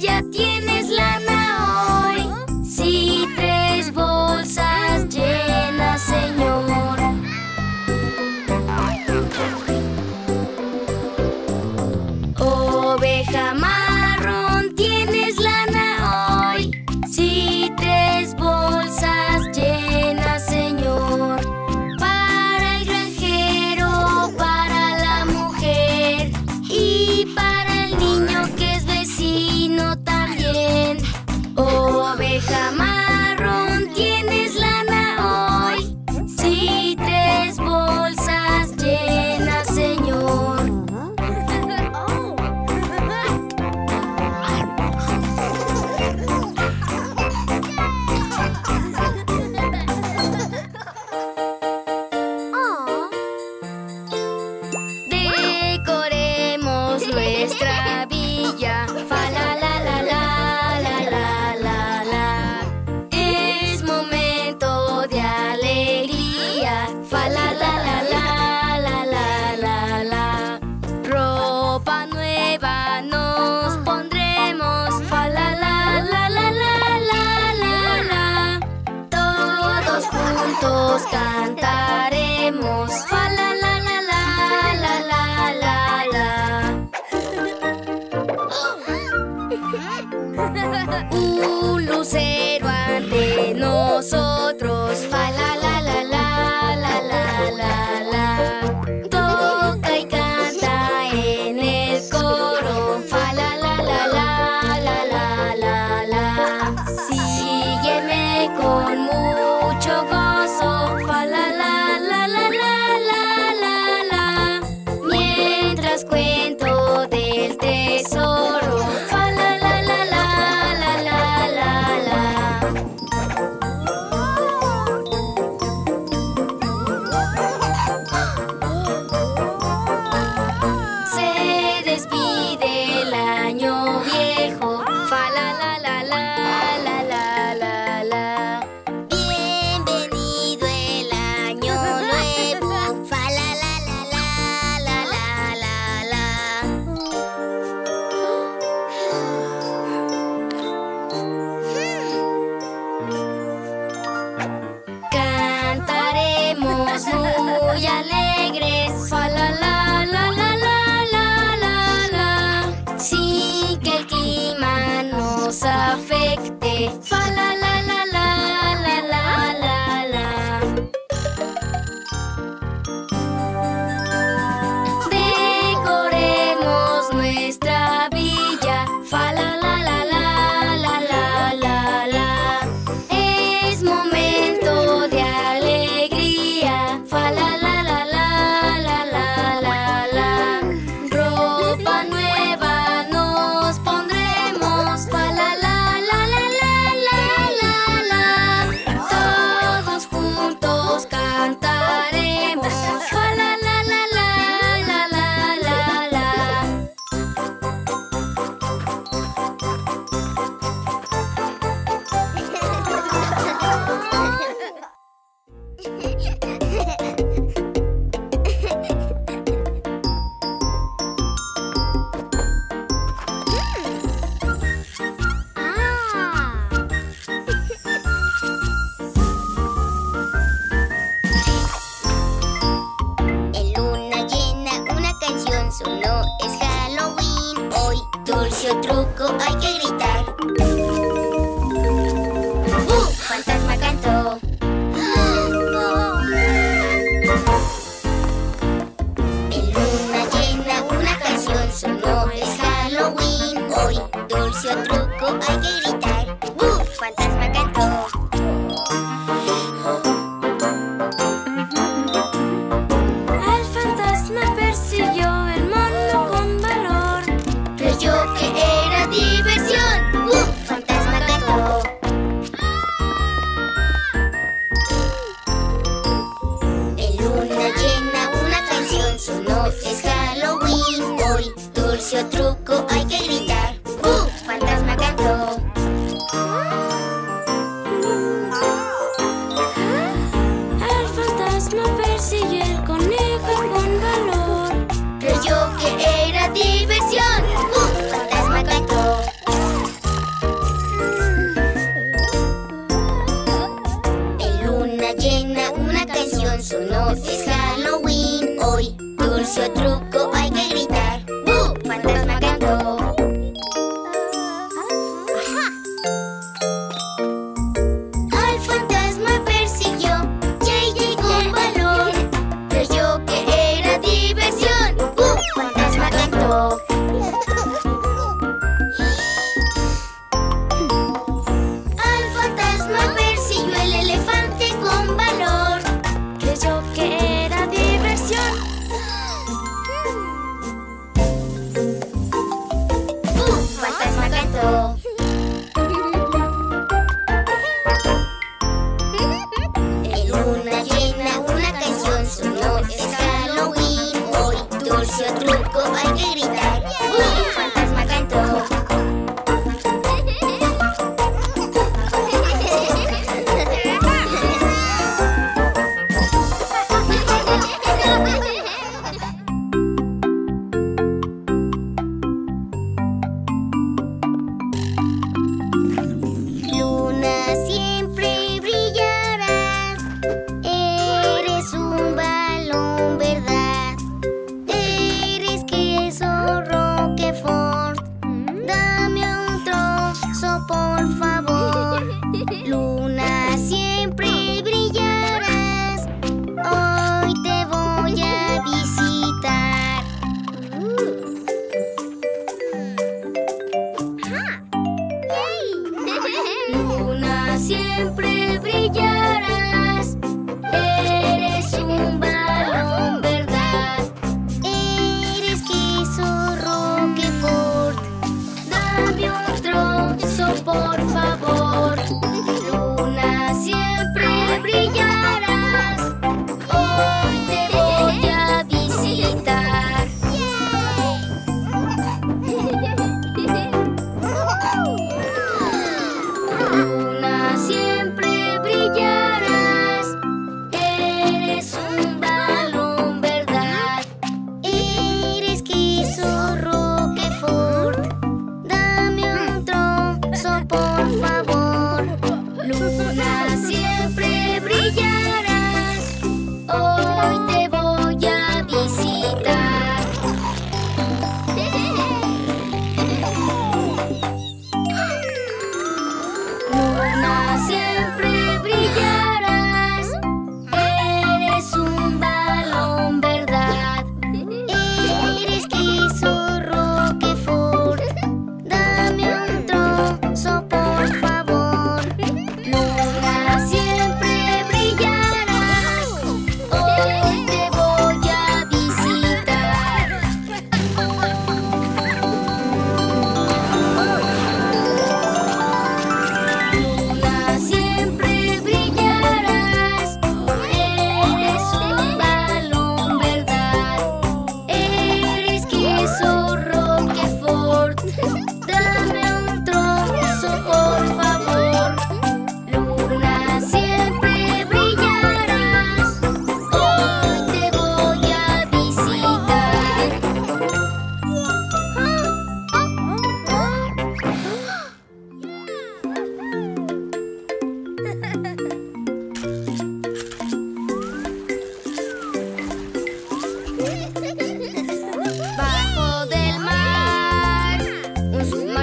ya tienes lana hoy. Sí, 3 bolsas llenas, señor. Oveja marrón, tienes lana hoy. Sí, 3 bolsas llenas, señor. Para el granjero, para la mujer y para el niño que es vecino también. Oveja marrón, tienes lana hoy. Sí, 3 bolsas llenas, señor. Cantaremos fa la la la la la la la la. Un lucero ante nosotros, fa la la la la la la la la. Toca y canta en el coro, fa la la la la la la la la. Sígueme con mucho gozo, fa la la la la la la la la. Mientras cuento del tesoro, fa la la la la la la la la. Se despide el año viejo, fa la la la la la la la la. Muy alegres, fa la la la la la la la la. Sin que el clima nos afecte, fa la la la la la la la la. Decoremos nuestra villa, fa la la la la la la la la. Es momento de alegría, fa la la la la la la la la. Ropa nueva nos pondremos, fa la la la la la la la la. Todos juntos cantaremos, fa la la la la la la la la. Sonó, es Halloween. Hoy, dulce o truco, hay que gritar. ¡Fantasma canto! En luna llena una canción sonó, es Halloween. Hoy, dulce o truco, hay que gritar. ¡Fantasma canto! Yo que era diversión.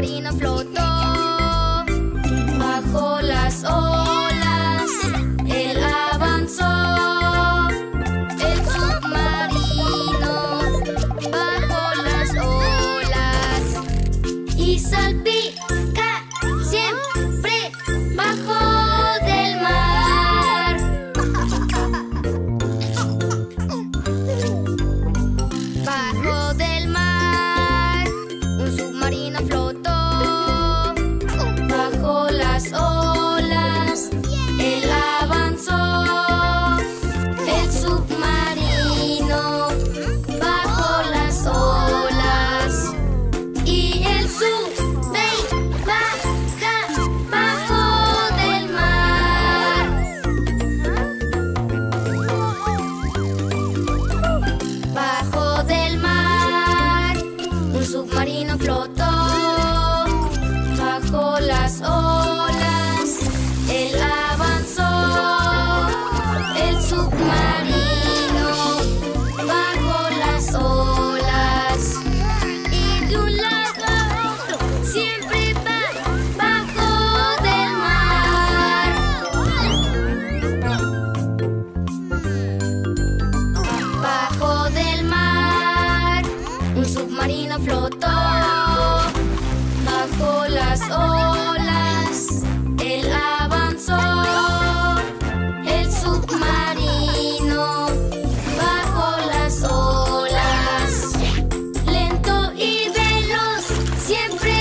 marina flotó bajo las olas, él avanzó. El submarino bajo las olas y salpica siempre bajo del mar. Bajo del mar un submarino flotó bajo las olas, él avanzó. El submarino bajo las olas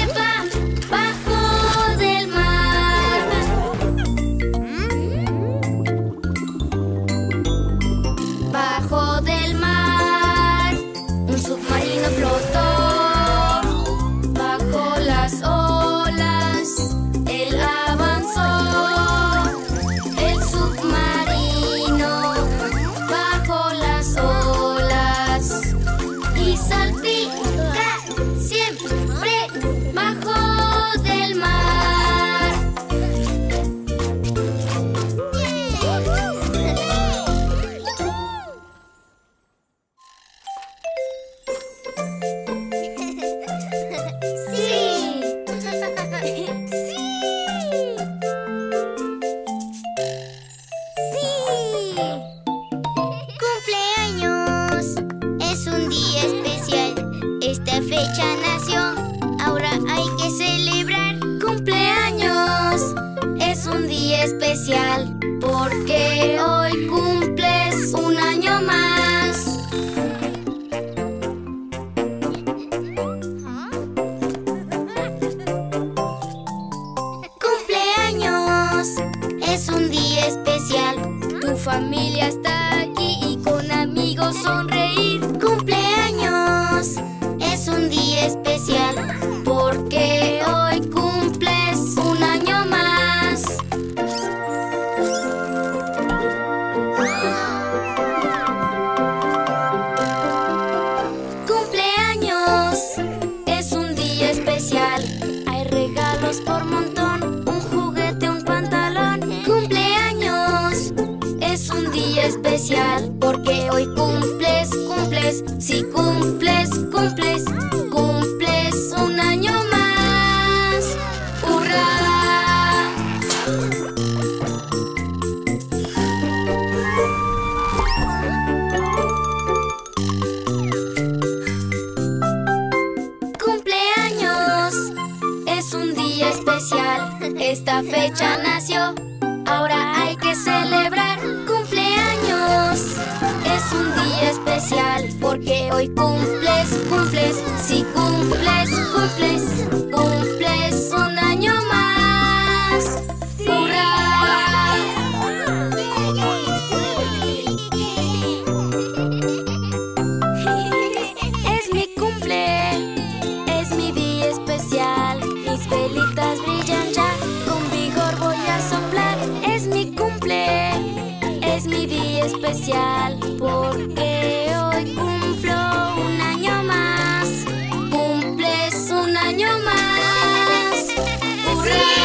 y él sube y baja bajo del mar. Bajo del mar un submarino flotó bajo las olas, él avanzó. El submarino bajo las olas y de un lado a otro siempre va bajo del mar. Bajo del mar un submarino flotó bajo las olas, él avanzó. El submarino bajo las olas, lento y veloz, siempre va bajo del mar. Bajo del mar un submarino flotó olas, él avanzó. El submarino bajo las olas y salpica siempre bajo del mar. Especial, porque hoy cumples un año más. Cumpleaños, es un día especial. Tu familia está aquí y con amigos sonreír. Cumpleaños, es un día especial, porque hoy cumples un año más. Por montón, un juguete, un pantalón. Cumpleaños es un día especial porque hoy cumples, cumples, si cumples, cumples, cumples un año más. ¡Hurra! Esta fecha nació, ahora hay que celebrar. Cumpleaños es un día especial porque hoy cumples, cumples, si cumples, cumples, cumples un año más. ¡Hurra! Es mi cumple, es mi día especial. Mis velitas brillan ya, con vigor voy a soplar. Es mi cumple, es mi día especial, porque hoy cumplo un año más. Cumples un año más. ¡Hurra!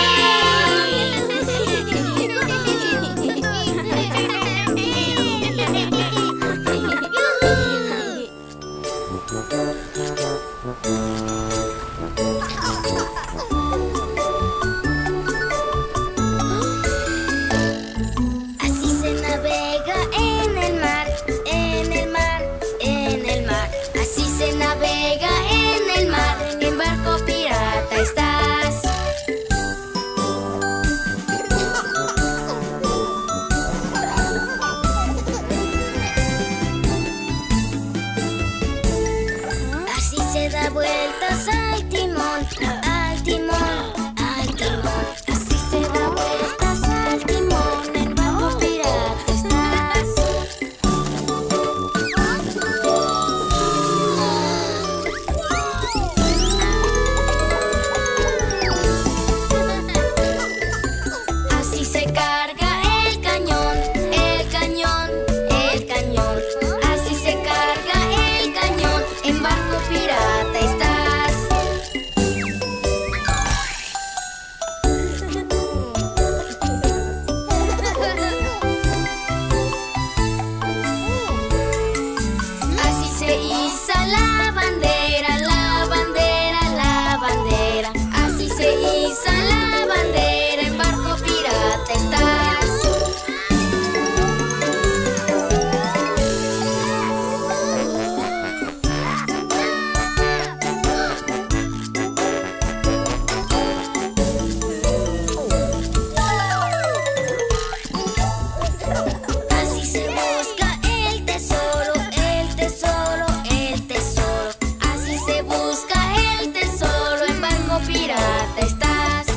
corbata estás.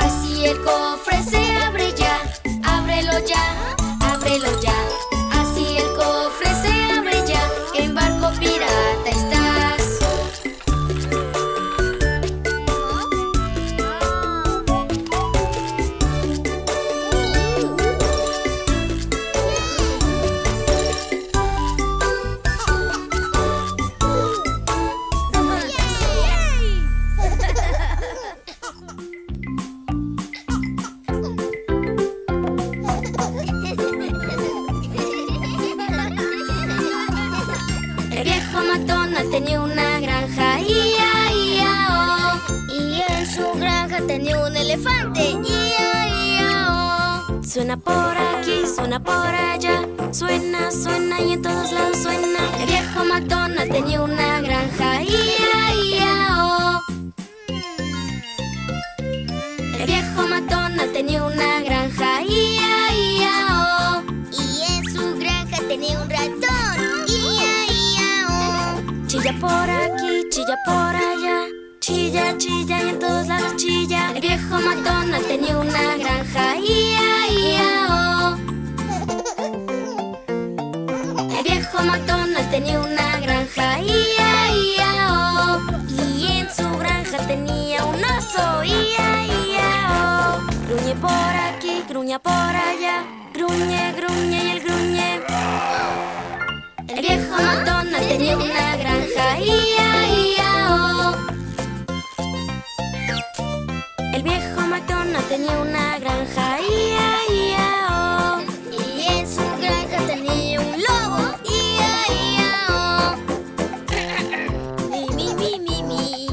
Así el cofre se abre ya, ábrelo ya, ábrelo ya. Así el cofre se abre ya, en barco pirata estás. Tenía una granja, ia, ia, oh. Y en su granja tenía un elefante, ia, ia, oh. Suena por aquí, suena por allá, suena, suena y en todos lados suena. El viejo McDonald tenía una granja, ia, ia, oh. El viejo McDonald tenía una granja, ia, ia, oh. Y en su granja tenía un ratón, ia, ia, oh. Chilla por aquí, chilla por allá, chilla, chilla y en todos lados chilla. El viejo McDonald tenía una granja, ia, ia, oh. El viejo McDonald tenía una granja, ia, ia, oh. Y en su granja tenía un oso, ia, ia, oh. Gruñe por aquí, gruña por allá, gruñe, gruñe y el gruñe. El viejo McDonald tenía una granja, ia, ia, oh. El viejo McDonald tenía una granja, ia, ia, oh. Y en su granja tenía un lobo, ia, ia, oh. Mi, mi, mi, mi.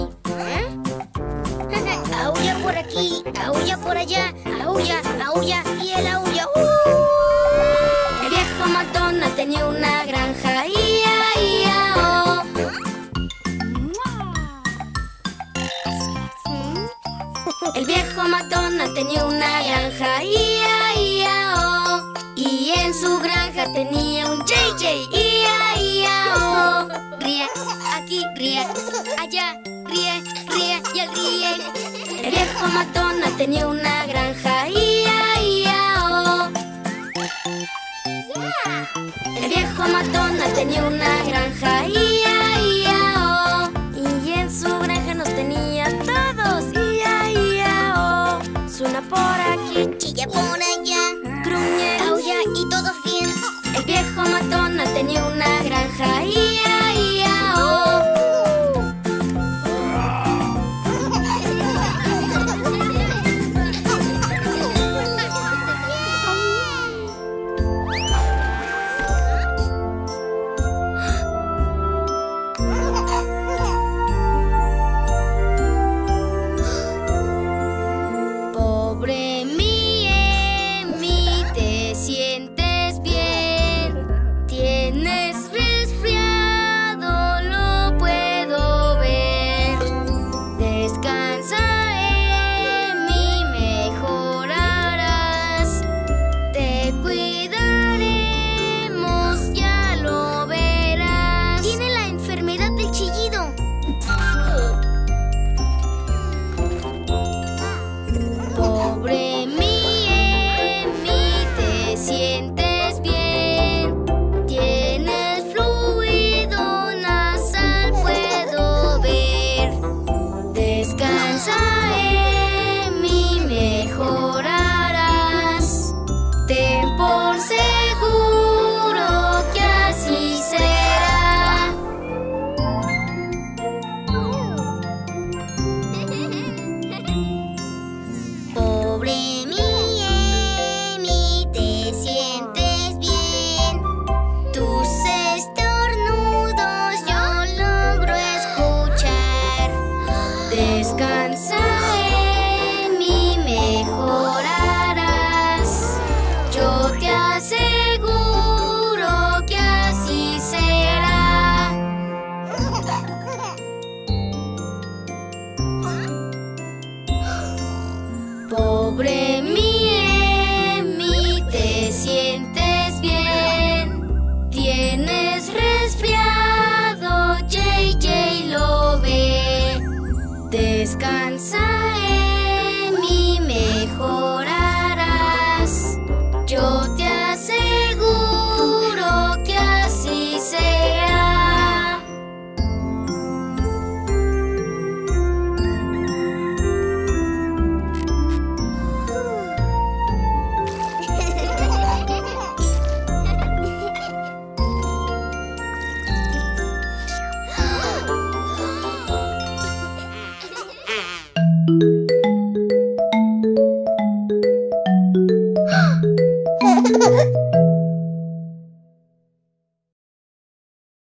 Aulla por aquí, aulla por allá, aulla, aulla y el aulla. El viejo McDonald tenía una granja, ia, ia, oh. El viejo McDonald tenía una granja, ia, ia, oh. Y en su granja tenía un JJ, ia, ia, oh. Ríe, aquí ríe, allá ríe, ríe y el ríe. El viejo McDonald tenía una granja, ia, ia, oh. El viejo McDonald tenía una granja, ia, ia, oh. Y en su granja nos tenía todos, ia, ia, oh. Suena por aquí, chilla por allá,